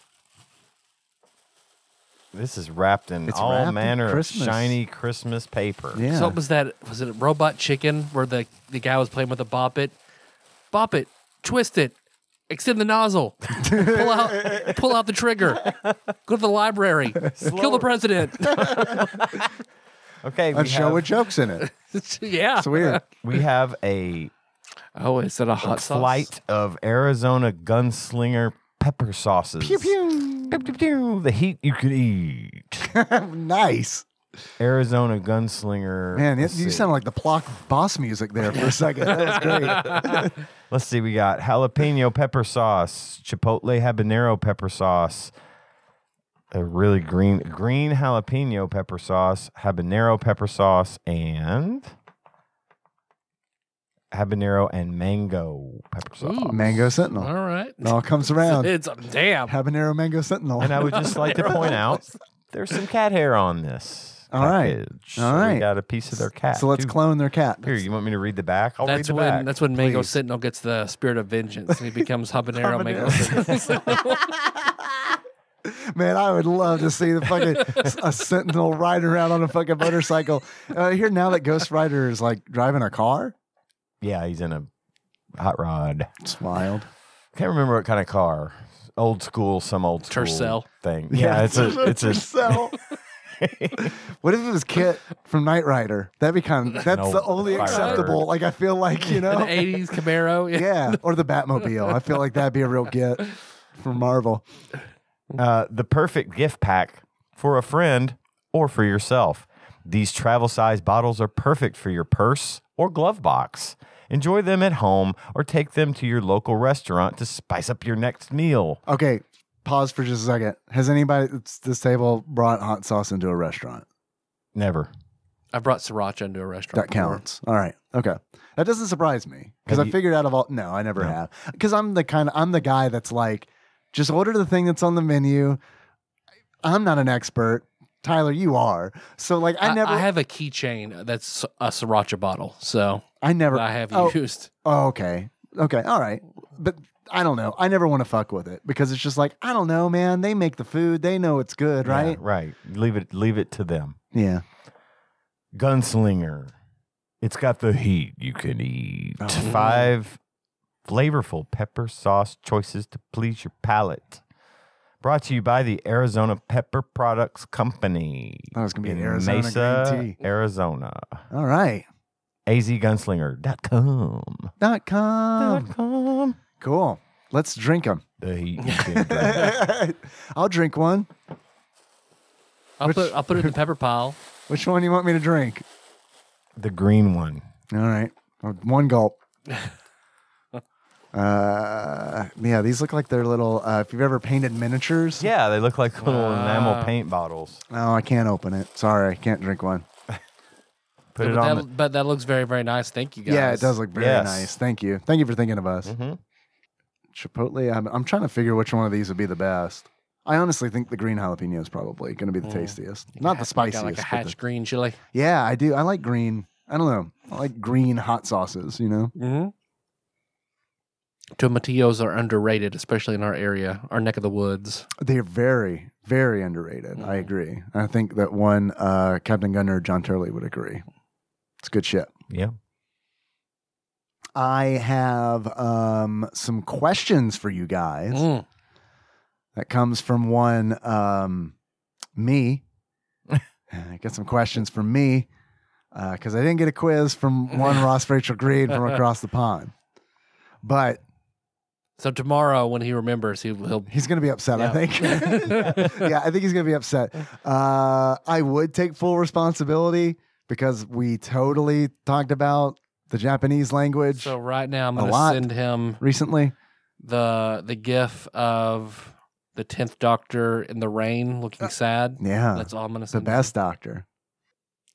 This is wrapped in it's all wrapped manner in of shiny Christmas paper. Yeah. So what was that? Was it Robot Chicken where the, the guy was playing with a bop it? Bop it. Twist it. Extend the nozzle. pull out pull out the trigger. Go to the library. Slower. Kill the president. Okay. A show have... with jokes in it. Yeah. It's weird. We have a oh, is it a hot a sauce? Flight of Arizona gunslinger pepper sauces. Pew, pew. The heat you could eat. Nice. Arizona gunslinger. Man, it, you sound like the Plock boss music there for a second. That was great. Let's see. We got jalapeno pepper sauce, chipotle habanero pepper sauce, a really green, green jalapeno pepper sauce, habanero pepper sauce, and habanero and mango pepper sauce. Ooh, mango sentinel. All right. It all comes around. It's a damn. Habanero mango sentinel. And I would just like to point out there's some cat hair on this. All right. All right. We got a piece of their cat. So let's Dude. clone their cat. Here, you want me to read the back? I'll that's read the when, back. That's when Mango Please. Sentinel gets the spirit of vengeance. And he becomes habanero mango sentinel. Man, I would love to see the fucking a sentinel riding around on a fucking motorcycle. Uh, here now that Ghost Rider is like driving a car. Yeah, he's in a hot rod. It's wild. Can't remember what kind of car. Old school, some old school Tercel. thing. Yeah, yeah, it's a it's Tercel. a. What if it was Kit from Knight Rider? That'd be kind of, that's the only acceptable. Like I feel like you know, the eighties Camaro. Yeah. Yeah, or the Batmobile. I feel like that'd be a real get from Marvel. Uh, the perfect gift pack for a friend or for yourself. These travel-sized bottles are perfect for your purse or glove box. Enjoy them at home or take them to your local restaurant to spice up your next meal. Okay, pause for just a second. Has anybody at this table brought hot sauce into a restaurant? Never. I brought sriracha into a restaurant. That counts. All right. Okay. That doesn't surprise me because I figured out of all... No, I never no. have. Because I'm the kind of... I'm the guy that's like, just order the thing that's on the menu. I'm not an expert. Tyler, you are. So like I, I never I have a keychain that's a sriracha bottle. So I never I have oh, used. Oh, okay. Okay. All right. But I don't know. I never want to fuck with it because it's just like, I don't know, man. They make the food. They know it's good, yeah, right? Right. Leave it leave it to them. Yeah. Gunslinger. It's got the heat you can eat. Oh. Five flavorful pepper sauce choices to please your palate. Brought to you by the Arizona Pepper Products Company. Oh, it's going to be in Arizona Mesa, green tea. Arizona. All right. A Z gunslinger dot com. Dot com. Dot com. Cool. Let's drink them. The heat you can drink. I'll drink one. I'll, Which, put, I'll put it in the pepper pile. Which one do you want me to drink? The green one. All right. One gulp. Uh, yeah, these look like they're little, uh, if you've ever painted miniatures. Yeah, they look like little uh, enamel paint bottles. Oh, I can't open it. Sorry, I can't drink one. Put yeah, it but on. That, the... But that looks very, very nice. Thank you, guys. Yeah, it does look very yes. nice. Thank you. Thank you for thinking of us. Mm-hmm. Chipotle, I'm, I'm trying to figure which one of these would be the best. I honestly think the green jalapeno is probably going to be the mm. tastiest. You Not the spiciest. Like a hatch the... green chili. Yeah, I do. I like green. I don't know. I like green hot sauces, you know? Mm-hmm. Tomatillos are underrated, especially in our area, our neck of the woods. They're very, very underrated. Mm. I agree. I think that one, uh, Captain Gunner, John Turley would agree. It's good shit. Yeah. I have um, some questions for you guys. Mm. that comes from one um, me. I got some questions from me because uh, I didn't get a quiz from one Ross Rachel Green from across the pond. But so tomorrow when he remembers, he will. He's going to be upset, yeah. I think. yeah. yeah, I think he's going to be upset. Uh, I would take full responsibility because we totally talked about the Japanese language. So right now I'm going to send him recently the the gif of the tenth Doctor in the rain, looking sad. Yeah, that's all I'm going to say. The best him. Doctor.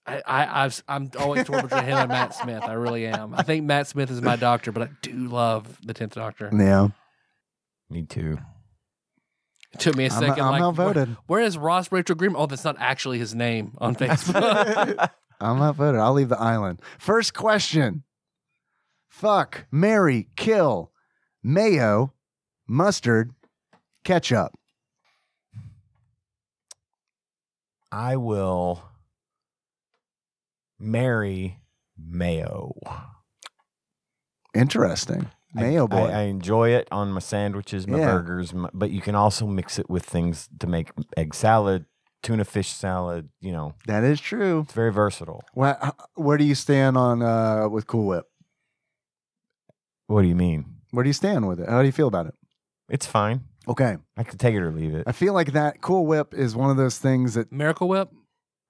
I, I, I've, I'm always torn between him and Matt Smith. I really am. I think Matt Smith is my doctor, but I do love the tenth Doctor. Yeah, me too. It took me a second. I'm, I'm like, outvoted. Where, where is Ross Rachel Green? Oh, that's not actually his name on Facebook. I'm outvoted. I'll leave the island. First question: fuck, marry, kill, mayo, mustard, ketchup. I will marry mayo. Interesting. Mayo I, boy. I, I enjoy it on my sandwiches, my yeah. burgers, my, but you can also mix it with things to make egg salad, tuna fish salad, you know. That is true. It's very versatile. Well, where, where do you stand on uh, with Cool Whip? What do you mean? Where do you stand with it? How do you feel about it? It's fine. Okay. I can take it or leave it. I feel like that Cool Whip is one of those things that... Miracle Whip?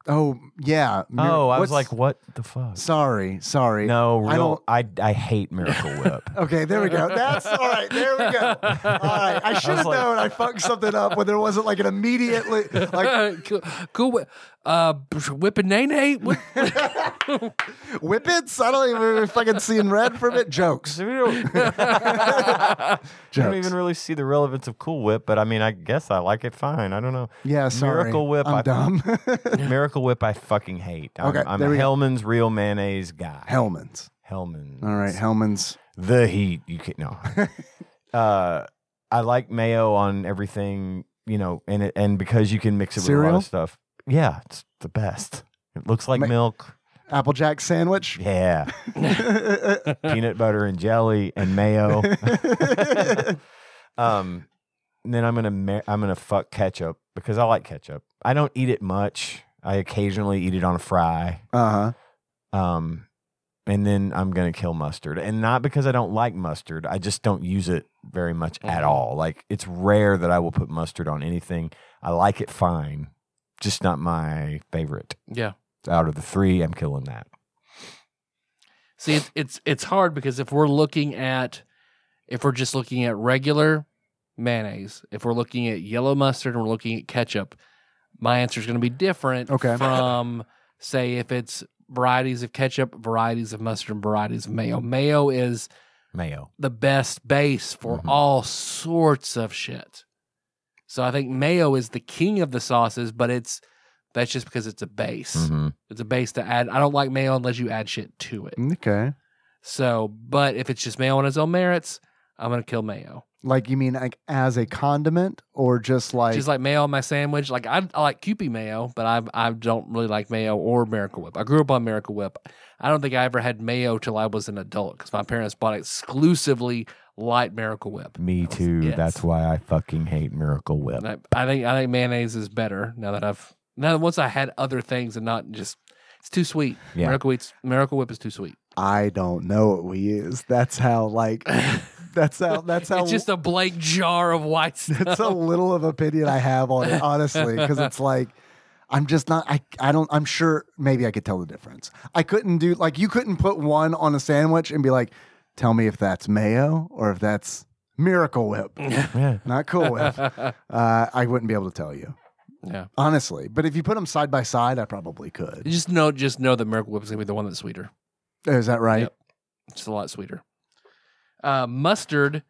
Oh, yeah. Mir oh, I What's... was like, what the fuck? Sorry, sorry. No, real, I, don't... I I hate Miracle Whip. Okay, there we go. That's all right. There we go. All right. I should I have like... known I fucked something up when there wasn't like an immediately... like Cool, cool Whip. Uh, whip and nane-nate? Whippets? I don't even fucking see in red from it. Jokes. Jokes. I don't even really see the relevance of Cool Whip, but I mean, I guess I like it fine. I don't know. Yeah, sorry. Miracle Whip. I'm I, dumb. Miracle Whip I fucking hate. I'm, okay, I'm a Hellman's go. Real mayonnaise guy. Hellman's. Hellman's. All right, Hellman's. The heat. You can't, no. uh, I like mayo on everything, you know, and, it, and because you can mix it with Cereal? a lot of stuff. Yeah, it's the best. It looks like Ma milk. Applejack sandwich? Yeah. Peanut butter and jelly and mayo. um, and then I'm gonna I'm gonna fuck ketchup because I like ketchup. I don't eat it much. I occasionally eat it on a fry. Uh huh. Um, and then I'm gonna kill mustard, and not because I don't like mustard. I just don't use it very much mm-hmm. at all. Like it's rare that I will put mustard on anything. I like it fine. Just not my favorite. Yeah. Out of the three, I'm killing that. See, it's it's it's hard because if we're looking at, if we're just looking at regular mayonnaise, if we're looking at yellow mustard and we're looking at ketchup, my answer is going to be different okay. from, say, if it's varieties of ketchup, varieties of mustard, and varieties of mayo. Mayo is mayo the best base for mm-hmm. all sorts of shit. So I think mayo is the king of the sauces, but it's that's just because it's a base. Mm-hmm. It's a base to add. I don't like mayo unless you add shit to it. Okay. So, but if it's just mayo on its own merits, I'm gonna kill mayo. Like you mean like as a condiment or just like just like mayo on my sandwich? Like I, I like Kewpie mayo, but I I don't really like mayo or Miracle Whip. I grew up on Miracle Whip. I don't think I ever had mayo till I was an adult because my parents bought exclusively light Miracle Whip. Me that was, too. Yes. That's why I fucking hate Miracle Whip. I, I think I think mayonnaise is better now that I've now that once I had other things and not just it's too sweet. Yeah. Miracle Whip's Miracle Whip is too sweet. I don't know what we use. That's how like that's how that's how it's just a blank jar of white stuff. That's a little of opinion I have on it, honestly, because it's like I'm just not, I, I don't, I'm sure maybe I could tell the difference. I couldn't do, like, you couldn't put one on a sandwich and be like, tell me if that's mayo or if that's Miracle Whip. Yeah. Not Cool Whip. Uh, I wouldn't be able to tell you. Yeah. Honestly. But if you put them side by side, I probably could. You just know, just know that Miracle Whip is going to be the one that's sweeter. Is that right? Yep. It's a lot sweeter. Uh, mustard.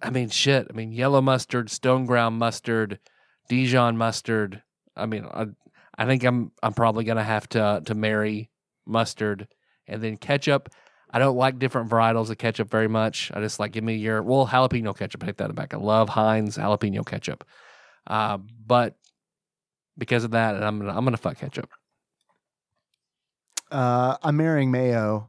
I mean, shit. I mean, yellow mustard, stone ground mustard, Dijon mustard. I mean, I, I think I'm I'm probably gonna have to to marry mustard, and then ketchup. I don't like different varietals of ketchup very much. I just like give me your well jalapeno ketchup. I take that back. I love Heinz jalapeno ketchup, uh, but because of that, I'm gonna I'm gonna fuck ketchup. Uh, I'm marrying mayo.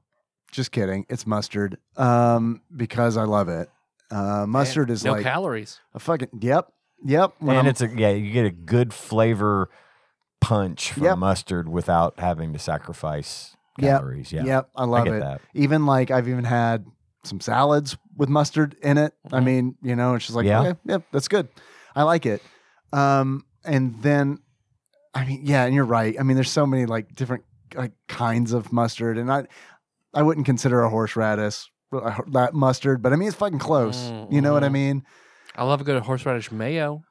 Just kidding. It's mustard. Um, because I love it. Uh, mustard Man, is no like calories. A fucking yep. Yep. And I'm, it's a, yeah, you get a good flavor punch from yep. mustard without having to sacrifice calories. Yep. Yeah. Yep. I love I it. That. Even like I've even had some salads with mustard in it. I mean, you know, it's just like, yeah. okay, yep, that's good. I like it. Um, and then, I mean, yeah, and you're right. I mean, there's so many like different like kinds of mustard, and I, I wouldn't consider a horseradish that mustard, but I mean, it's fucking close. Mm-hmm. You know what I mean? I love a good horseradish mayo.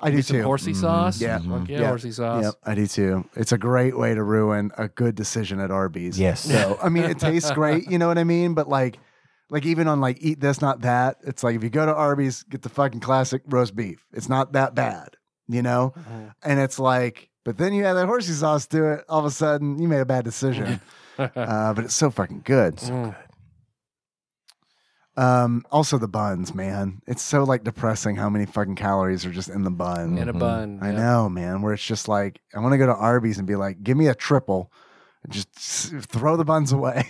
I do some too. Horsey mm-hmm. sauce. Yeah. Mm-hmm. Fuck yeah, yeah, horsey sauce. Yep, I do too. It's a great way to ruin a good decision at Arby's. Yes. So I mean, it tastes great. You know what I mean? But like, like even on like Eat This Not That, it's like if you go to Arby's, get the fucking classic roast beef. It's not that bad, you know. Mm-hmm. And it's like, but then you add that horsey sauce to it. All of a sudden, you made a bad decision. uh, but it's so fucking good. So mm. good. Um, also the buns, man. It's so like depressing how many fucking calories are just in the bun. In a mm-hmm. bun. I yeah. know, man, where it's just like, I want to go to Arby's and be like, give me a triple and just throw the buns away.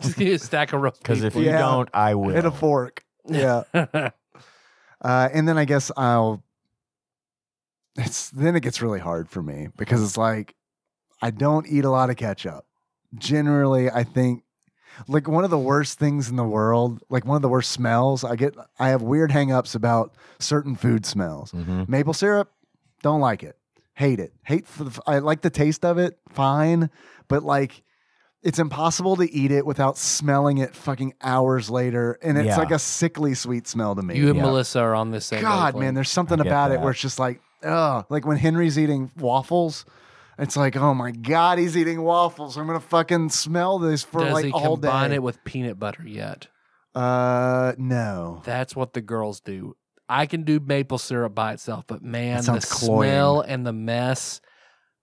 Just give you a stack of roast beef. Because if you yeah. don't, I will. Hit a fork. Yeah. uh, and then I guess I'll, it's, then it gets really hard for me because it's like, I don't eat a lot of ketchup. Generally, I think, like one of the worst things in the world, like one of the worst smells, I get, I have weird hangups about certain food smells. Mm-hmm. Maple syrup, don't like it. Hate it. Hate, the, I like the taste of it, fine. But like, it's impossible to eat it without smelling it fucking hours later. And it's yeah. like a sickly sweet smell to me. You and yeah. Melissa are on this same God, man, there's something about that. It where it's just like, ugh. Like when Henry's eating waffles, it's like, oh my God, he's eating waffles. I'm gonna fucking smell this for Does like he all day. Does he combine it with peanut butter yet? Uh, no. That's what the girls do. I can do maple syrup by itself, but man, the cloying. Smell and the mess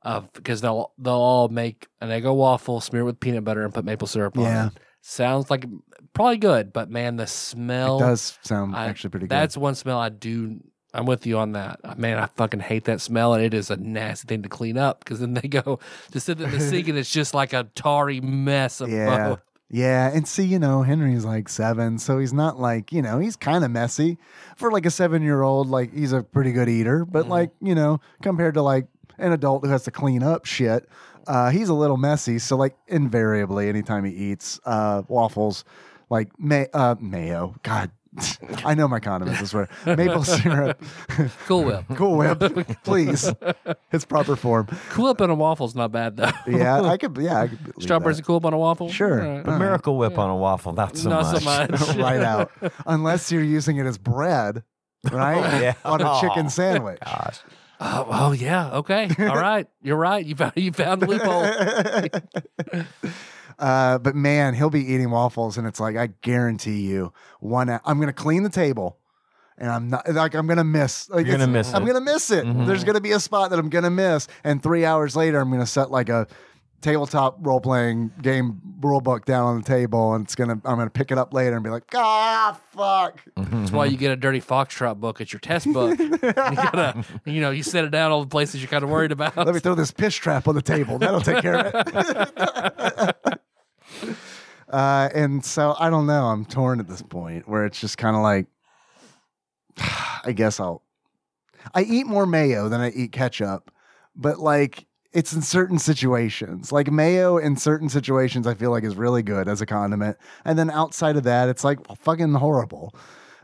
of because they'll they'll all make an Eggo waffle, smear it with peanut butter, and put maple syrup on yeah. it. Sounds like probably good, but man, the smell it does sound I, actually pretty good. That's one smell I do. I'm with you on that. Man, I fucking hate that smell, and it is a nasty thing to clean up because then they go to sit in the sink, and it's just like a tarry mess of yeah. both. Yeah, and see, you know, Henry's like seven, so he's not like, you know, he's kind of messy. For like a seven-year-old, like, he's a pretty good eater, but mm. like, you know, compared to like an adult who has to clean up shit, uh, he's a little messy, so like invariably anytime he eats uh, waffles, like may uh, mayo, God, I know my condiments, I swear. Maple syrup. Cool Whip. Cool Whip, please. It's proper form. Cool Whip on a waffle's not bad, though. yeah, I could. Yeah, I could strawberries and Cool Whip on a waffle? Sure. Right. But Miracle Whip yeah. on a waffle, not so not much. Not so much. Right out. Unless you're using it as bread, right? yeah. On a chicken sandwich. Gosh. Oh, oh, yeah. Okay. All right. You're right. You found, you found the loophole. Uh, but man, he'll be eating waffles, and it's like I guarantee you, one. I'm gonna clean the table, and I'm not like I'm gonna miss. Like, You're gonna miss. I'm it. gonna miss it. Mm-hmm. There's gonna be a spot that I'm gonna miss, and three hours later, I'm gonna set like a tabletop role playing game rule book down on the table, and it's gonna. I'm gonna pick it up later and be like, ah, fuck. Mm-hmm. That's why you get a dirty foxtrot book at your test book. you, gotta, you know, you set it down all the places you're kind of worried about. Let me throw this piss trap on the table. That'll take care of it. Uh, and so I don't know, I'm torn at this point where it's just kind of like, I guess I'll, I eat more mayo than I eat ketchup, but like it's in certain situations, like mayo in certain situations, I feel like is really good as a condiment. And then outside of that, it's like fucking horrible.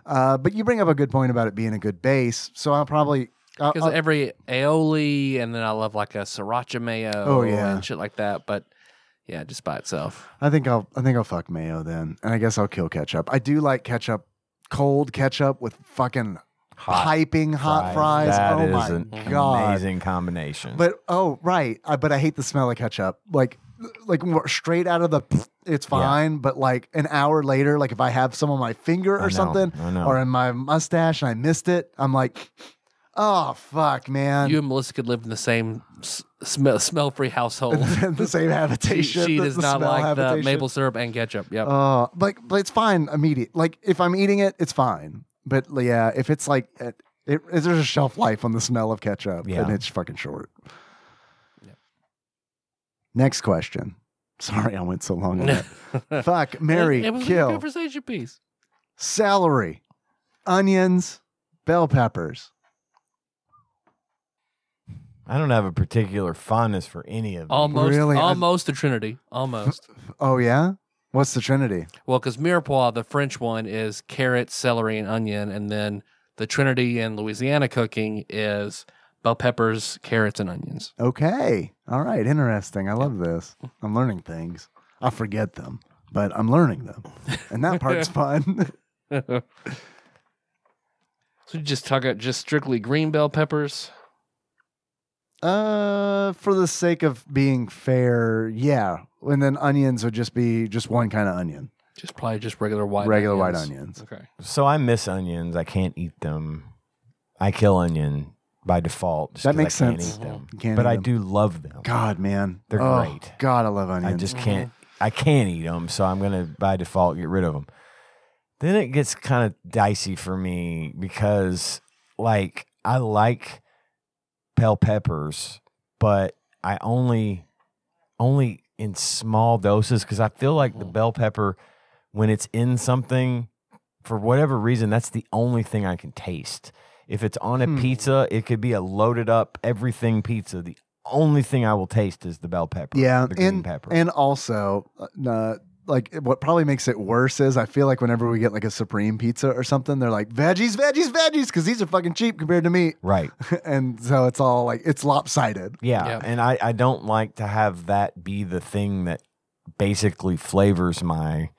Uh, but you bring up a good point about it being a good base. So I'll probably, because every aioli, and then I love like a sriracha mayo oh, yeah. and shit like that. But yeah, just by itself. I think I'll I think I'll fuck mayo then. And I guess I'll kill ketchup. I do like ketchup, cold ketchup with fucking hot piping hot fries. fries. That oh is my an God. Amazing combination. But oh, right. I, but I hate the smell of ketchup. Like like straight out of the it's fine, yeah. but like an hour later, like if I have some on my finger or I know, something I know. or in my mustache and I missed it, I'm like, oh, fuck, man. You and Melissa could live in the same sm smell-free household. the same habitation. She, she does not like habitation. the maple syrup and ketchup. Yep. Uh, but, but it's fine immediate. Like, if I'm eating it, it's fine. But, yeah, if it's like, it, it, there's a shelf life on the smell of ketchup, yeah. and it's fucking short. Yeah. Next question. Sorry I went so long on that. Fuck, Mary, it, it was kill. A conversation piece. Celery, onions, bell peppers. I don't have a particular fondness for any of them. Almost, really? almost I... the Trinity. Almost. Oh, yeah? What's the Trinity? Well, because mirepoix, the French one, is carrot, celery, and onion. And then the Trinity in Louisiana cooking is bell peppers, carrots, and onions. Okay. All right. Interesting. I love this. I'm learning things. I forget them, but I'm learning them. And that part's fun. So you just talk about just strictly green bell peppers? Uh, for the sake of being fair, yeah. And then onions would just be just one kind of onion. Just probably just regular white regular onions. white onions. Okay. So I miss onions. I can't eat them. I kill onion by default. That makes I sense. Can't eat them. Can't but eat I them. do love them. God, man, they're oh, great. God, I love onions. I just can't. I can't eat them, so I'm gonna by default get rid of them. Then it gets kind of dicey for me because, like, I like bell peppers, but I only only. in small doses, because I feel like the bell pepper, when it's in something, for whatever reason, that's the only thing I can taste. If it's on a hmm. pizza, it could be a loaded up everything pizza. The only thing I will taste is the bell pepper. Yeah, the green and, pepper. And also, uh, like, what probably makes it worse is I feel like whenever we get like a Supreme pizza or something, they're like, veggies, veggies, veggies, because these are fucking cheap compared to meat. Right. And so it's all like, it's lopsided. Yeah. Yep. And I, I don't like to have that be the thing that basically flavors my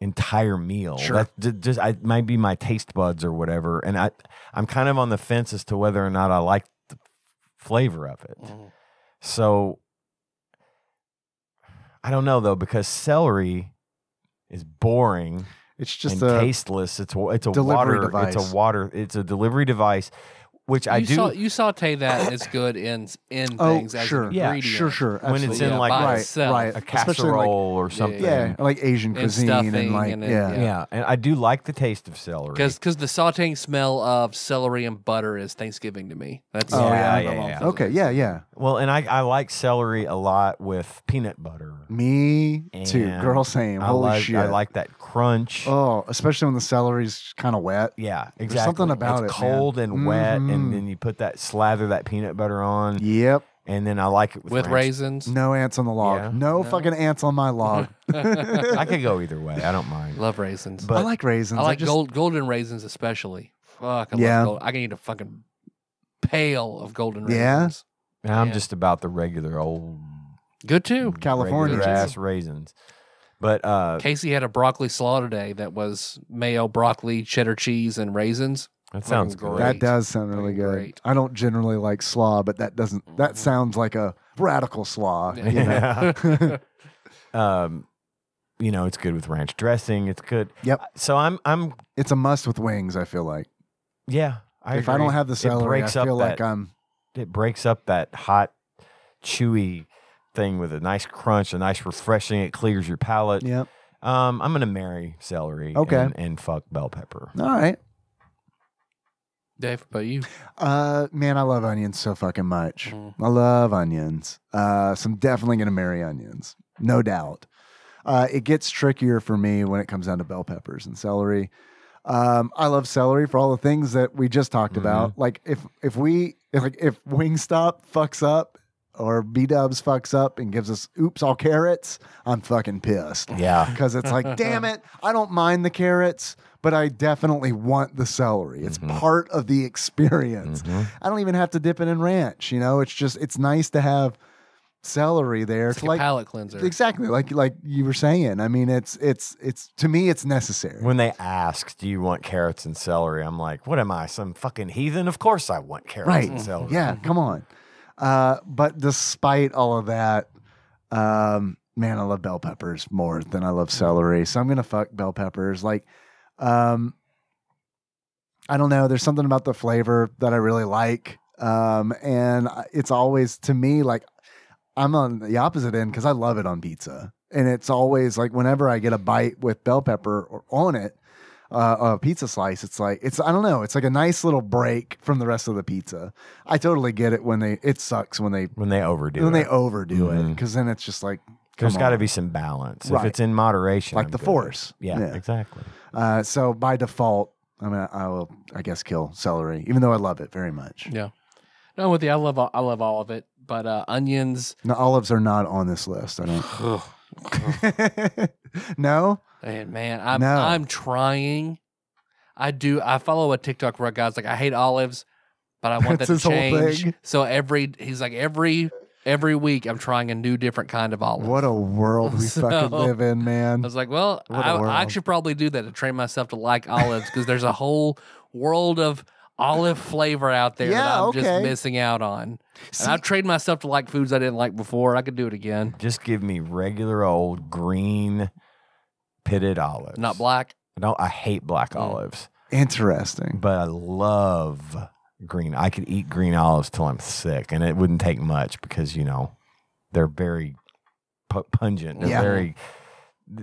entire meal. Sure. That just, I might be my taste buds or whatever. And I, I'm kind of on the fence as to whether or not I like the flavor of it. Mm. So I don't know though, because celery is boring. It's just and a tasteless. It's it's a water device. It's a water. It's a delivery device, which you I do. Saw, you saute that as good in in oh, things as sure. ingredients. Yeah, sure, sure. Absolutely. When it's in yeah, like right, right. a casserole like, or something. Yeah, like Asian cuisine and, and like and then, yeah. yeah, yeah. And I do like the taste of celery because because the sauteing smell of celery and butter is Thanksgiving to me. That's oh yeah, yeah, yeah, yeah. okay, yeah, yeah. Well, and I I like celery a lot with peanut butter. Me and too, girl. Same. I Holy like, shit, I like that crunch. Oh, especially when the celery's kind of wet. Yeah, exactly. There's something about it's it, cold man. and wet. Mm-hmm. And then you put that slather that peanut butter on. Yep. And then I like it with, with raisins. No ants on the log. Yeah. No, no fucking ants on my log. I could go either way. I don't mind. Love raisins. But I like raisins. I like I just... gold, golden raisins especially. Fuck. I yeah. love gold. I can eat a fucking pail of golden raisins. Yeah. And I'm yeah. just about the regular old. Good too. California ass raisins. But uh, Casey had a broccoli slaw today that was mayo, broccoli, cheddar cheese, and raisins. That sounds great. That does sound really good. Great. I don't generally like slaw, but that doesn't. Mm-hmm. That sounds like a radical slaw. You know? Yeah. um, you know, it's good with ranch dressing. It's good. Yep. So I'm. I'm. It's a must with wings. I feel like. Yeah. I if agree. I don't have the celery, I feel that, like I'm. It breaks up that hot, chewy thing with a nice crunch, a nice refreshing. It clears your palate. Yep. Um, I'm gonna marry celery. Okay. And, and fuck bell pepper. All right. Dave, about you? Uh, man, I love onions so fucking much. Mm. I love onions. Uh, so I'm definitely going to marry onions. No doubt. Uh, it gets trickier for me when it comes down to bell peppers and celery. Um, I love celery for all the things that we just talked mm-hmm. about. Like if if we if, like if Wingstop fucks up or B-Dubs fucks up and gives us oops all carrots, I'm fucking pissed. Yeah. Because it's like, damn it, I don't mind the carrots. But I definitely want the celery. It's mm-hmm. part of the experience. Mm-hmm. I don't even have to dip it in ranch. You know, it's just it's nice to have celery there. It's like, like a palate cleanser. Exactly, like like you were saying. I mean, it's it's it's to me, it's necessary. When they ask, "Do you want carrots and celery?" I'm like, "What am I, some fucking heathen? Of course I want carrots right. and celery." Yeah, come on. Uh, but despite all of that. Um, man, I love bell peppers more than I love celery, so I'm gonna fuck bell peppers. Like. Um, I don't know. There's something about the flavor that I really like. Um, and it's always to me, like I'm on the opposite end cause I love it on pizza. And it's always like, whenever I get a bite with bell pepper or on it, uh, a pizza slice, it's like, it's, I don't know. It's like a nice little break from the rest of the pizza. I totally get it when they, it sucks when they, when they overdo when it, when they overdo mm-hmm. it. Cause then it's just like, there's got to be some balance. Right. If it's in moderation. Like I'm the good. force. Yeah, yeah. exactly. Uh, so by default, I mean, I will, I guess, kill celery, even though I love it very much. Yeah. No, with the I love all, I love all of it, but uh, onions. No, olives are not on this list. I don't. No. And man, I'm no. I'm trying. I do. I follow a TikTok where a guy's like, I hate olives, but I want that to change. So every he's like every. Every week, I'm trying a new, different kind of olive. What a world we so, fucking live in, man. I was like, well, I, I should probably do that to train myself to like olives, because there's a whole world of olive flavor out there yeah, that I'm okay. just missing out on. See, and I've trained myself to like foods I didn't like before. I could do it again. Just give me regular old green pitted olives. Not black? No, I hate black mm. olives. Interesting. But I love green. I could eat green olives till I'm sick, and it wouldn't take much because, you know, they're very pungent. They're yeah. very,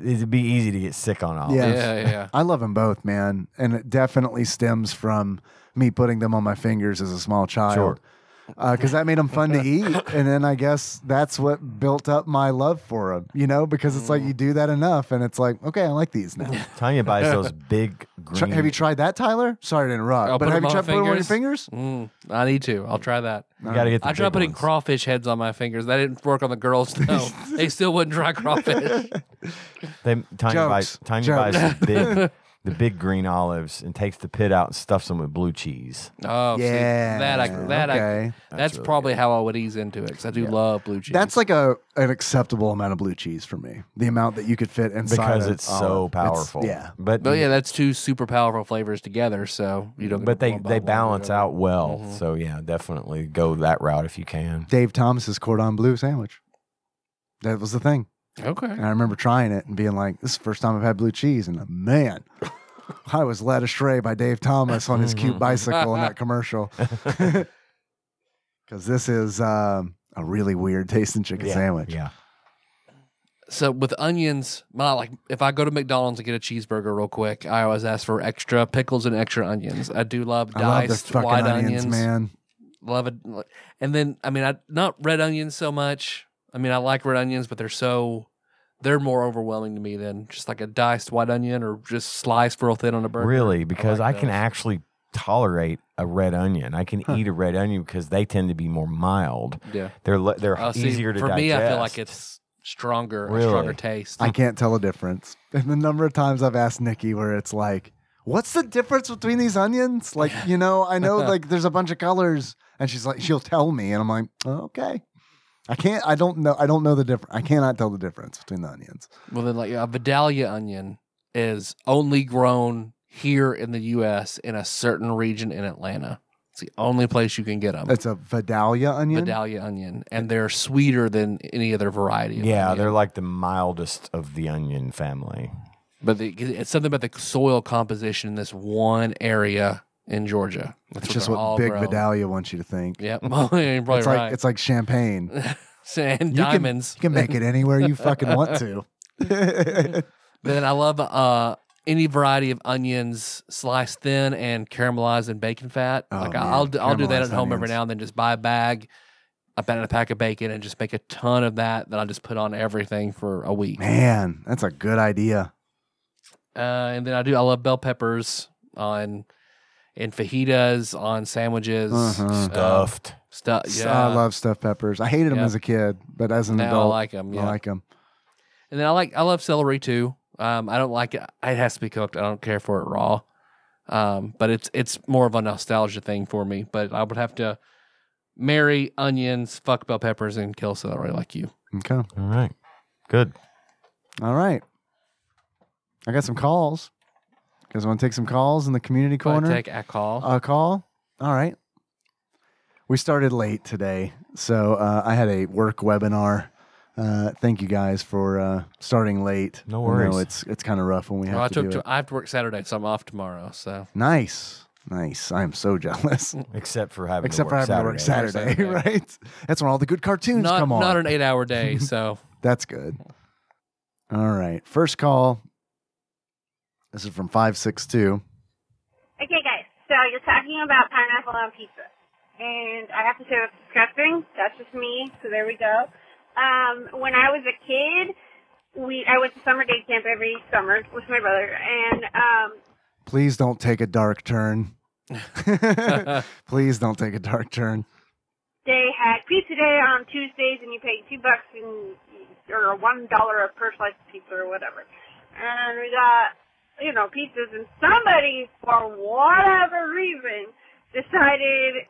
it'd be easy to get sick on olives. Yes. Yeah, yeah. I love them both, man. And it definitely stems from me putting them on my fingers as a small child. Because sure. uh, that made them fun to eat. And then I guess that's what built up my love for them, you know, because it's mm. like you do that enough, and it's like, okay, I like these now. Tanya buys those big green. Have you tried that, Tyler? Sorry to interrupt, I'll but have you tried putting them on your fingers? Mm, I need to. I'll try that. You gotta get the I tried putting ones. Crawfish heads on my fingers. That didn't work on the girls. No, they still wouldn't try crawfish. They, Tanya Jokes. buys, Tanya Jokes. buys big. The big green olives, and takes the pit out and stuffs them with blue cheese. Oh, yeah. See, that I, that okay. I, that's, that's really probably good. How I would ease into it, because I do yeah. love blue cheese. That's like a an acceptable amount of blue cheese for me. The amount that you could fit inside because it's olive. So powerful. It's, yeah, but, but yeah, that's two super powerful flavors together. So you don't. But they they balance out well. Mm-hmm. So yeah, definitely go that route if you can. Dave Thomas's cordon bleu sandwich. That was the thing. Okay. And I remember trying it and being like, this is the first time I've had blue cheese. And man, I was led astray by Dave Thomas on his cute bicycle in that commercial. Because this is um, a really weird tasting chicken yeah, sandwich. Yeah. So with onions, my, like if I go to McDonald's and get a cheeseburger real quick, I always ask for extra pickles and extra onions. I do love diced I love white onions, onions. man. Love it. And then, I mean, I not red onions so much. I mean, I like red onions, but they're so, they're more overwhelming to me than just like a diced white onion or just sliced real thin on a burger. Really? Because I, like I can actually tolerate a red onion. I can huh. eat a red onion because they tend to be more mild. Yeah. They're they're uh, see, easier to for digest. For me, I feel like it's stronger, really? a stronger taste. I can't tell the difference. And the number of times I've asked Nikki where it's like, what's the difference between these onions? Like, you know, I know like there's a bunch of colors, and she's like, she'll tell me, and I'm like, oh, okay. I can't, I don't know, I don't know the difference. I cannot tell the difference between the onions. Well, then, like a Vidalia onion is only grown here in the U S in a certain region in Atlanta. It's the only place you can get them. It's a Vidalia onion? Vidalia onion. And they're sweeter than any other variety of Yeah, onion. They're like the mildest of the onion family. But the, it's something about the soil composition in this one area in Georgia. That's, That's just what Big grown. Vidalia wants you to think. Yep. Well, you're probably it's, like, right. it's like champagne. And you diamonds. Can, you can make it anywhere you fucking want to. Then I love uh, any variety of onions sliced thin and caramelized in bacon fat. Oh, like I, I'll, I'll do that at onions. home every now and then. Just buy a bag, a pack of bacon, and just make a ton of that that I'll just put on everything for a week. Man, that's a good idea. Uh, and then I do, I love bell peppers on... And fajitas on sandwiches. Uh-huh. Stuffed. Uh, stuff. Yeah. I love stuffed peppers. I hated them yep. as a kid, but as an now adult, I like them. Yeah. I like them. And then I like I love celery too. Um, I don't like it. It has to be cooked. I don't care for it raw. Um, but it's it's more of a nostalgia thing for me. But I would have to marry onions, fuck bell peppers, and kill celery like you. Okay. All right. Good. All right. I got some calls. You guys want to take some calls in the community corner? Take a call. A call? All right. We started late today, so uh, I had a work webinar. Uh, thank you guys for uh, starting late. No worries. You know, it's it's kind of rough when we have well, to I took do it. To, I have to work Saturday, so I'm off tomorrow. So nice, nice. I am so jealous. Except for having except to work for having Saturday. to work Saturday, right? That's when all the good cartoons not, come on. Not an eight-hour day, so that's good. All right, first call. This is from five six two. Okay, guys. So you're talking about pineapple on pizza. And I have to say that's disgusting. That's just me. So there we go. Um, when I was a kid, we I went to summer day camp every summer with my brother. And um, Please don't take a dark turn. Please don't take a dark turn. They had pizza day on Tuesdays, and you paid two bucks and or one dollar per slice of pizza or whatever. And we got, you know, pizzas, and somebody, for whatever reason, decided,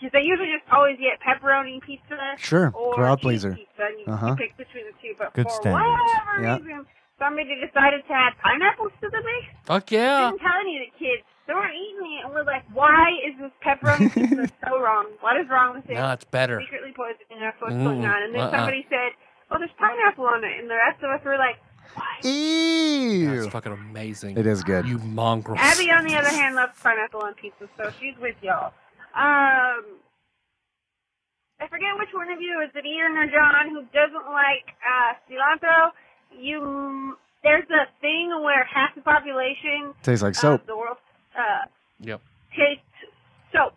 because they usually just always get pepperoni pizza, sure, or crowd pleaser pizza, and you, uh-huh. you pick between the two. But Good for standards. whatever yeah. reason, somebody decided to add pineapples to the mix. Fuck yeah! Didn't tell any of the kids. They were eating it, and we're like, why is this pepperoni pizza so wrong? What is wrong with it? No, it's better. It's secretly poisoning. That's what's mm, going on. And then uh-uh. somebody said, oh, there's pineapple on it. And the rest of us were like, why? Ew. That's fucking amazing. It is good. You mongrels. Abby, on the other hand, loves pineapple on pizza, so she's with y'all. Um, I forget which one of you, is it Ian or John, who doesn't like uh, cilantro. You, there's a thing where half the population tastes like soap. Of the world Uh, yep. Taste soap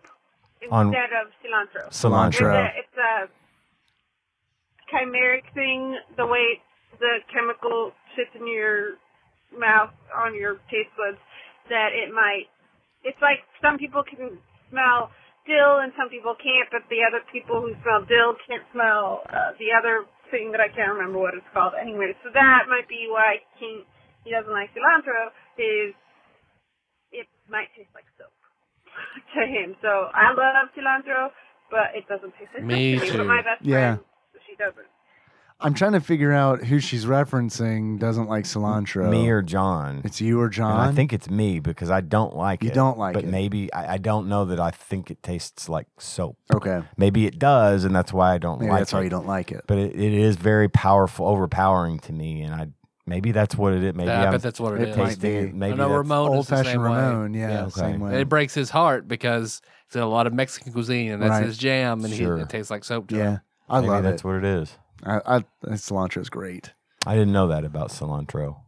instead On of cilantro. Cilantro. It's a, it's a chimeric thing. The way the chemical sits in your mouth on your taste buds, that it might. It's like some people can smell dill and some people can't, but the other people who smell dill can't smell uh, the other thing that I can't remember what it's called. Anyway, so that might be why he, he doesn't like cilantro. Is it might taste like soap to him. So I love cilantro, but it doesn't taste like soap me to me. Too. But my best yeah. friend, she doesn't. I'm trying to figure out who she's referencing doesn't like cilantro. Me or John. It's you or John? And I think it's me because I don't like you it. You don't like but it. But maybe, I, I don't know that I think it tastes like soap. Okay. Maybe it does, and that's why I don't maybe like that's it. That's why you don't like it. But it, it is very powerful, overpowering to me, and I... Maybe that's what it is. Maybe I bet that's what it is. Maybe that's old-fashioned Ramon. Yeah, same way. It breaks his heart because it's in a lot of Mexican cuisine, and that's his jam, and it tastes like soap to him. Yeah, I love it. Maybe that's what it is. Cilantro is great. I didn't know that about cilantro.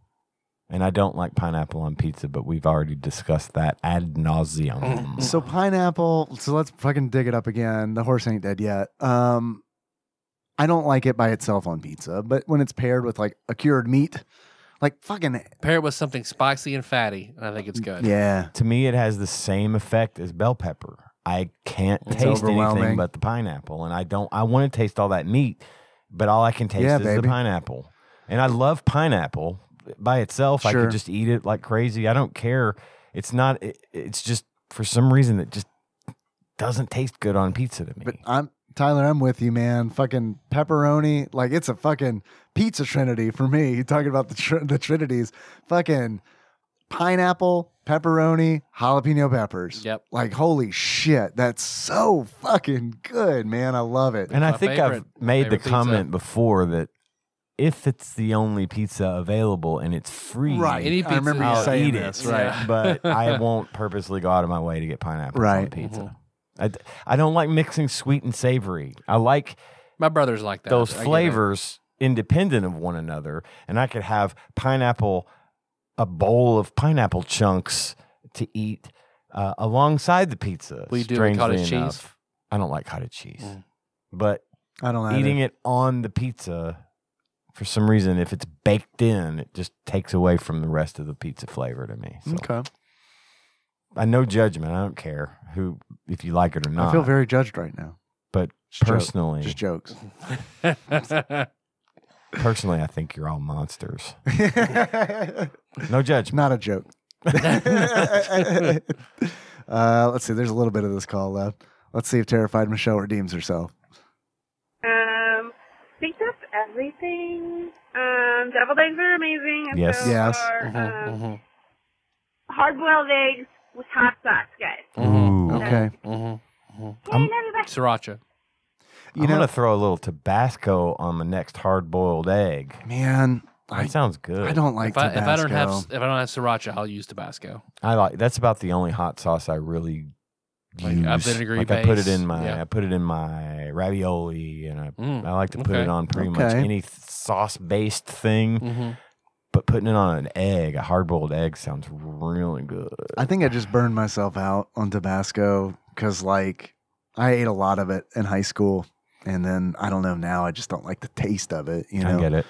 And I don't like pineapple on pizza, but we've already discussed that ad nauseum. So pineapple, so let's fucking dig it up again. The horse ain't dead yet. Um... I don't like it by itself on pizza, but when it's paired with like a cured meat, like fucking pair it with something spicy and fatty, and I think it's good. Yeah, to me, it has the same effect as bell pepper. I can't it's taste anything but the pineapple, and I don't. I want to taste all that meat, but all I can taste yeah, is baby. the pineapple. And I love pineapple by itself. Sure. I could just eat it like crazy. I don't care. It's not. It, it's just for some reason it just doesn't taste good on pizza to me. But I'm. Tyler, I'm with you, man. Fucking pepperoni, like it's a fucking pizza trinity for me. You're talking about the tr the trinities, fucking pineapple, pepperoni, jalapeno peppers. Yep. Like holy shit, that's so fucking good, man. I love it. And I think favorite, I've made the comment pizza. before that if it's the only pizza available and it's free, right? Any pizza I remember you I'll saying eat this, it, right? Yeah. But I won't purposely go out of my way to get pineapple right. on pizza. Mm-hmm. I, I don't like mixing sweet and savory. I like my brother's like that. Those flavors independent of one another, and I could have pineapple, a bowl of pineapple chunks to eat uh, alongside the pizza. We do cottage cheese. I don't like cottage cheese, mm. but I don't eating it on the pizza for some reason. If it's baked in, it just takes away from the rest of the pizza flavor to me. So. Okay. I no judgment. I don't care who, if you like it or not. I feel very judged right now. But just personally, joke. just jokes. Personally, I think you're all monsters. No judgment. Not a joke. uh, let's see. There's a little bit of this call left. Let's see if Terrified Michelle redeems herself. Um, I think that's everything. Um, deviled eggs are amazing. And yes. So yes. Are, mm -hmm, um, mm -hmm. hard-boiled eggs. With hot sauce, guys. Ooh. Okay. Mm-hmm. Mm-hmm. I'm, Sriracha. You I'm know, gonna throw a little Tabasco on the next hard-boiled egg. Man, that I, sounds good. I don't like if Tabasco. I, if I don't have if I don't have Sriracha, I'll use Tabasco. I like that's about the only hot sauce I really like, use. I, like I put it in my yeah. I put it in my ravioli, and I mm, I like to put okay. it on pretty okay. much any sauce-based thing. Mm-hmm. But putting it on an egg, a hard-boiled egg, sounds really good. I think I just burned myself out on Tabasco because, like, I ate a lot of it in high school. And then, I don't know, now I just don't like the taste of it, you know? I get it.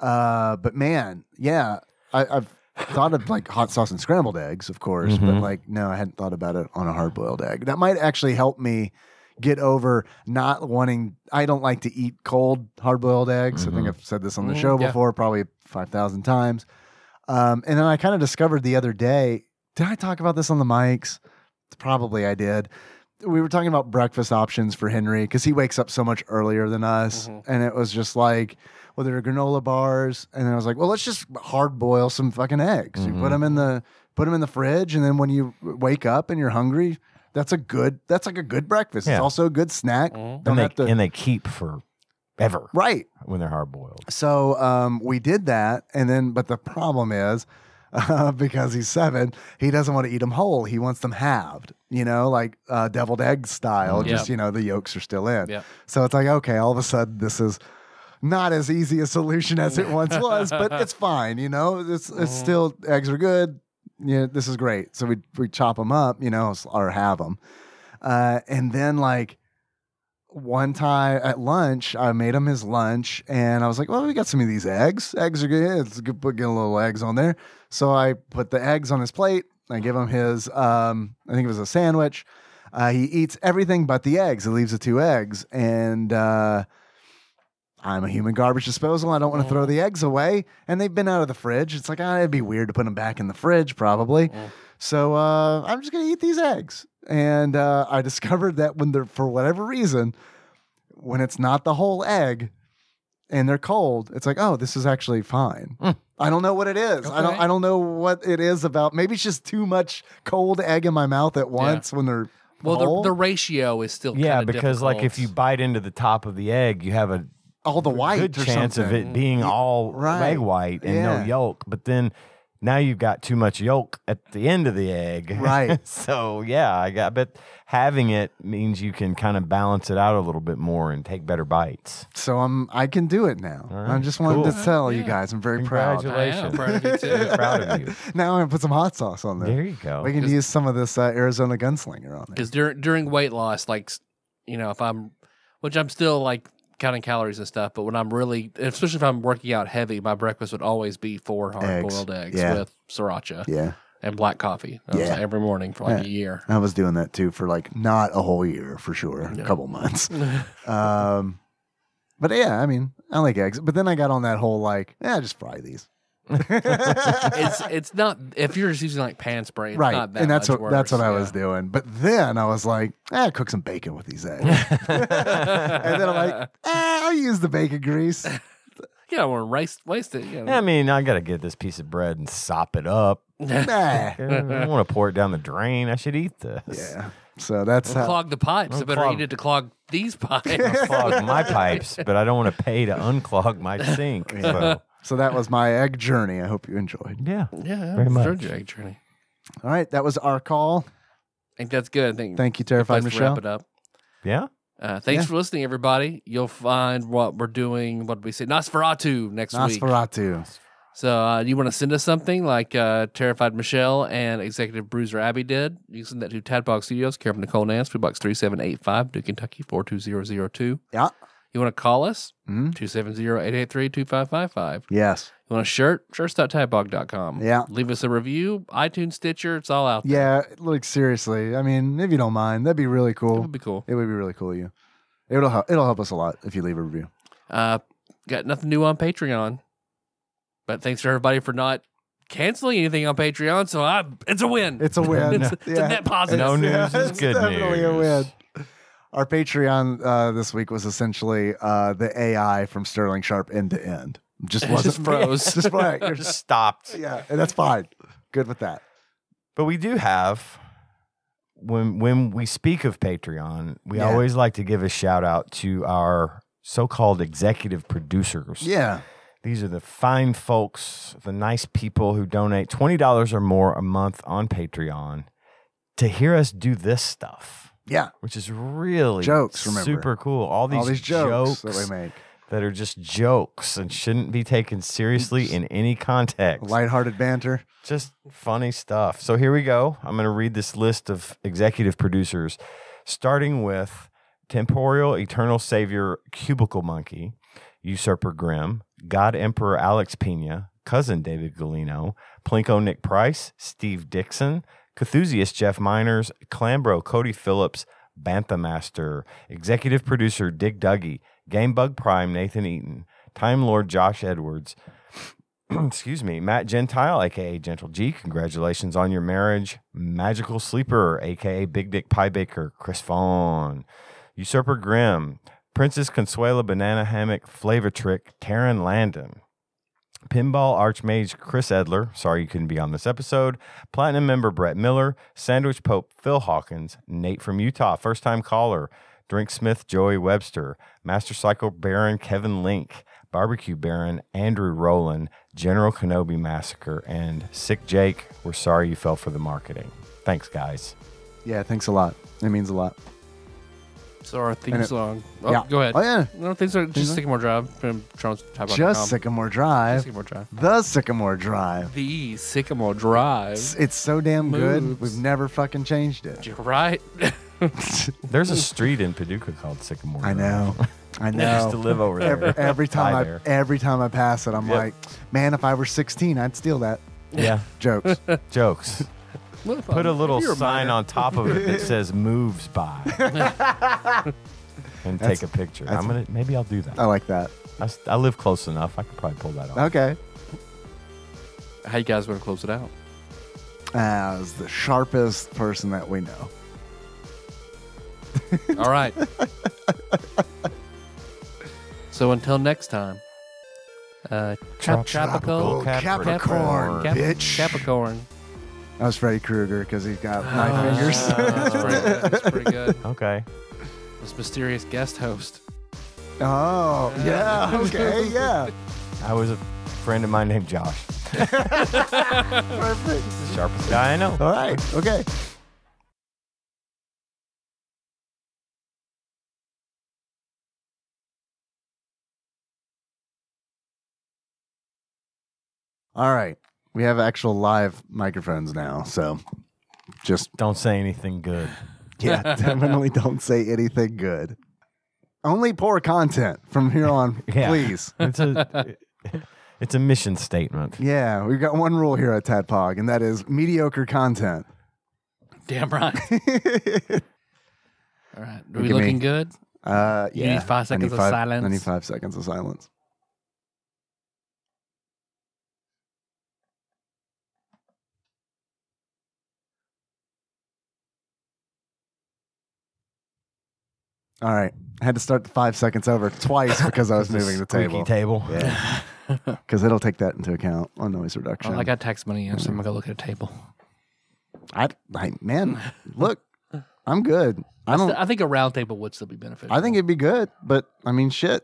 Uh, but, man, yeah, I, I've thought of, like, hot sauce and scrambled eggs, of course. Mm-hmm. But, like, no, I hadn't thought about it on a hard-boiled egg. That might actually help me get over not wanting. I don't like to eat cold hard-boiled eggs. Mm-hmm. I think I've said this on the show mm-hmm. before, yeah. probably five thousand times. Um, and then I kind of discovered the other day, did I talk about this on the mics? Probably I did. We were talking about breakfast options for Henry because he wakes up so much earlier than us. Mm-hmm. And it was just like, well, there are granola bars. And I was like, well, let's just hard boil some fucking eggs. Mm-hmm. You put them in the put them in the fridge. And then when you wake up and you're hungry, that's a good, that's like a good breakfast. Yeah. It's also a good snack. Mm-hmm. And, they, to... and they keep forever. Right. When they're hard boiled. So um, we did that. And then, but the problem is, Uh, because he's seven, he doesn't want to eat them whole. He wants them halved, you know, like uh, deviled egg style. Mm, yeah. Just, you know, the yolks are still in. Yeah. So it's like, okay, all of a sudden this is not as easy a solution as it once was, but it's fine, you know. It's, it's mm. still, eggs are good. Yeah, this is great. So we we chop them up, you know, or have them. Uh, and then like one time at lunch, I made him his lunch, and I was like, well, we got some of these eggs. Eggs are good. Let's get, get a little eggs on there. So I put the eggs on his plate. I give him his, um, I think it was a sandwich. Uh, he eats everything but the eggs. He leaves the two eggs. And uh, I'm a human garbage disposal. I don't want to mm. throw the eggs away. And they've been out of the fridge. It's like, oh, it'd be weird to put them back in the fridge, probably. Mm. So uh, I'm just going to eat these eggs. And uh, I discovered that when they're, for whatever reason, when it's not the whole egg and they're cold, it's like, oh, this is actually fine. Mm. I don't know what it is. Okay. I don't I don't know what it is about. Maybe it's just too much cold egg in my mouth at once yeah. when they're Well, whole. the the ratio is still yeah, kind of because difficult. Like if you bite into the top of the egg, you have a all the white good chance something. of it being yeah. all right. egg white and yeah. no yolk. But then now you've got too much yolk at the end of the egg. Right. So, yeah, I got, but having it means you can kind of balance it out a little bit more and take better bites. So I'm, I can do it now. Right. I just wanted cool. to tell yeah. you guys. I'm very proud. Congratulations. Proud of you, too. Proud of you. Now I'm going to put some hot sauce on there. There you go. We can just use some of this uh, Arizona Gunslinger on there. Because dur during weight loss, like, you know, if I'm, which I'm still like, counting calories and stuff, but when I'm really, especially if I'm working out heavy, my breakfast would always be four hard-boiled eggs, eggs yeah. with sriracha yeah. and black coffee that yeah. was every morning for like yeah. a year. I was doing that too for like not a whole year for sure, yeah. a couple months. um, but yeah, I mean, I like eggs, but then I got on that whole like, yeah, just fry these. it's it's not if you're just using like pan spray, it's right? Not that and that's much what worse. that's what I yeah. was doing. But then I was like, eh, cook some bacon with these eggs, and then I'm like, eh, I'll use the bacon grease. You don't want to waste it. You know. I mean, I gotta get this piece of bread and sop it up. Nah, I don't want to pour it down the drain. I should eat this. Yeah. So that's we'll how, clog the pipes. I better clog, eat it to clog these pipes. I'll clog my pipes, but I don't want to pay to unclog my sink. Yeah. So. So that was my egg journey. I hope you enjoyed. Yeah. Yeah. Very much. Your egg journey. All right. That was our call. I think that's good. I think Thank you, Terrified Michelle. Wrap it up. Yeah. Uh, thanks yeah. for listening, everybody. You'll find what we're doing, what did we say? Nosferatu next Nosferatu. week. Nosferatu. So uh, you want to send us something like uh, Terrified Michelle and Executive Bruiser Abby did? You can send that to Tadbox Studios, care of Nicole Nance, P O Box three seven eight five, Duke, Kentucky, four two zero zero two. Yeah. You want to call us? Mm-hmm. two seven zero, eight eight three, two five five five. Yes. You want a shirt? shirts dot tadbog dot com. Yeah. Leave us a review. iTunes, Stitcher. It's all out there. Yeah. Like, seriously. I mean, if you don't mind, that'd be really cool. It would be cool. It would be really cool of you. It'll help, it'll help us a lot if you leave a review. Uh, got nothing new on Patreon. But thanks to everybody for not canceling anything on Patreon. So I, it's a win. It's a win. it's, yeah. it's a net positive. No news yeah, is good news. It's definitely a win. Our Patreon uh, this week was essentially uh, the A I from Sterling Sharpe End to End. Just wasn't just froze. just, like, just stopped. Yeah, and that's fine. Good with that. But we do have, when when we speak of Patreon, we yeah. always like to give a shout out to our so-called executive producers. Yeah. These are the fine folks, the nice people who donate twenty dollars or more a month on Patreon to hear us do this stuff. Yeah. Which is really jokes, remember. super cool. All these, All these jokes, jokes that we make that are just jokes and shouldn't be taken seriously in any context. Lighthearted banter. Just funny stuff. So here we go. I'm going to read this list of executive producers, starting with Temporal Eternal Savior Cubicle Monkey, Usurper Grimm, God Emperor Alex Pena, Cousin David Galino, Plinko Nick Price, Steve Dixon, Cthusiast Jeff Miners, Clambro Cody Phillips, Bantha Master, executive producer Dig Duggy, Gamebug Prime Nathan Eaton, Time Lord Josh Edwards, excuse me, Matt Gentile, a k a. Gentle G, congratulations on your marriage, Magical Sleeper, a k a. Big Dick Pie Baker, Chris Fawn, Usurper Grimm, Princess Consuela Banana Hammock, Flavor Trick, Taryn Landon, Pinball Archmage Chris Edler, sorry you couldn't be on this episode, Platinum member Brett Miller, Sandwich Pope Phil Hawkins, Nate from Utah, first time caller, Drink Smith Joey Webster, Master Cycle Baron Kevin Link, Barbecue Baron Andrew Rowland, General Kenobi Massacre, and Sick Jake, we're sorry you fell for the marketing. Thanks, guys. Yeah, thanks a lot. It means a lot. So our theme it, song. Oh, yeah. Go ahead. Oh, yeah. No, things are just Sycamore Drive. From just Sycamore Drive. Just Sycamore Drive. The Sycamore Drive. The Sycamore Drive. It's, it's so damn moves. Good. We've never fucking changed it. You're right. There's a street in Paducah called Sycamore Drive. I know. I know. I used to live over there. Every, every, time, I, there. every time I pass it, I'm yep. like, man, if I were sixteen, I'd steal that. Yeah. Jokes. Jokes. Put a little sign on top of it that says "moves by," and that's, take a picture. I'm gonna maybe I'll do that. I like that. I, I live close enough. I could probably pull that off. Okay. How you guys gonna close it out? As the sharpest person that we know. All right. So until next time. Uh, Trop tropical, tropical Capricorn, Capricorn, Capricorn, bitch. Capricorn. That was Freddy Krueger because he's got my uh, fingers. That's pretty, that's pretty good. Okay. This mysterious guest host. Oh, yeah. yeah. Okay, yeah. I was a friend of mine named Josh. Perfect. Sharpest guy I know. All right. Okay. All right. We have actual live microphones now, so just... Don't say anything good. Yeah, definitely don't say anything good. Only poor content from here on, yeah. please. It's a, it's a mission statement. Yeah, we've got one rule here at Tadpog, and that is mediocre content. Damn right. All right. Are we looking me. good? Uh, yeah. You need five seconds I need five, of silence. I need five seconds of silence. All right. I had to start the five seconds over twice because I was moving the table. table. Yeah. Because it'll take that into account on noise reduction. Well, I got tax money, so I'm going to go look at a table. I, I Man, look, I'm good. I, don't, I think a round table would still be beneficial. I think it'd be good, but I mean, shit.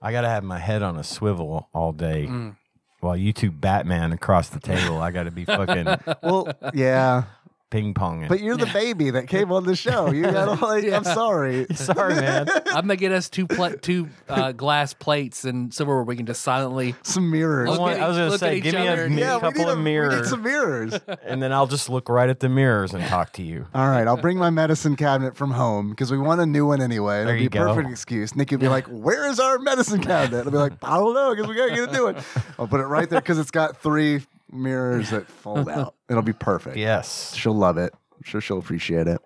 I got to have my head on a swivel all day mm. while you two Batman across the table. I got to be fucking... Well, yeah. Ping-ponging. But you're the baby that came on the show. You gotta like, yeah. I'm sorry. Sorry, man. I'm gonna get us two pla two uh, glass plates and somewhere where we can just silently some mirrors. I, want, at, I was gonna say, give me a yeah, couple of a, mirrors. We need some mirrors, and then I'll just look right at the mirrors and talk to you. All right, I'll bring my medicine cabinet from home because we want a new one anyway. It'll be a perfect excuse. Nikki will be like, "Where is our medicine cabinet?" I'll be like, "I don't know because we gotta get a new one." I'll put it right there because it's got three mirrors that fold out. It'll be perfect. Yes. She'll love it. I'm sure she'll appreciate it.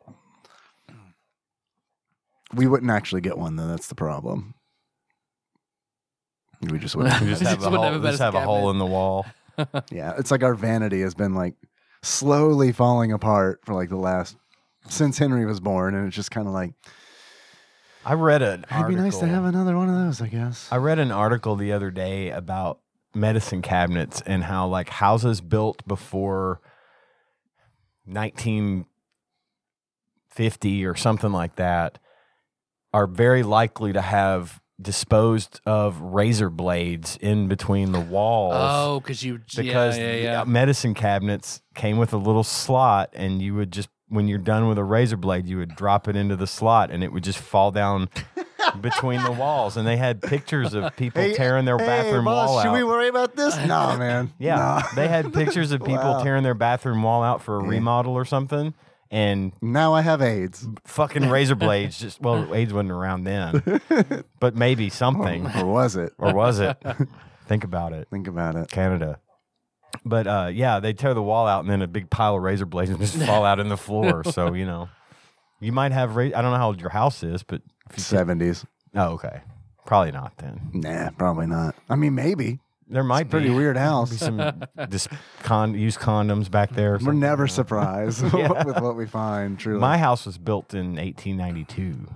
We wouldn't actually get one, though. That's the problem. We just wouldn't. We just have, a, hole, just have a hole in the wall. Yeah. It's like our vanity has been like slowly falling apart for like the last, since Henry was born. And it's just kind of like, I read an article. It'd be nice to have another one of those, I guess. I read an article the other day about medicine cabinets and how like houses built before nineteen fifty or something like that are very likely to have disposed of razor blades in between the walls. Oh, cause you, because yeah, yeah, yeah. medicine cabinets came with a little slot, and you would just, when you're done with a razor blade, you would drop it into the slot and it would just fall down between the walls, and they had pictures of people hey, tearing their hey, bathroom boss, wall out. Should we worry about this? Nah, man. Yeah, nah. They had pictures of people wow. tearing their bathroom wall out for a remodel or something, and now I have AIDS. Fucking razor blades. Just well, AIDS wasn't around then, but maybe something. Or was it? Or was it? Think about it. Think about it. Canada. But uh, yeah, they tear the wall out, and then a big pile of razor blades just fall out in the floor. So you know. You might have, I don't know how old your house is, but... seventies. Oh, okay. Probably not then. Nah, probably not. I mean, maybe. There might it's be. Pretty weird house. Be some dis con used condoms back there. We're never like surprised yeah. with what we find, truly. My house was built in eighteen ninety-two.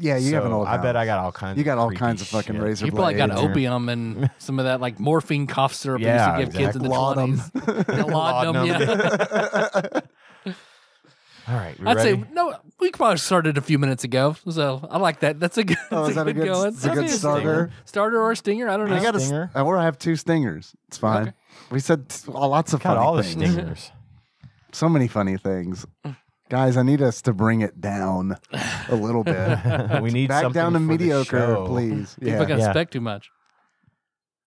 Yeah, you so have an old house. I bet I got all kinds You got all kinds of fucking shit. razor blades. You probably got opium and some of that like morphine cough syrup yeah, you used to give exactly. kids in the twenties. Laudanum. Yeah. All right, I'd ready? say no. We probably started a few minutes ago, so I like that. That's a good. Oh, is that a good? Going. Is a good starter, a starter or a stinger? I don't know. I got a stinger, or I have two stingers. It's fine. Okay. We said lots of got funny all things. The stingers. So many funny things, guys. I need us to bring it down a little bit. We need back down to mediocre, please. People yeah. can yeah. expect too much.